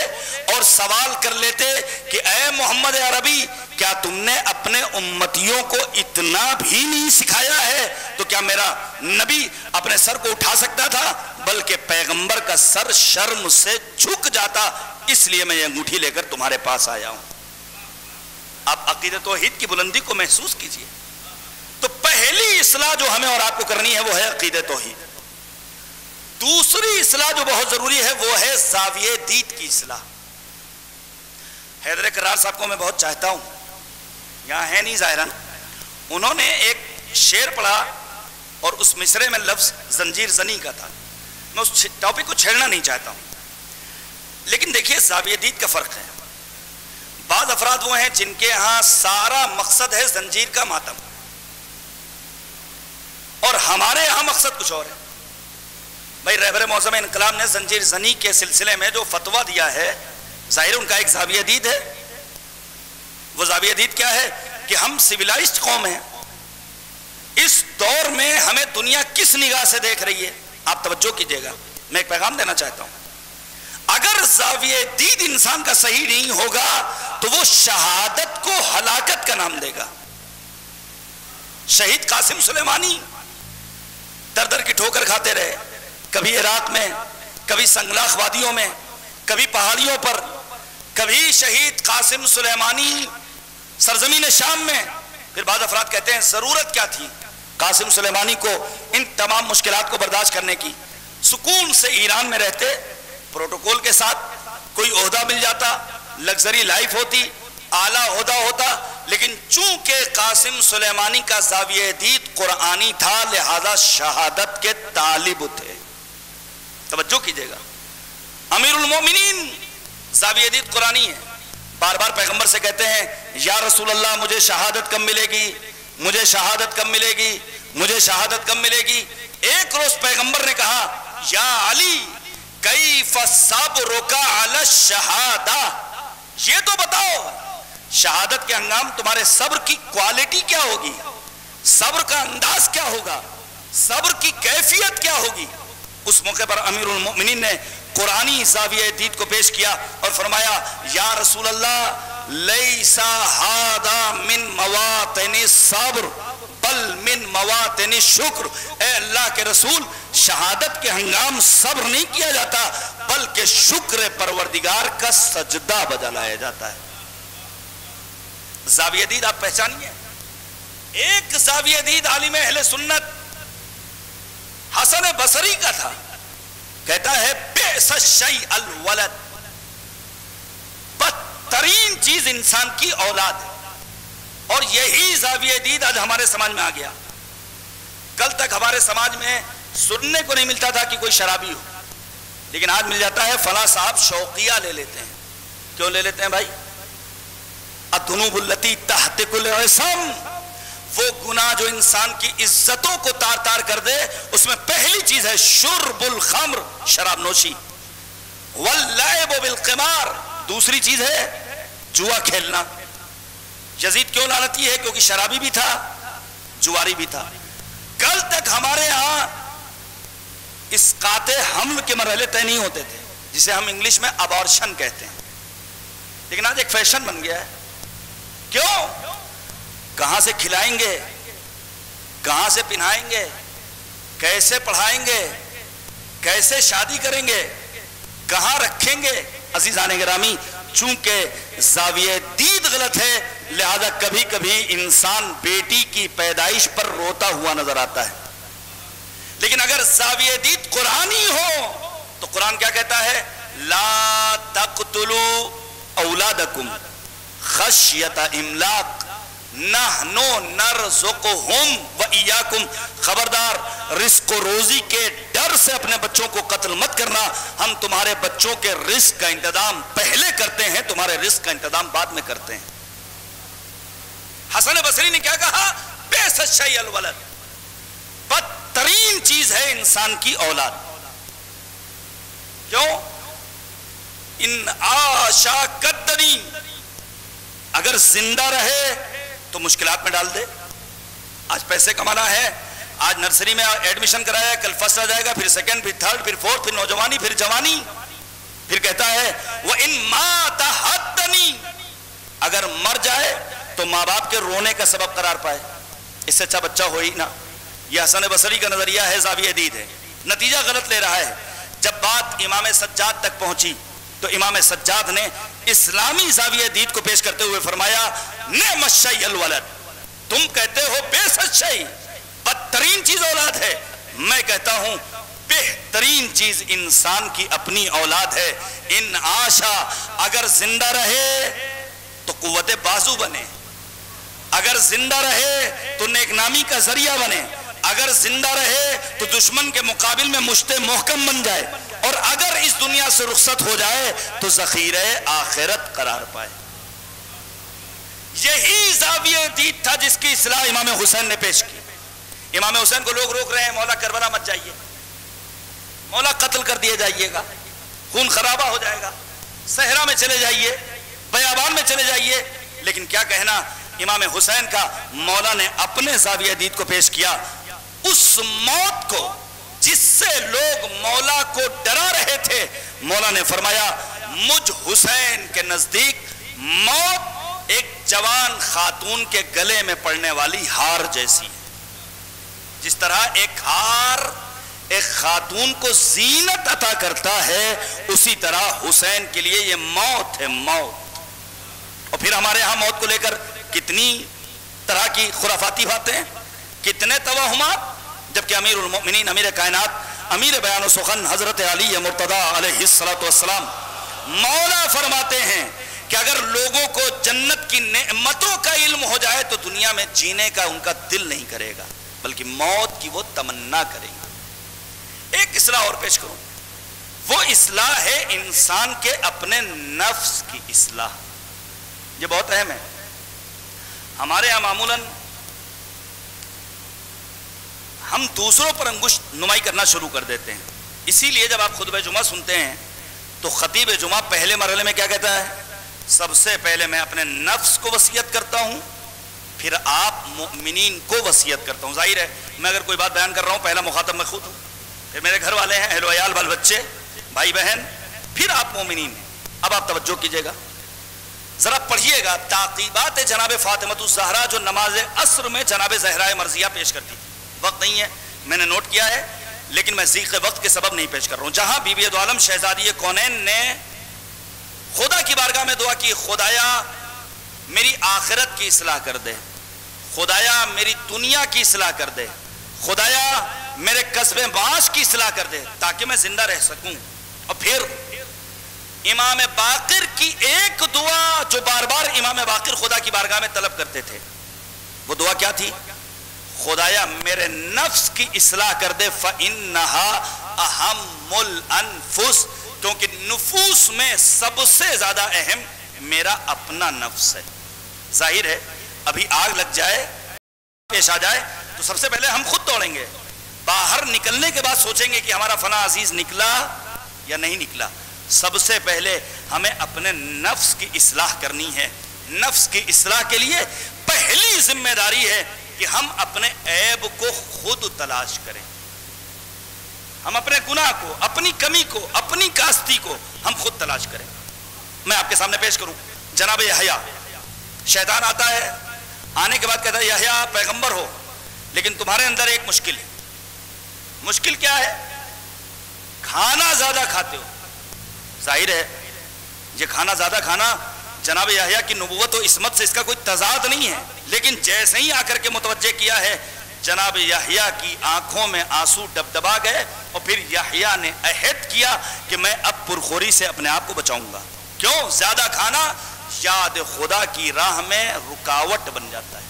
और सवाल कर लेते कि ए मोहम्मद अरबी क्या तुमने अपने उम्मतियों को इतना भी नहीं सिखाया है तो क्या क्या मेरा नबी अपने सर को उठा सकता था? बल्कि पैगंबर का सर शर्म से झुक जाता, इसलिए मैं ये अंगूठी लेकर तुम्हारे पास आया हूं। आप अकीदत तौहीद की बुलंदी को महसूस कीजिए। तो पहली इस्लाह जो हमें और आपको करनी है वो है अकीदत तौहीद। दूसरी इस्लाह जो बहुत जरूरी है वो है जाविये दीद की इस्लाह। हैदर करार साहब को मैं बहुत चाहता हूं, यहाँ है नहीं जाहिरन। उन्होंने एक शेर पढ़ा और उस मिसरे में लफ्ज जंजीर जनी का था। मैं उस टॉपिक को छेड़ना नहीं चाहता हूं, लेकिन देखिए जाविये दीद का फर्क है। बाद अफराद वो हैं जिनके यहां सारा मकसद है जंजीर का मातम, और हमारे यहां मकसद कुछ और है। भाई रहबर मौसम इनकलाब ने जंजीर जनी के सिलसिले में जो फतवा दिया है, जाहिर उनका एक जाविये दीद है। वो जाविये दीद क्या है? कि हम सिविलाइज्ड कौम है, इस दौर में हमें दुनिया किस निगाह से देख रही है, आप तवज्जो कीजिएगा। मैं एक पैगाम देना चाहता हूं, अगर जाविये दीद इंसान का सही नहीं होगा तो वो शहादत को हलाकत का नाम देगा। शहीद कासिम सुलेमानी दर दर की ठोकर खाते रहे, कभी इराक में, कभी संगलाख वादियों में, कभी पहाड़ियों पर। कभी शहीद कासिम सुलेमानी सरजमीन शाम में। फिर बाद अफराद कहते हैं जरूरत क्या थी कासिम सुलेमानी को इन तमाम मुश्किलात को बर्दाश्त करने की? सुकून से ईरान में रहते, प्रोटोकॉल के साथ कोई ओहदा मिल जाता, लग्जरी लाइफ होती, आला ओहदा होता। लेकिन चूंकि कासिम सुलेमानी का जाविये दीद कुरानी था, लिहाजा शहादत के तालिब थे। तवज्जो कीजिएगा, अमीरुल मोमिनीन जाविये दीद कुरानी है। बार बार पैगंबर से कहते हैं या रसूल अल्लाह मुझे शहादत कम मिलेगी, मुझे शहादत कम मिलेगी, मुझे शहादत कम मिलेगी। एक रोज पैगंबर ने कहा या अली कैफ सब्रुका अल शहादा, ये तो बताओ शहादत के हंगाम तुम्हारे सब्र की क्वालिटी क्या होगी, सब्र का अंदाज क्या होगा, सब्र की कैफियत क्या होगी। उस मौके पर अमीरुल मोमिनीन ने कुरानी जाविये दीद को पेश किया और फरमाया या रसूल अल्लाह लैसा हादा मिन मवातिनि सब्र बल मिन मवातिनि शुक्र। ए अल्लाह के रसूल, शहादत के हंगाम सब्र नहीं किया जाता बल्कि शुक्र परवरदिगार का सजदा बजा लाया जाता है। जाविये दीद आप पहचानिए। एक जाविये दीद आलिम अहले सुन्नत हसन बसरी का था। कहता है बेसशई अल वलद, बदतरीन चीज इंसान की औलाद है। और यही जाविये दीद आज हमारे समाज में आ गया। कल तक हमारे समाज में सुनने को नहीं मिलता था कि कोई शराबी हो, लेकिन आज मिल जाता है फला साहब शौकिया ले लेते हैं। क्यों ले लेते हैं भाई? अदुनुबुल्लती तहतिकुल इस्म, वो गुनाह जो इंसान की इज्जतों को तार तार कर दे, उसमें पहली चीज है शुरबुल खम्र, शराब नोशी, वल्लाइबु बिल क़िमार, दूसरी चीज है जुआ खेलना। यजीद क्यों लानती है? क्योंकि शराबी भी था, जुआरी भी था। कल तक हमारे यहां इस काते हमल के मरहले तय नहीं होते थे, जिसे हम इंग्लिश में अबॉर्शन कहते हैं, लेकिन आज एक फैशन बन गया है। क्यों? कहां से खिलाएंगे, कहां से पिन्हाएंगे, कैसे पढ़ाएंगे, कैसे शादी करेंगे, कहां रखेंगे। अजीजाने गिरामी, चूंकि जाविये दीद गलत है, लिहाजा कभी कभी इंसान बेटी की पैदाइश पर रोता हुआ नजर आता है। लेकिन अगर जाविये दीद कुरानी हो तो कुरान क्या कहता है? ला तकतुलू औलादकुम खश्यत इमलाक नहनो नरज़ुक़ुहुम व इयाकुम, खबरदार रिस्क रोजी के डर से अपने बच्चों को कत्ल मत करना। हम तुम्हारे बच्चों के रिस्क का इंतजाम पहले करते हैं, तुम्हारे रिस्क का इंतजाम बाद में करते हैं। हसन बसरी ने क्या कहा? बेसशई अल वलद, बदतरीन चीज है इंसान की औलाद। क्यों? इन आशा कदनी, अगर जिंदा रहे तो मुश्किलात में डाल दे। आज पैसे कमाना है, आज नर्सरी में एडमिशन कराया, कल फर्स्ट आ जाएगा, फिर सेकंड, फिर थर्ड, फिर फोर्थ, फिर नौजवानी, फिर जवानी। फिर कहता है वह इन माता हदनी, अगर मर जाए तो माँ बाप के रोने का सबब करार पाए, इससे अच्छा बच्चा हो ही ना। यह हसन बसरी का नजरिया है, ज़ाविए दीद है, नतीजा गलत ले रहा है। जब बात इमाम सज्जाद तक पहुंची तो इमाम सज्जाद ने इस्लामी ज़ाविए दीद को पेश करते हुए फरमाया, नेमश्शैल वलद, तुम कहते हो बेसच्चाई, बदतरीन चीज औलाद है, मैं कहता हूं बेहतरीन चीज इंसान की अपनी औलाद है। इन आशा, अगर जिंदा रहे तो कुव्वते बाजू बने, अगर जिंदा रहे तो नेकनामी का जरिया बने, अगर जिंदा रहे तो दुश्मन के मुकाबले में मुश्ते मोहकम बन जाए, और अगर इस दुनिया से रुखसत हो जाए तो जखीरे आखिरत करार पाए। यही ज़ाविए दीद था जिसकी इस्लाह इमाम हुसैन ने पेश की। इमाम हुसैन को लोग रोक रहे हैं, मौला करबला मत जाइए, मौला कत्ल कर दिए जाइएगा, खून खराबा हो जाएगा, सहरा में चले जाइए, बयाबान में चले जाइए। लेकिन क्या कहना, इमाम हुसैन का मौला ने अपने ज़ाविए दीद को पेश किया, उस मौत को जिससे लोग मौला को डरा रहे थे। मौला ने फरमाया, मुझ हुसैन के नजदीक मौत एक जवान खातून के गले में पड़ने वाली हार जैसी है। जिस तरह एक हार एक खातून को जीनत अता करता है, उसी तरह हुसैन के लिए यह मौत है, मौत। और फिर हमारे यहां मौत को लेकर कितनी तरह की खुराफाती बातें, कितने तवाहुमात, जबकि अमीरुल मोमिनीन, अमीर कायनात, अमीर बयान सुखन हजरत अली मुर्तदा अलैहिस्सलातु वस्सलाम मौला फरमाते हैं कि अगर लोगों को जन्नत की नेमतों का इल्म हो जाए तो दुनिया में जीने का उनका दिल नहीं करेगा, बल्कि मौत की वो तमन्ना करेगी। एक इस्लाह और पेश करूं, वो इस्लाह है इंसान के अपने नफ्स की इस्लाह। ये बहुत अहम है। हमारे यहां मामूलन हम दूसरों पर अंगुश नुमाई करना शुरू कर देते हैं। इसीलिए जब आप खुतबे जुमा सुनते हैं तो खतीब जुमा पहले मरहले में क्या कहता है, सबसे पहले मैं अपने नफ्स को वसीयत करता हूं, फिर आप मोमिनीन को वसीयत करता हूं। जाहिर है, मैं अगर कोई बात बयान कर रहा हूं, पहला मुखातब मैं खुद हूं, फिर मेरे घर वाले हैं, अहल वयाल, बाल बच्चे, भाई बहन, फिर आप मोमिनीन हैं। अब आप तवज्जो कीजिएगा, जरा पढ़िएगा ताक़ीबात जनाब फातिमतुज़ ज़हरा, जो नमाज असर में जनाब ज़हरा मर्ज़िया पेश करती थी। वक्त नहीं है, मैंने नोट किया है, लेकिन मैं ज़ीक़ वक्त के सबब नहीं पेश कर रहा हूँ। जहाँ बीबी दो आलम शहज़ादी कौनैन ने खुदा की बारगाह में दुआ की, खुदाया मेरी आखिरत की इस्लाह कर दे, खुदाया मेरी दुनिया की इस्लाह कर दे, खुदाया मेरे कस्बे बास की इस्लाह कर दे, ताकि मैं जिंदा रह सकूं। और फिर इमाम बाक़िर की एक दुआ जो बार बार इमाम बाक़िर खुदा की बारगाह में तलब करते थे, वो दुआ क्या थी, खुदाया मेरे नफ्स की इस्लाह कर दे, फ़इन्नहा अहम्मुल अनफुस, क्योंकि नुफूस में सबसे ज्यादा अहम मेरा अपना नफ्स है। जाहिर है, अभी आग लग जाए, पेश आ जाए, तो सबसे पहले हम खुद दौड़ेंगे, बाहर निकलने के बाद सोचेंगे कि हमारा फना अजीज निकला या नहीं निकला। सबसे पहले हमें अपने नफ्स की इस्लाह करनी है। नफ्स की इस्लाह के लिए पहली जिम्मेदारी है कि हम अपने ऐब को खुद तलाश करें, हम अपने गुनाह को, अपनी कमी को, अपनी कास्ती को हम खुद तलाश करें। मैं आपके सामने पेश करूं, जनाब यहया, शैतान आता है, आने के बाद कहता है यहया पैगंबर हो, लेकिन तुम्हारे अंदर एक मुश्किल है। मुश्किल क्या है, खाना ज्यादा खाते हो। जाहिर है, ये खाना ज्यादा खाना जनाब यहया की नबूवत और इस्मत से इसका कोई तजाद नहीं है, लेकिन जैसे ही आकर के मुतवज्जे किया है, जनाब यहया की आंखों में आंसू डबडबा गए। और फिर यहया ने अहद किया कि मैं अब पुरखोरी से अपने आप को बचाऊंगा। क्यों, ज्यादा खाना याद खुदा की राह में रुकावट बन जाता है।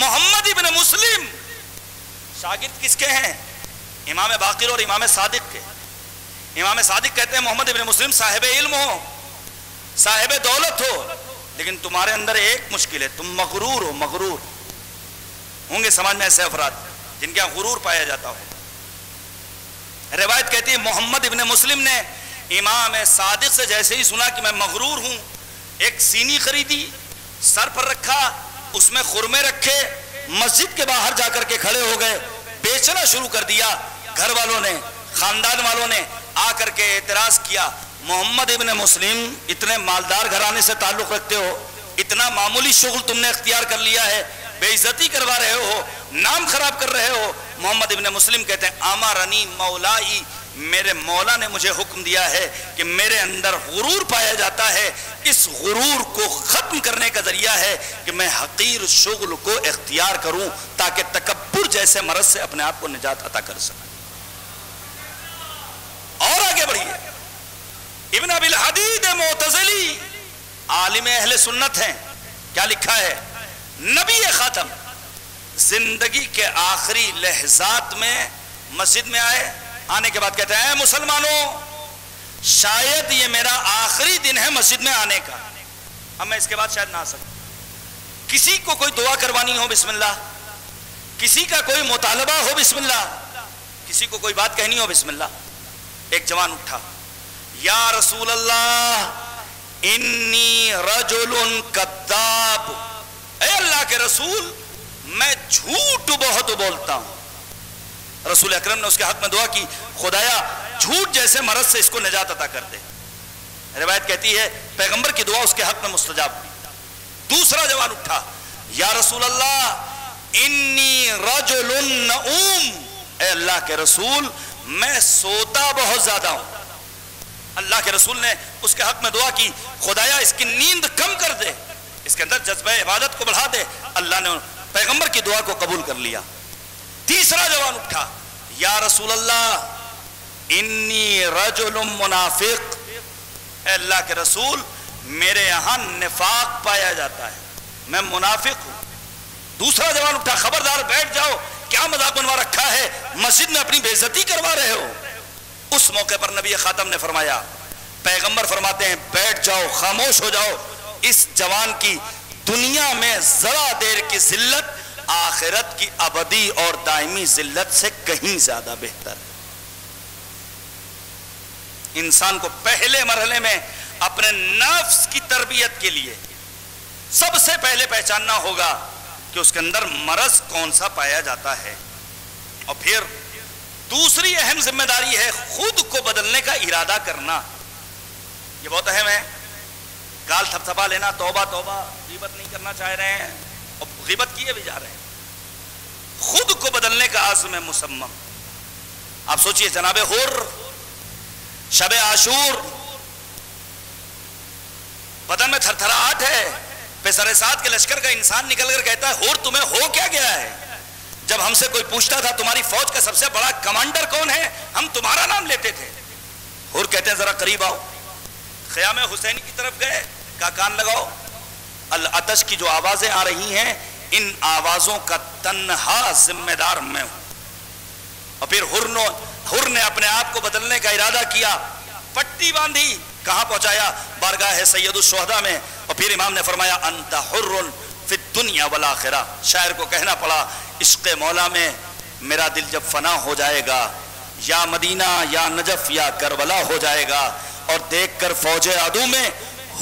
मोहम्मद इब्न मुस्लिम शागिर्द किसके हैं, इमाम बाक़िर और इमाम सादिक के। इमाम सादिक कहते हैं, मोहम्मद इब्न मुस्लिम साहिब इल्म हो, साहिब दौलत हो, लेकिन तुम्हारे अंदर एक मुश्किल है, तुम मगरूर हो। मगरूर होंगे समाज में ऐसे अफराद जिनके यहाँ गुरूर पाया जाता हो। रिवायत कहती है, मोहम्मद इब्ने मुस्लिम ने इमाम सादिक से जैसे ही सुना कि मैं मगरूर हूँ, एक सीनी खरीदी, सर पर रखा, उसमें खुरमे रखे, मस्जिद के बाहर जाकर के खड़े हो गए, बेचना शुरू कर दिया। घर वालों ने, खानदान वालों ने आकर के एतराज किया, मोहम्मद इब्ने मुस्लिम, इतने मालदार घराने से ताल्लुक़ रखते हो, इतना मामूली शुगल तुमने इख्तियार कर लिया है, बेइज्जती करवा रहे हो। नाम खराब कर रहे हो। मोहम्मद इब्ने मुस्लिम कहते हैं आमरनी मौलाई, मेरे मौला ने मुझे हुक्म दिया है कि मेरे अंदर गुरूर पाया जाता है, इस गुरूर को खत्म करने का जरिया है कि मैं हकीर शुगल को इख्तियार करूं ताकि तकब्बुर जैसे मरज से अपने आप को निजात अता कर सकूं। और आगे बढ़िए, इब्न अबिल हदीद मोतजली आलिम अहले सुन्नत हैं, क्या लिखा है, नबी खातम जिंदगी के आखिरी लहजात में मस्जिद में आए, आने के बाद कहते हैं मुसलमानों शायद ये मेरा आखिरी दिन है मस्जिद में आने का, अब मैं इसके बाद शायद ना आ सकूं। किसी को कोई दुआ करवानी हो बिस्मिल्लाह, किसी का कोई मुतालबा हो बिस्मिल्लाह, किसी को कोई बात कहनी हो बिस्मिल्लाह। एक जवान उठा, या रसूल अल्लाह इन्नी रजुलन कद्दाब, ए अल्लाह के रसूल मैं झूठ बहुत बोलता हूं। रसूल अकरम ने उसके हाथ में दुआ की, खुदाया झूठ जैसे मरज से इसको निजात अता कर दे। रिवायत कहती है पैगंबर की दुआ उसके हाथ में मुस्तजाब हुई। दूसरा जवान उठा, या रसूल अल्लाह इन्नी रजुलुन नऊम, ए अल्लाह के रसूल मैं सोता बहुत ज्यादा हूं। अल्लाह के रसूल ने उसके हाथ में दुआ की, खुदाया इसकी नींद कम कर दे, इसके अंदर जज्बे इबादत को बढ़ा दे। अल्लाह ने पैगंबर की दुआ को कबूल कर लिया। तीसरा जवान उठा, या रसूल अल्लाह इन्नी रजुलुम मुनाफिक, अल्लाह के रसूल मेरे यहां निफाक पाया जाता है, मैं मुनाफिक हूं। दूसरा जवान उठा, खबरदार बैठ जाओ, क्या मजाक बनवा रखा है, मस्जिद में अपनी बेइज्जती करवा रहे हो। उस मौके पर नबी खातम ने फरमाया, पैगंबर फरमाते हैं बैठ जाओ, खामोश हो जाओ, इस जवान की दुनिया में जरा देर की जिल्लत आखिरत की अबदी और दायमी जिल्लत से कहीं ज्यादा बेहतर है। इंसान को पहले मरहले में अपने नफ्स की तरबियत के लिए सबसे पहले पहचानना होगा कि उसके अंदर मरज कौन सा पाया जाता है, और फिर दूसरी अहम जिम्मेदारी है खुद को बदलने का इरादा करना। यह बहुत अहम है। गाल थपथपा लेना, तौबा तौबा, गीबत नहीं करना चाह रहे हैं और गिबत किए भी जा रहे हैं। खुद को बदलने का आज़म है मुसम्मम। आप सोचिए जनाबे हुर शबे आशूर, बदन में थरथराहट है, पेशरे साथ के लश्कर का इंसान निकल कर कहता है हुर तुम्हें हो क्या गया है। जब हमसे कोई पूछता था तुम्हारी फौज का सबसे बड़ा कमांडर कौन है, हम तुम्हारा नाम लेते थे। हुर कहते हैं जरा करीब आओ। खयामे हुसैनी की तरफ गए, का कान लगाओ, अल अतश की जो आवाजें आ रही हैं इन आवाजों का तन्हा जिम्मेदार मैं हूं। और फिर हुरनो हुर ने अपने आप को बदलने का इरादा किया, पट्टी बांधी, कहां पहुंचाया, बारगाह है सैयदुश्शुहदा में। और फिर इमाम ने फरमाया अंत हुर्रुन फिद दुनिया वल आखिरा। शायर को कहना पड़ा इश्क़ मौला में मेरा दिल जब फना हो जाएगा, या मदीना या नजफ या करबला हो जाएगा, और देखकर फौजे आदू में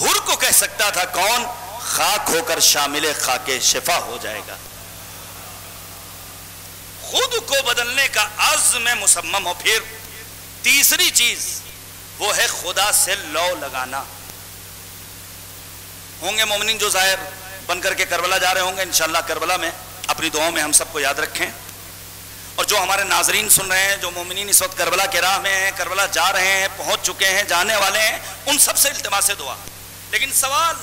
हुर को कह सकता था कौन, खाक होकर शामिले खाके शिफा हो जाएगा। खुद को बदलने का आज़्म मुसम्मम। हो फिर तीसरी चीज वो है खुदा से लौ लगाना। होंगे मोमिन जो जाहिर बनकर के करबला जा रहे होंगे, इंशाल्लाह करबला में अपनी दुआओं में हम सबको याद रखें। और जो हमारे नाजरीन सुन रहे हैं, जो मोमिन इस वक्त करबला के राह में हैं, करबला जा रहे हैं, पहुंच चुके हैं, जाने वाले हैं, उन सबसे इल्तिमास दुआ। लेकिन सवाल,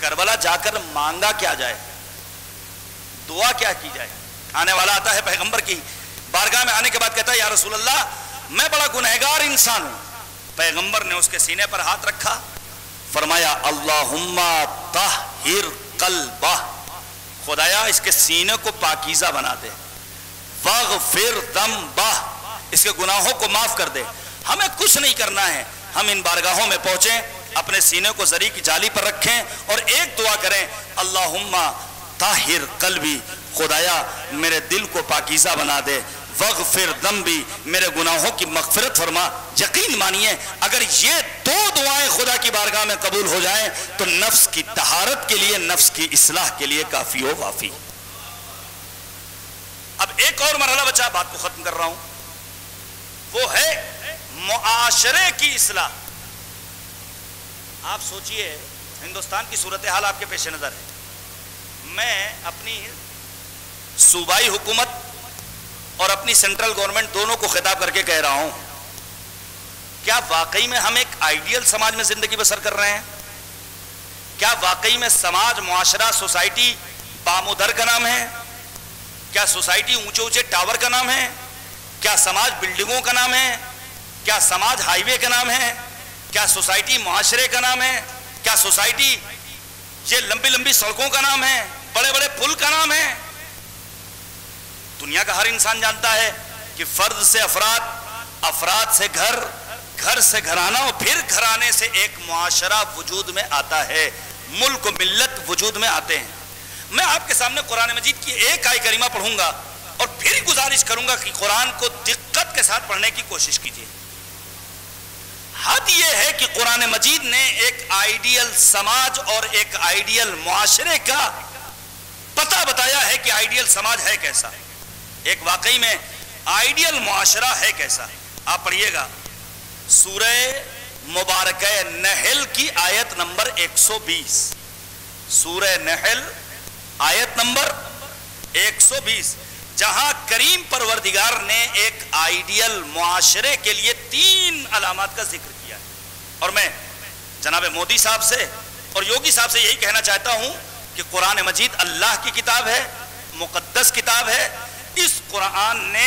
करबला जाकर मांगा क्या जाए, दुआ क्या की जाए। आने वाला आता है पैगंबर की बारगाह में, आने के बाद कहता है या रसूल अल्लाह मैं बड़ा गुनहगार इंसान हूं। पैगंबर ने उसके सीने पर हाथ रखा, फरमाया अल्लाहुम्मा ताहिर कल्बह, खुदाया इसके सीने को पाकीज़ा बना दे, वाग़फिर ज़म्बह, इसके गुनाहों को माफ कर दे। हमें कुछ नहीं करना है, हम इन बारगाहों में पहुंचे, अपने सीने को जरी की जाली पर रखें और एक दुआ करें अल्लाहुम्मा ताहिर कल्बी, खुदाया मेरे दिल को पाकीज़ा बना दे, वग़फ़िर ज़म्बी, मेरे गुनाहों की मग़फ़िरत फरमा। यकीन मानिए अगर ये दो दुआएं खुदा की बारगाह में कबूल हो जाएं तो नफ्स की तहारत के लिए, नफ्स की इस्लाह के लिए काफ़ी हो काफ़ी। अब एक और मरहला बचा, बात को ख़त्म कर रहा हूँ, वो है मुआशरे की इस्लाह। आप सोचिए हिंदुस्तान की सूरत हाल आपके पेश नज़र है। मैं अपनी सूबाई हुकूमत और अपनी सेंट्रल गवर्नमेंट दोनों को खिताब करके कह रहा हूं, क्या वाकई में हम एक आइडियल समाज में जिंदगी बसर कर रहे हैं? क्या वाकई में समाज, मुआशरा, सोसाइटी बामुदर का नाम है? क्या सोसाइटी ऊंचे ऊंचे टावर का नाम है? क्या समाज बिल्डिंगों का नाम है? क्या समाज हाईवे का नाम है? क्या सोसाइटी मुआशरे का नाम है? क्या सोसाइटी ये लंबी लंबी सड़कों का नाम है? बड़े बड़े पुल का नाम है? दुनिया का हर इंसान जानता है कि फर्द से अफराद, अफराद से घर, घर से घराना और फिर घराने से एक मुआशरा वजूद में आता है, मुल्क मिल्लत वजूद में आते हैं। मैं आपके सामने कुरान मजीद की एक आय करीमा पढ़ूंगा और फिर गुजारिश करूंगा कि कुरान को दिक्कत के साथ पढ़ने की कोशिश कीजिए। हद यह है कि कुरान मजीद ने एक आइडियल समाज और एक आइडियल मुआशरे का पता बताया है कि आइडियल समाज है कैसा, एक वाकई में आइडियल मुआशरा है कैसा। आप पढ़िएगा सूरह मुबारक नहल की आयत नंबर एक सौ बीस, सूरह नहल आयत नंबर एक सौ बीस, जहां करीम परवरदिगार ने एक आइडियल मुआशरे के लिए तीन अलामत का जिक्र किया है। और मैं जनाब मोदी साहब से और योगी साहब से यही कहना चाहता हूं कि कुरान मजीद अल्लाह की किताब है, मुकद्दस किताब है। इस कुरान ने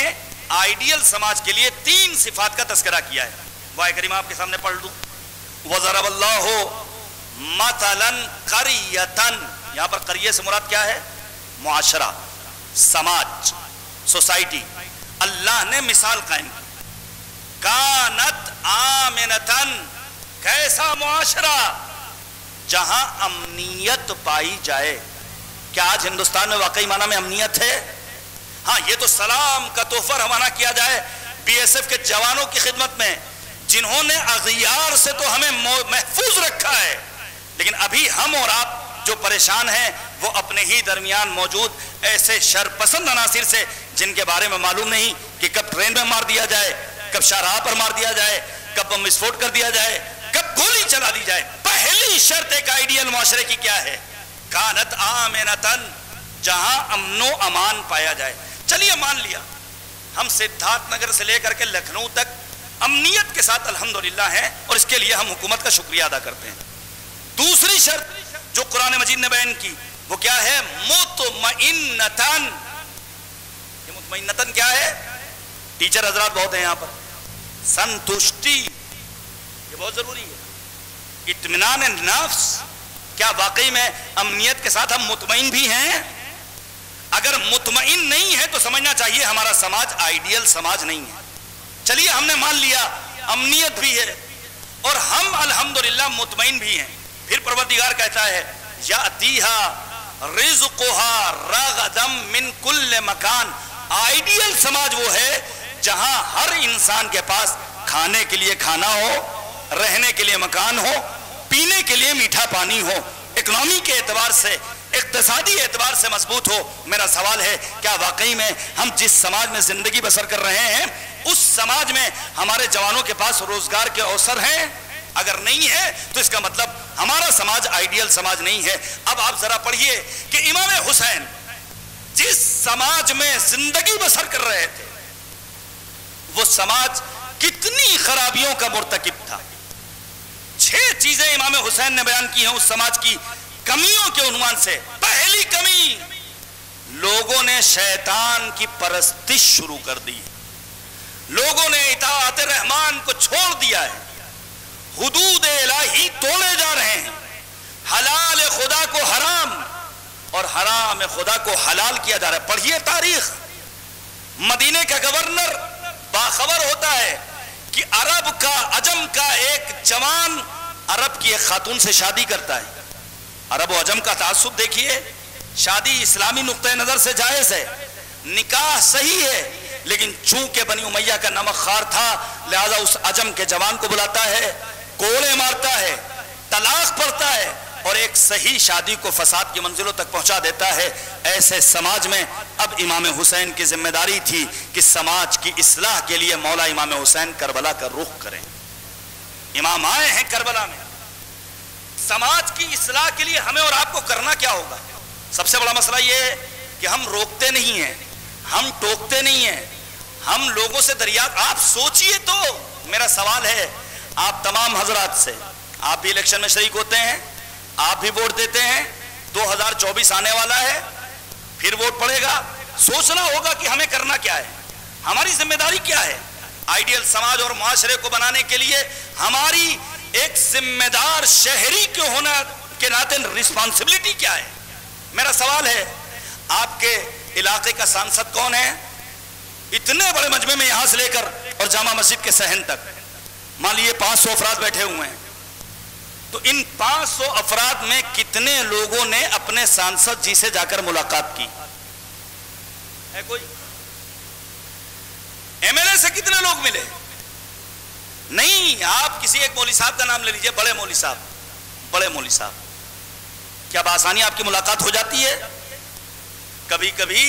आइडियल समाज के लिए तीन सिफात का तस्करा किया है। वाय करीमा आपके सामने पढ़ लूं, वज़रबल्लाहु मतलन क़रियतन, यहाँ पर करिये से मुराद क्या है? मुआशरा, समाज, सोसाइटी। अल्लाह ने मिसाल कायम की, कानत आमिनतन, कैसा मुआशरा जहां अमनियत पाई जाए। क्या आज हिंदुस्तान में वाकई माना में अमनियत है? हाँ, ये तो सलाम का तोहफा रवाना किया जाए बीएसएफ के जवानों की खिदमत में, जिन्होंने अगियार से तो हमें महफूज रखा है, लेकिन अभी हम और आप जो परेशान हैं वो अपने ही दरमियान मौजूद ऐसे शरपसंद अनासिर से, जिनके बारे में मालूम नहीं कि कब ट्रेन में मार दिया जाए, कब शाहराह पर मार दिया जाए, कब बम विस्फोट कर दिया जाए, कब गोली चला दी जाए। पहली शर्त एक आइडियल मुआशरे की क्या है? कानत आमिनतन, जहां अमनो अमान पाया जाए। चलिए मान लिया हम सिद्धार्थ नगर से लेकर के लखनऊ तक अमनियत के साथ अल्हम्दुलिल्लाह है और इसके लिए हम हुकूमत का शुक्रिया अदा करते हैं। दूसरी शर्त जो कुरान मजीद ने बयान की वो क्या है? मुतमइन्नतन। ये मुतमइन्नतन क्या है? टीचर हजरात बहुत हैं यहाँ पर, संतुष्टि, ये बहुत जरूरी है। इत्मीनान नफ्स, क्या वाकई में अमनियत के साथ हम मुतमइन भी हैं? अगर मुतमइन नहीं है तो समझना चाहिए हमारा समाज आइडियल समाज नहीं है। चलिए हमने मान लिया अमनियत भी है और हम अल्हम्दुलिल्लाह मुतमइन भी हैं। फिर परवरदिगार कहता है यातीहा रिज़्क़ुहा रग़दम मिन कुल्ल मकान। आइडियल समाज वो है जहां हर इंसान के पास खाने के लिए खाना हो, रहने के लिए मकान हो, पीने के लिए मीठा पानी हो, इकोनॉमी के एतबार से, इक़्तिसादी एतबार से मजबूत हो। मेरा सवाल है क्या वाकई में हम जिस समाज में जिंदगी बसर कर रहे हैं उस समाज में हमारे जवानों के पास रोजगार के अवसर हैं? अगर नहीं है तो इसका मतलब हमारा समाज आइडियल समाज नहीं है। अब आप जरा पढ़िए कि इमाम हुसैन जिस समाज में जिंदगी बसर कर रहे थे वो समाज कितनी खराबियों का मुर्तकिब था। छह चीजें इमाम हुसैन ने बयान की हैं उस समाज की कमियों के उन्वान से। पहली कमी, लोगों ने शैतान की परस्तिश शुरू कर दी, लोगों ने इताअत रहमान को छोड़ दिया है, हुदूद इलाही तोड़े जा रहे हैं, हलाल खुदा को हराम और हराम खुदा को हलाल किया जा रहा है। पढ़िए तारीख, मदीने का गवर्नर बाखबर होता है कि अरब का, अजम का एक जवान अरब की एक खातून से शादी करता है। अरब और अजम का तासुब देखिए, शादी इस्लामी नुक्ते नजर से जायज है, निकाह सही है, लेकिन चूंकि बनी उमैया का नमकखार था लिहाजा उस अजम के जवान को बुलाता है, कोड़े मारता है, तलाक पड़ता है और एक सही शादी को फसाद की मंजिलों तक पहुंचा देता है। ऐसे समाज में अब इमाम हुसैन की जिम्मेदारी थी कि समाज की इस्लाह के लिए मौला इमाम हुसैन करबला का रुख करें। इमाम आए हैं करबला में, समाज की इस्लाह के लिए हमें और आपको करना क्या होगा? सबसे बड़ा मसला यह है कि हम रोकते नहीं हैं, हम टोकते नहीं हैं, हम लोगों से दरियात। आप सोचिए तो, मेरा सवाल है आप तमाम हजरात से, आप भी इलेक्शन में शरीक होते हैं, आप भी वोट देते हैं, दो हज़ार चौबीस आने वाला है, फिर वोट पड़ेगा, सोचना होगा कि हमें करना क्या है, हमारी जिम्मेदारी क्या है। आइडियल समाज और माशरे को बनाने के लिए हमारी एक जिम्मेदार शहरी के होने के नाते रिस्पॉन्सिबिलिटी क्या है, मेरा सवाल है। आपके इलाके का सांसद कौन है? इतने बड़े मजमे में यहां से लेकर और जामा मस्जिद के सहन तक मान लीजिए पांच सौ अफराद बैठे हुए हैं, तो इन पांच सौ अफराद में कितने लोगों ने अपने सांसद जी से जाकर मुलाकात की है? कोई? एमएलए से कितने लोग मिले? नहीं। आप किसी एक मौली साहब का नाम ले लीजिए, बड़े मौली साहब, बड़े मौली साहब, क्या बासानी आपकी मुलाकात हो जाती है? कभी कभी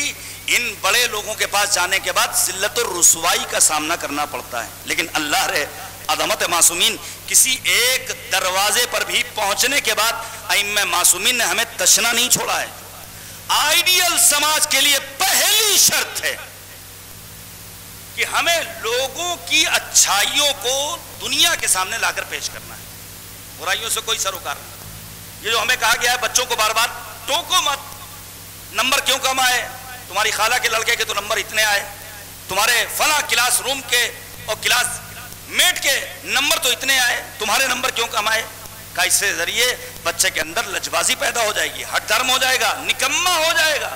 इन बड़े लोगों के पास जाने के बाद जिल्लत और रुसवाई का सामना करना पड़ता है, लेकिन अल्लाह रे अदमत मासूमीन, किसी एक दरवाजे पर भी पहुंचने के बाद अइम्मा मासूमीन ने हमें तशना नहीं छोड़ा है। आइडियल समाज के लिए पहली शर्त है कि हमें लोगों की अच्छाइयों को दुनिया के सामने लाकर पेश करना है, बुराइयों से कोई सरोकार नहीं। ये जो हमें कहा गया है बच्चों को बार बार टोको मत, नंबर क्यों कम आए, तुम्हारी खाला के लड़के के तो नंबर इतने आए, तुम्हारे फला क्लास रूम के और क्लास मेट के नंबर तो इतने आए, तुम्हारे नंबर क्यों कम आए, का इससे जरिए बच्चे के अंदर लजबाजी पैदा हो जाएगी, हट धर्म हो जाएगा, निकम्मा हो जाएगा।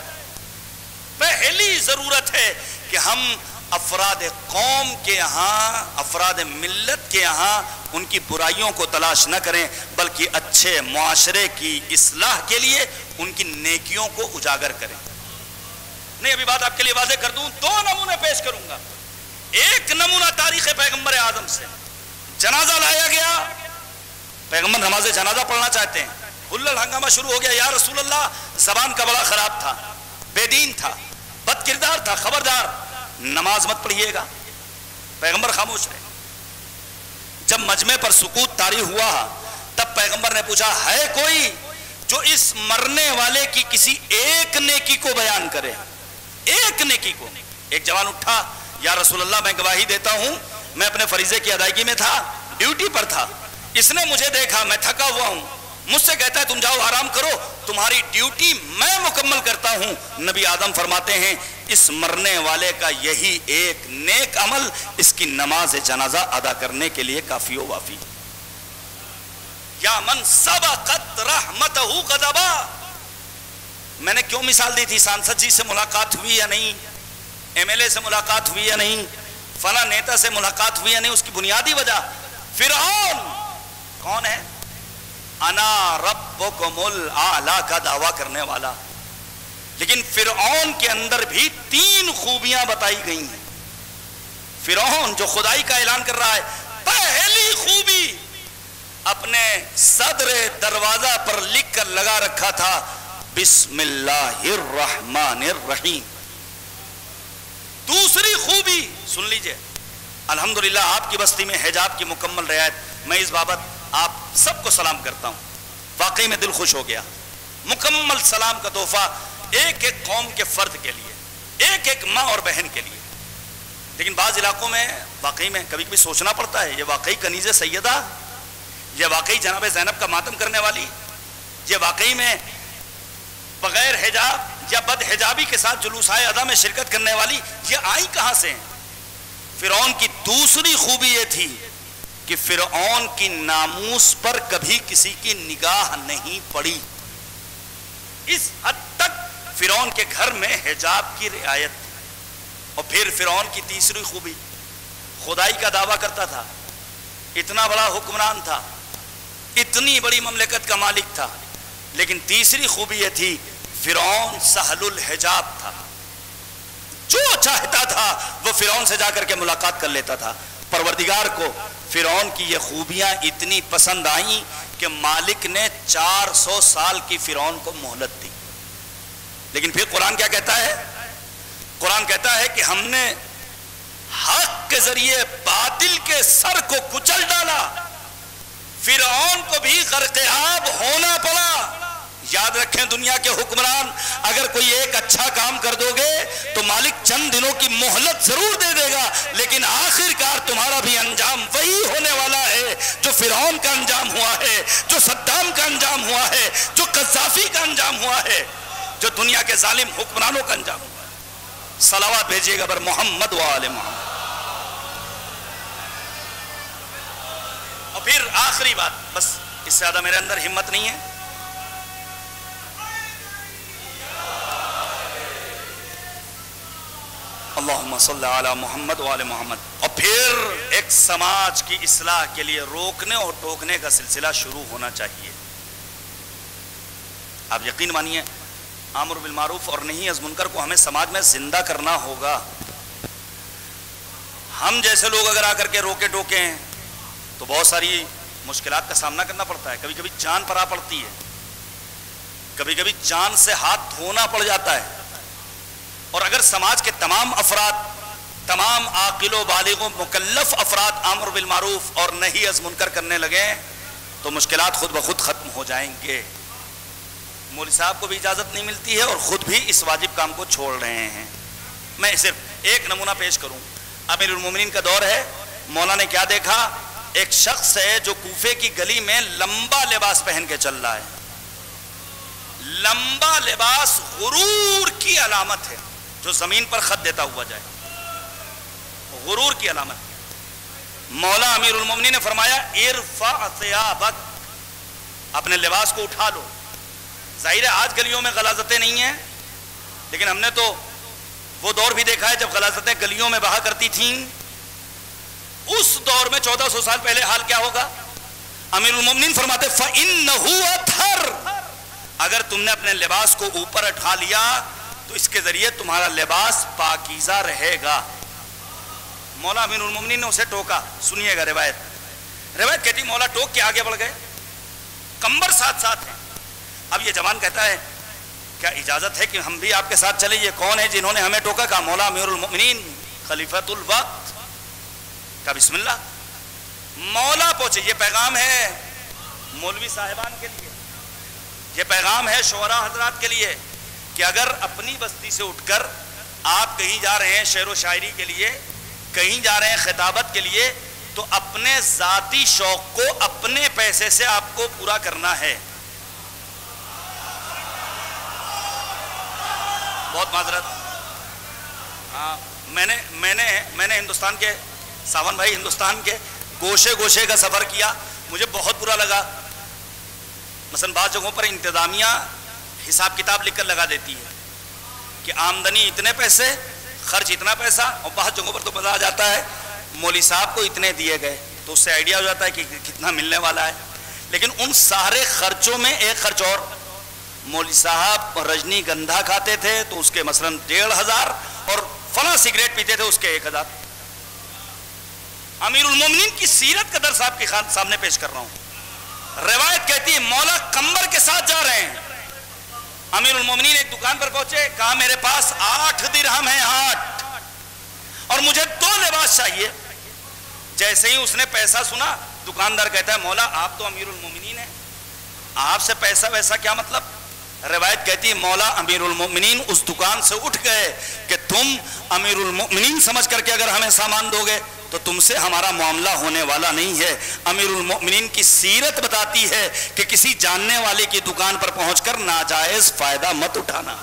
पहली जरूरत है कि हम अफराद कौम के यहाँ, अफराद मिल्लत के यहाँ उनकी बुराइयों को तलाश न करें, बल्कि अच्छे मुआशरे की इस्लाह के लिए उनकी नेकियों को उजागर करें। नहीं, अभी बात आपके लिए वाजे कर दूं, दो नमूने पेश करूंगा। एक नमूना तारीख पैगंबर आजम से, जनाजा लाया गया, पैगंबर नमाज जनाजा पढ़ना चाहते हैं, हुल्लड़ हंगामा शुरू हो गया, या रसूल अल्लाह, जबान का बड़ा खराब था, बेदीन था, बदकिरदार था, खबरदार नमाज मत पढ़िएगा। पैगंबर खामोश रहे। जब मजमे पर सुकूत तारी हुआ तब पैगंबर ने पूछा, है कोई जो इस मरने वाले की किसी एक नेकी को बयान करे, एक नेकी को। एक जवान उठा, या रसूल अल्लाह, मैं गवाही देता हूं मैं अपने फरीजे की अदायगी में था, ड्यूटी पर था, इसने मुझे देखा, मैं थका हुआ हूं, मुझसे कहता है तुम जाओ आराम करो, तुम्हारी ड्यूटी मैं मुकम्मल करता हूं। नबी आदम फरमाते हैं, इस मरने वाले का यही एक नेक अमल इसकी नमाज जनाजा अदा करने के लिए काफी हो वाफी। या मन सबकत रहमतहू गदबा, मैंने क्यों मिसाल दी थी, सांसद जी से मुलाकात हुई या नहीं, एमएलए से मुलाकात हुई या नहीं, फला नेता से मुलाकात हुई या नहीं, उसकी बुनियादी वजह फिरौन कौन है, अना रब्बुकुमुल आला का दावा करने वाला। लेकिन फिरौन के अंदर भी तीन खूबियां बताई गई हैं। फिरौन जो खुदाई का ऐलान कर रहा है, पहली खूबी अपने सदर दरवाजा पर लिख कर लगा रखा था, बिस्मिल्लाहिर्रहमानिर्रहीम। दूसरी खूबी सुन लीजिए, अल्हम्दुलिल्लाह आपकी बस्ती में हिजाब की मुकम्मल रियायत। मैं इस बाबत आप सबको सलाम करता हूं, वाकई में दिल खुश हो गया, मुकम्मल सलाम का तोहफा एक एक कौम के फर्द के लिए, एक एक माँ और बहन के लिए। लेकिन बाज़ इलाकों में वाकई में कभी कभी सोचना पड़ता है, ये वाकई कनीज़े सैयदा, ये वाकई जनाब ज़ैनब का मातम करने वाली, ये वाकई में बग़ैर हिजाब या बद हिजाबी के साथ जुलूसाए अदा में शिरकत करने वाली, ये आई कहाँ से हैं? फिरौन की दूसरी खूबी ये थी कि फिरौन की नामूस पर कभी किसी की निगाह नहीं पड़ी। इस हद तक फिरौन के घर में हिजाब की रियायत। और फिर फिरौन की तीसरी खूबी, खुदाई का दावा करता था, इतना बड़ा हुक्मरान था, इतनी बड़ी ममलिकत का मालिक था, लेकिन तीसरी खूबी यह थी, फिरौन सहलुल हिजाब था, जो चाहता था वो फिरौन से जाकर के मुलाकात कर लेता था। परवरदिगार को फिरौन की ये खूबियां इतनी पसंद आईं कि मालिक ने चार सौ साल की फिरौन को मोहलत दी। लेकिन फिर कुरान क्या कहता है? कुरान कहता है कि हमने हक के जरिए बातिल के सर को कुचल डाला, फिरौन को भी गर्क आब होना पड़ा। याद रखें दुनिया के हुक्मरान, अगर कोई एक अच्छा काम कर दोगे तो मालिक चंद दिनों की मोहलत जरूर दे देगा, लेकिन आखिरकार तुम्हारा भी अंजाम वही होने वाला है जो फिरौन का अंजाम हुआ है, जो सद्दाम का अंजाम हुआ है, जो कज़ाफी का अंजाम हुआ है, जो दुनिया के जालिम हुक्मरानों का अंजाम हुआ है। सलावत भेजिएगा बर मोहम्मद वाले मोहम्मद। और फिर आखिरी बात, बस इससे ज्यादा मेरे अंदर हिम्मत नहीं है। अल्लाहुम्मा सल्ली अला मोहम्मद व आले मोहम्मद। और फिर एक समाज की इस्लाह के लिए रोकने और टोकने का सिलसिला शुरू होना चाहिए। आप यकीन मानिए, आमर बिल मारूफ और नहीं अज़ मुनकर को हमें समाज में जिंदा करना होगा। हम जैसे लोग अगर आकर के रोके टोके हैं तो बहुत सारी मुश्किलात का सामना करना पड़ता है। कभी कभी जान पर आ पड़ती है, कभी कभी जान से हाथ धोना पड़ जाता है। और अगर समाज के तमाम अफराद, तमाम आकिलों बालिगों मुकल्लफ अफराद आमर बिल मारूफ और नहीं अज़ मुनकर करने लगे तो मुश्किलात खुद ब खुद ख़त्म हो जाएंगे। मौलवी साहब को भी इजाज़त नहीं मिलती है और ख़ुद भी इस वाजिब काम को छोड़ रहे हैं। मैं सिर्फ एक नमूना पेश करूँ। अमीरुल मोमिनीन का दौर है, मौलाना ने क्या देखा? एक शख्स है जो कूफे की गली में लंबा लिबास पहन के चल रहा है। लंबा लिबास गुरूर की अलामत है, जो जमीन पर खत देता हुआ जाए, गुरूर की अलामत है। मौला अमीरुल मोमिनीन ने फरमाया, इरफा सियाबक, अपने लिबास को उठा लो। जाहिर है आज गलियों में गलाजतें नहीं हैं, लेकिन हमने तो वो दौर भी देखा है जब गलाजतें गलियों में बहा करती थीं। उस दौर में चौदह सौ साल पहले हाल क्या होगा? अमीरुल मोमिनीन फरमाते, फ़इन्नहु अतहर, अगर तुमने अपने लिबास को ऊपर उठा लिया तो इसके जरिए तुम्हारा लिबास पाकीज़ा रहेगा। मौला अमीरुल मोमिनीन ने उसे टोका। सुनिएगा रिवायत, रिवायत कहती मौला टोक के आगे बढ़ गए, कंबर साथ साथ है। अब ये जवान कहता है, क्या इजाजत है कि हम भी आपके साथ चले? ये कौन है जिन्होंने हमें टोका? कहा मौला अमीरुल मोमिनीन, खलीफतुल वक्त। बिस्मिल्लाह। मौला पहुंचे। ये पैगाम है मौलवी साहिबान के लिए, ये पैगाम है शोरा हजरात के लिए कि अगर अपनी बस्ती से उठकर आप कहीं जा रहे हैं शेर व शायरी के लिए, कहीं जा रहे हैं खिताबत के लिए, तो अपने ज़ाती शौक को अपने पैसे से आपको पूरा करना है। बहुत माजरत, हाँ, मैंने मैंने मैंने हिंदुस्तान के, सावन भाई, हिंदुस्तान के गोशे गोशे का सफ़र किया, मुझे बहुत बुरा लगा। मसलन बाद जगहों पर इंतज़ामिया हिसाब किताब लिखकर लगा देती है कि आमदनी इतने पैसे, खर्च इतना पैसा, और बहुत जगहों पर तो मज़ा आ जाता है मौली साहब को इतने दिए गए, तो उससे आइडिया हो जाता है कि कितना मिलने वाला है। लेकिन उन सारे खर्चों में एक खर्च और, मौली साहब रजनीगंधा खाते थे तो उसके मसलन डेढ़ हज़ार और फला सिगरेट पीते थे उसके एक हज़ार अमीरुल मोमिनीन की सीरत का दर्स आपके सामने पेश कर रहा हूं। रिवायत कहती है मौला कंबर के साथ जा रहे हैं। अमीरुल मोमिनीन एक दुकान पर पहुंचे, कहा मेरे पास आठ दिरहम है, आठ, और मुझे दो लिबास चाहिए। जैसे ही उसने पैसा सुना, दुकानदार कहता है मौला आप तो अमीरुल मोमिनीन हैं, आपसे पैसा वैसा क्या मतलब? रिवायत कहती है मौला अमीरुल मोमिनीन उस दुकान से उठ गए कि तुम अमीरुल मोमिनीन समझ करके अगर हमें सामान दोगे तो तुमसे हमारा मामला होने वाला नहीं है। अमीरुल मोमिनीन की सीरत बताती है कि किसी जानने वाले की दुकान पर पहुंचकर नाजायज फायदा मत उठाना।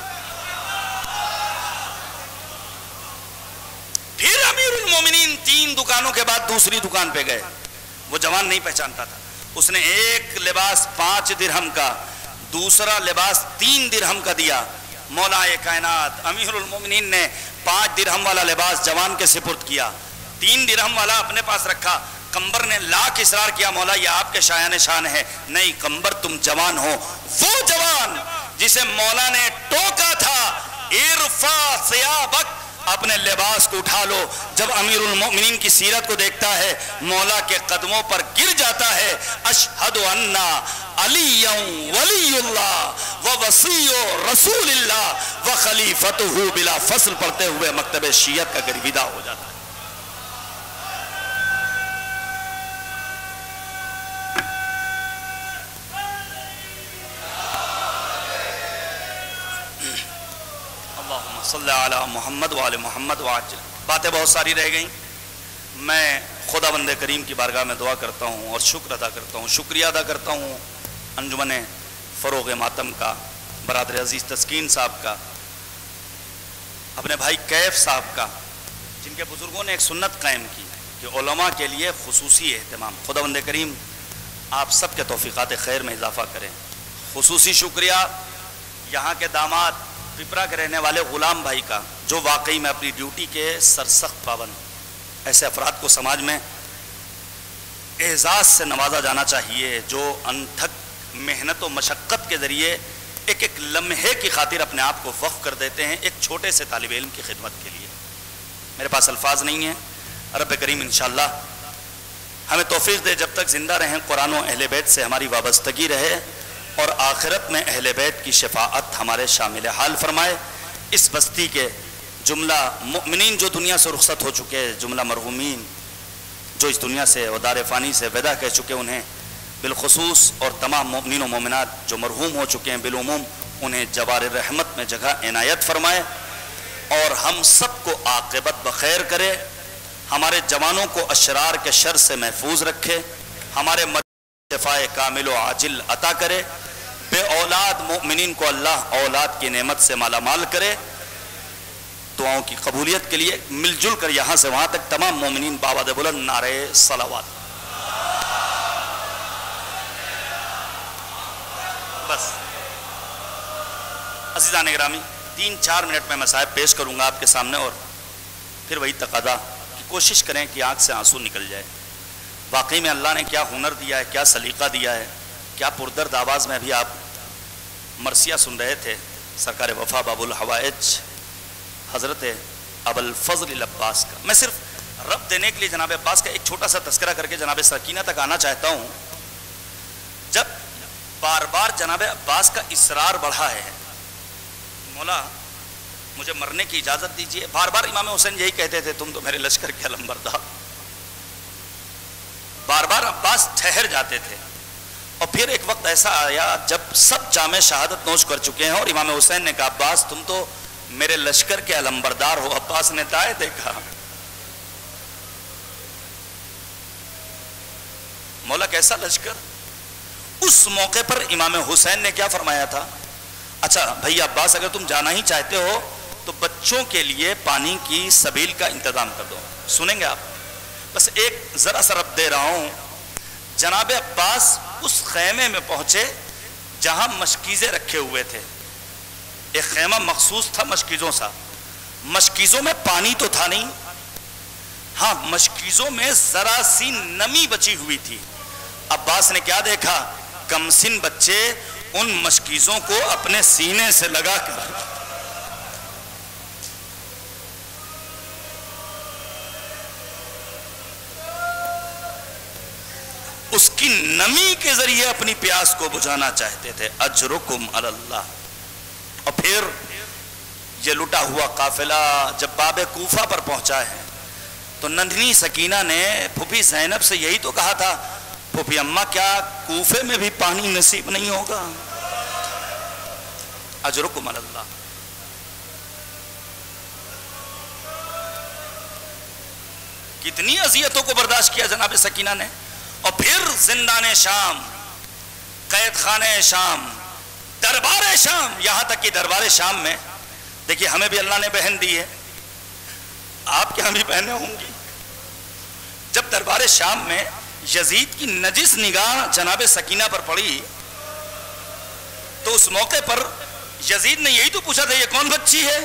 फिर अमीरुल मोमिनीन तीन दुकानों के बाद दूसरी दुकान पे गए। वो जवान नहीं पहचानता था, उसने एक लिबास पांच दिरहम का, दूसरा लिबास तीन दिरहम का दिया। मौलाए कायनात अमीरुल मोमिनीन ने पांच दिरहम वाला लिबास जवान के सिपुर्द किया, तीन दिरहम वाला अपने पास रखा। कंबर ने लाख इसरार किया, मौला ये आपके शायान शान है। नहीं कंबर, तुम जवान हो, वो जवान जिसे मौला ने टोका था, इरफा सियाबक, अपने लिबास को उठा लो। जब अमीरुल मोमिनीन की सीरत को देखता है, मौला के कदमों पर गिर जाता है। अशहदु अन्ना अलीय्यु वलीयुल्लाह व वसीयु रसूलिल्लाह व खलीफतुहु बिला फसल पढ़ते हुए मकतबे शियत का गिरविदा हो जाता है। सल्लल्लाहु अलैहि मोहम्मद वाले मोहम्मद वाज। बातें बहुत सारी रह गई। मैं खुदा बंदे करीम की बारगाह में दुआ करता हूँ और शुक्र अदा करता हूँ, शुक्रिया अदा करता हूँ अंजुमन फ़रोग़ ए मातम का, बरादर अज़ीज़ तस्कीन साहब का, अपने भाई कैफ़ साहब का, जिनके बुज़ुर्गों ने एक सुन्नत कायम की कि उलमा के लिए खुसूसी एहतमाम। खुदा बंदे करीम आप सब के तौफ़ीक़ात खैर में इजाफ़ा करें। खुसूसी शुक्रिया यहाँ के दामाद पिपरा के रहने वाले ग़ुलाम भाई का, जो वाकई में अपनी ड्यूटी के सरसख्त पाबंद। ऐसे अफराद को समाज में एजाज़ से नवाजा जाना चाहिए जो अनथक मेहनत और मशक्क़त के ज़रिए एक एक लम्हे की खातिर अपने आप को वक्फ़ कर देते हैं एक छोटे से तालिब इल्म की खिदमत के लिए। मेरे पास अल्फाज नहीं हैं। रब करीम इंशाअल्लाह हमें तौफ़ीक़ दे, जब तक ज़िंदा रहें कुरान और अहले बैत से हमारी वाबस्तगी रहे और आखिरत में अहले बैत की शफाअत हमारे शामिल हाल फरमाए। इस बस्ती के जुमला मुमिनीन जो दुनिया से रुखसत हो चुके, जुमला मरहूमीन जो इस दुनिया से दार फ़ानी से विदा कह चुके, उन्हें बिलखसूस और तमाम मुमिनीन व मोमिनात जो मरहूम हो चुके हैं बिलुमूम उन्हें जवार रहमत में जगह इनायत फरमाए और हम सब को आक़िबत बखैर करे। हमारे जवानों को अशरार के शर से महफूज रखे, हमारे शफ़ाए कामिल व आजिल अता करे, बे औलाद मोमिनीन को अल्लाह औलाद की नेमत से मालामाल करे। दुआओं की कबूलियत के लिए मिलजुल कर यहाँ से वहाँ तक तमाम मोमिनीन बावद बुलंद नारे सलावात। बस अज़ीज़ान गिरामी, तीन चार मिनट में मसाइब पेश करूँगा आपके सामने और फिर वही तकादा कि कोशिश करें कि आँख से आंसू निकल जाए। वाकई में अल्लाह ने क्या हुनर दिया है, क्या सलीका दिया है, क्या पुरदर्द आवाज़ में। अभी आप मरसिया सुन रहे थे, सरकार वफ़ा बाबुल हवाइज हज़रत अबुल फजल अब्बास का। मैं सिर्फ रब देने के लिए जनाब अब्बास का एक छोटा सा तस्करा करके जनाब सकीना तक आना चाहता हूँ। जब बार बार जनाब अब्बास का इसरार बढ़ा है, मौला मुझे मरने की इजाज़त दीजिए, बार बार इमाम हुसैन यही कहते थे तुम तो मेरे लश्कर के अलंबरदार। बार बार अब्बास ठहर जाते थे और फिर एक वक्त ऐसा आया जब सब जामे शहादत नोश कर चुके हैं और इमाम हुसैन ने कहा अब्बास तुम तो मेरे लश्कर के अलंबरदार हो। अब्बास ने दाए देखा, मौला कैसा लश्कर। उस मौके पर इमाम हुसैन ने क्या फरमाया था, अच्छा भैया अब्बास अगर तुम जाना ही चाहते हो तो बच्चों के लिए पानी की सबील का इंतजाम कर दो। सुनेंगे आप, बस एक ज़रा सा रब दे रहा हूँ। जनाब अब्बास उस खैमे में पहुँचे जहाँ मशकीज़े रखे हुए थे। एक खैमा मखसूस था मशकीज़ों सा। मशकीज़ों में पानी तो था नहीं, हाँ मशकीज़ों में ज़रा सी नमी बची हुई थी। अब्बास ने क्या देखा, कमसिन बच्चे उन मशकीज़ों को अपने सीने से लगा कर उसकी नमी के जरिए अपनी प्यास को बुझाना चाहते थे। अजरुकुम अल्लाह। और फिर ये लुटा हुआ काफिला जब बाबे कूफा पर पहुंचा है तो नन्ही सकीना ने फूफी ज़ैनब से यही तो कहा था, फूफी अम्मा क्या कूफे में भी पानी नसीब नहीं होगा। अजरुकुम अल्लाह। कितनी अजियतों को बर्दाश्त किया जनाब सकीना ने। और फिर जिंदाने शाम, कैद खाने शाम, दरबार शाम, यहाँ तक कि दरबार शाम में देखिए हमें भी अल्लाह ने बहन दी है, आपके यहाँ भी बहनें होंगी। जब दरबार शाम में यजीद की नजिस निगाह जनाब सकीना पर पड़ी तो उस मौके पर यजीद ने यही तो पूछा था ये कौन बच्ची है।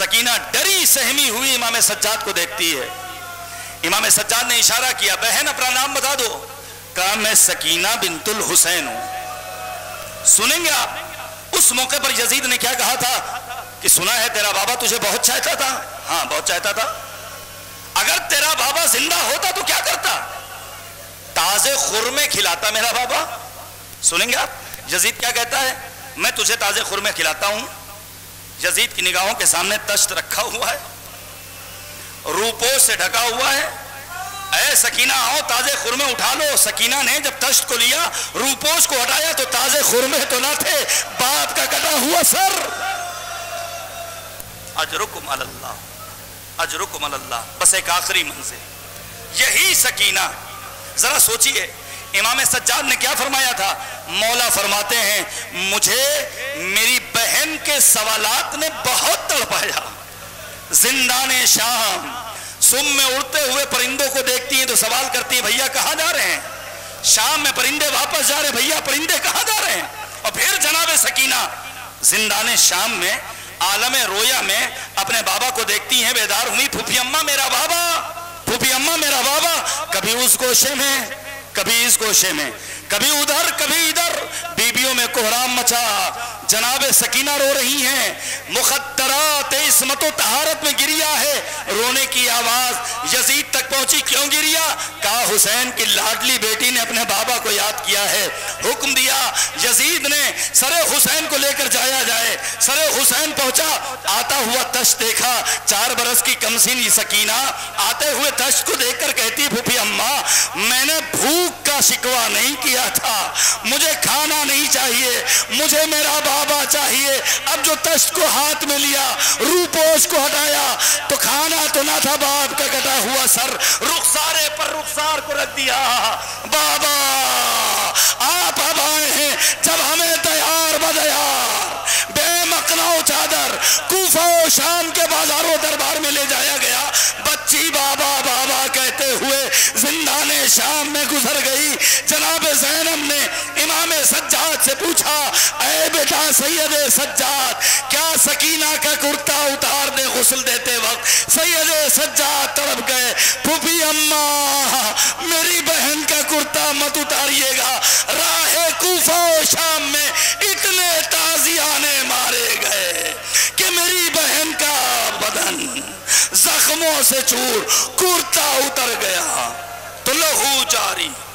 सकीना डरी सहमी हुई इमाम सज्जाद को देखती है। इमाम सज्जाद ने इशारा किया, बहन अपना नाम बता दो। कहा मैं सकीना बिंतुल हुसैन हूं। सुनेंगे आप, उस मौके पर यजीद ने क्या कहा था कि सुना है तेरा बाबा तुझे बहुत चाहता था। हाँ बहुत चाहता था, अगर तेरा बाबा जिंदा होता तो क्या करता, ताजे खुरमे खिलाता मेरा बाबा। सुनेंगे आप, यजीद क्या कहता है, मैं तुझे ताजे खुरमे खिलाता हूं। यजीद की निगाहों के सामने तश्त रखा हुआ है, रूपों से ढका हुआ है। ऐ सकीना आओ ताजे खुरमे उठा लो। सकीना ने जब तश्त को लिया, रूपोश को हटाया तो ताजे खुरमे तो ना थे, बाप का कटा हुआ सर। अजरुकुम अल्लाह, अजरुकुम अल्लाह। बस एक आखिरी मंजिल, यही सकीना। जरा सोचिए इमाम सज्जाद ने क्या फरमाया था। मौला फरमाते हैं मुझे मेरी बहन के सवालात ने बहुत तड़पाया। जिंदाने शाम सुम में उड़ते हुए परिंदों को देखती हैं तो सवाल करती है भैया कहाँ जा रहे हैं। शाम में परिंदे वापस जा रहे, भैया परिंदे कहाँ जा रहे हैं। और फिर जनाबे सकीना जिंदाने शाम में आलम रोया में अपने बाबा को देखती हैं, बेदार हुई, फूफी अम्मा मेरा बाबा, फूफी अम्मा मेरा बाबा। कभी उस गोशे में, कभी इस गोशे में, कभी उधर कभी इधर, बीबियों में कोहराम मचा। जनाबे सकीना रो रही हैं, मुखत्तरात इस्मत तहारत में गिरिया है। रोने की आवाज यजीद तक पहुंची, क्यों गिरिया। कहा हुसैन की लाडली बेटी ने अपने बाबा को याद किया है। हुक्म दिया यजीद ने सरे हुसैन को लेकर जाया जाए। सरे हुसैन पहुंचा, आता हुआ तश्त देखा। चार बरस की कमसीन सकीना आते हुए तश्त को देखकर कहती फूफी अम्मा मैंने भूख का शिकवा नहीं किया था, मुझे खाना नहीं चाहिए, मुझे मेरा बाबा चाहिए। अब जो तश्त को हाथ में लिया, रूपोश को हटाया तो खाना तो ना था, बाप का कटा हुआ सर रुखसारे पर रुखसार को रख दिया। बाबा आप अब आए हैं जब हमें तैयार बदयार बेमकनाओ चादर कूफा और शाम के बाजारों दरबार में ले जाया गया। बच्ची बाबा बाबा कहते हुए जिंदाने शाम में गुजर गई। जनाब ज़ैनब ने इमाम सज्जाद से पूछा ऐ बेटा सैयदे सज्जाद क्या सकीना का कुर्ता उतार दे गुस्ल देते वक्त। सैयदे सज्जाद तड़प गए, फूफी अम्मा मेरी बहन का कुर्ता मत उतारिएगा। राहे कूफा और शाम में इतने ताजियाने मारे गए कि मेरी बहन का बदन जख्मों से चूर कुर्ता उतर गया तो लहू जारी।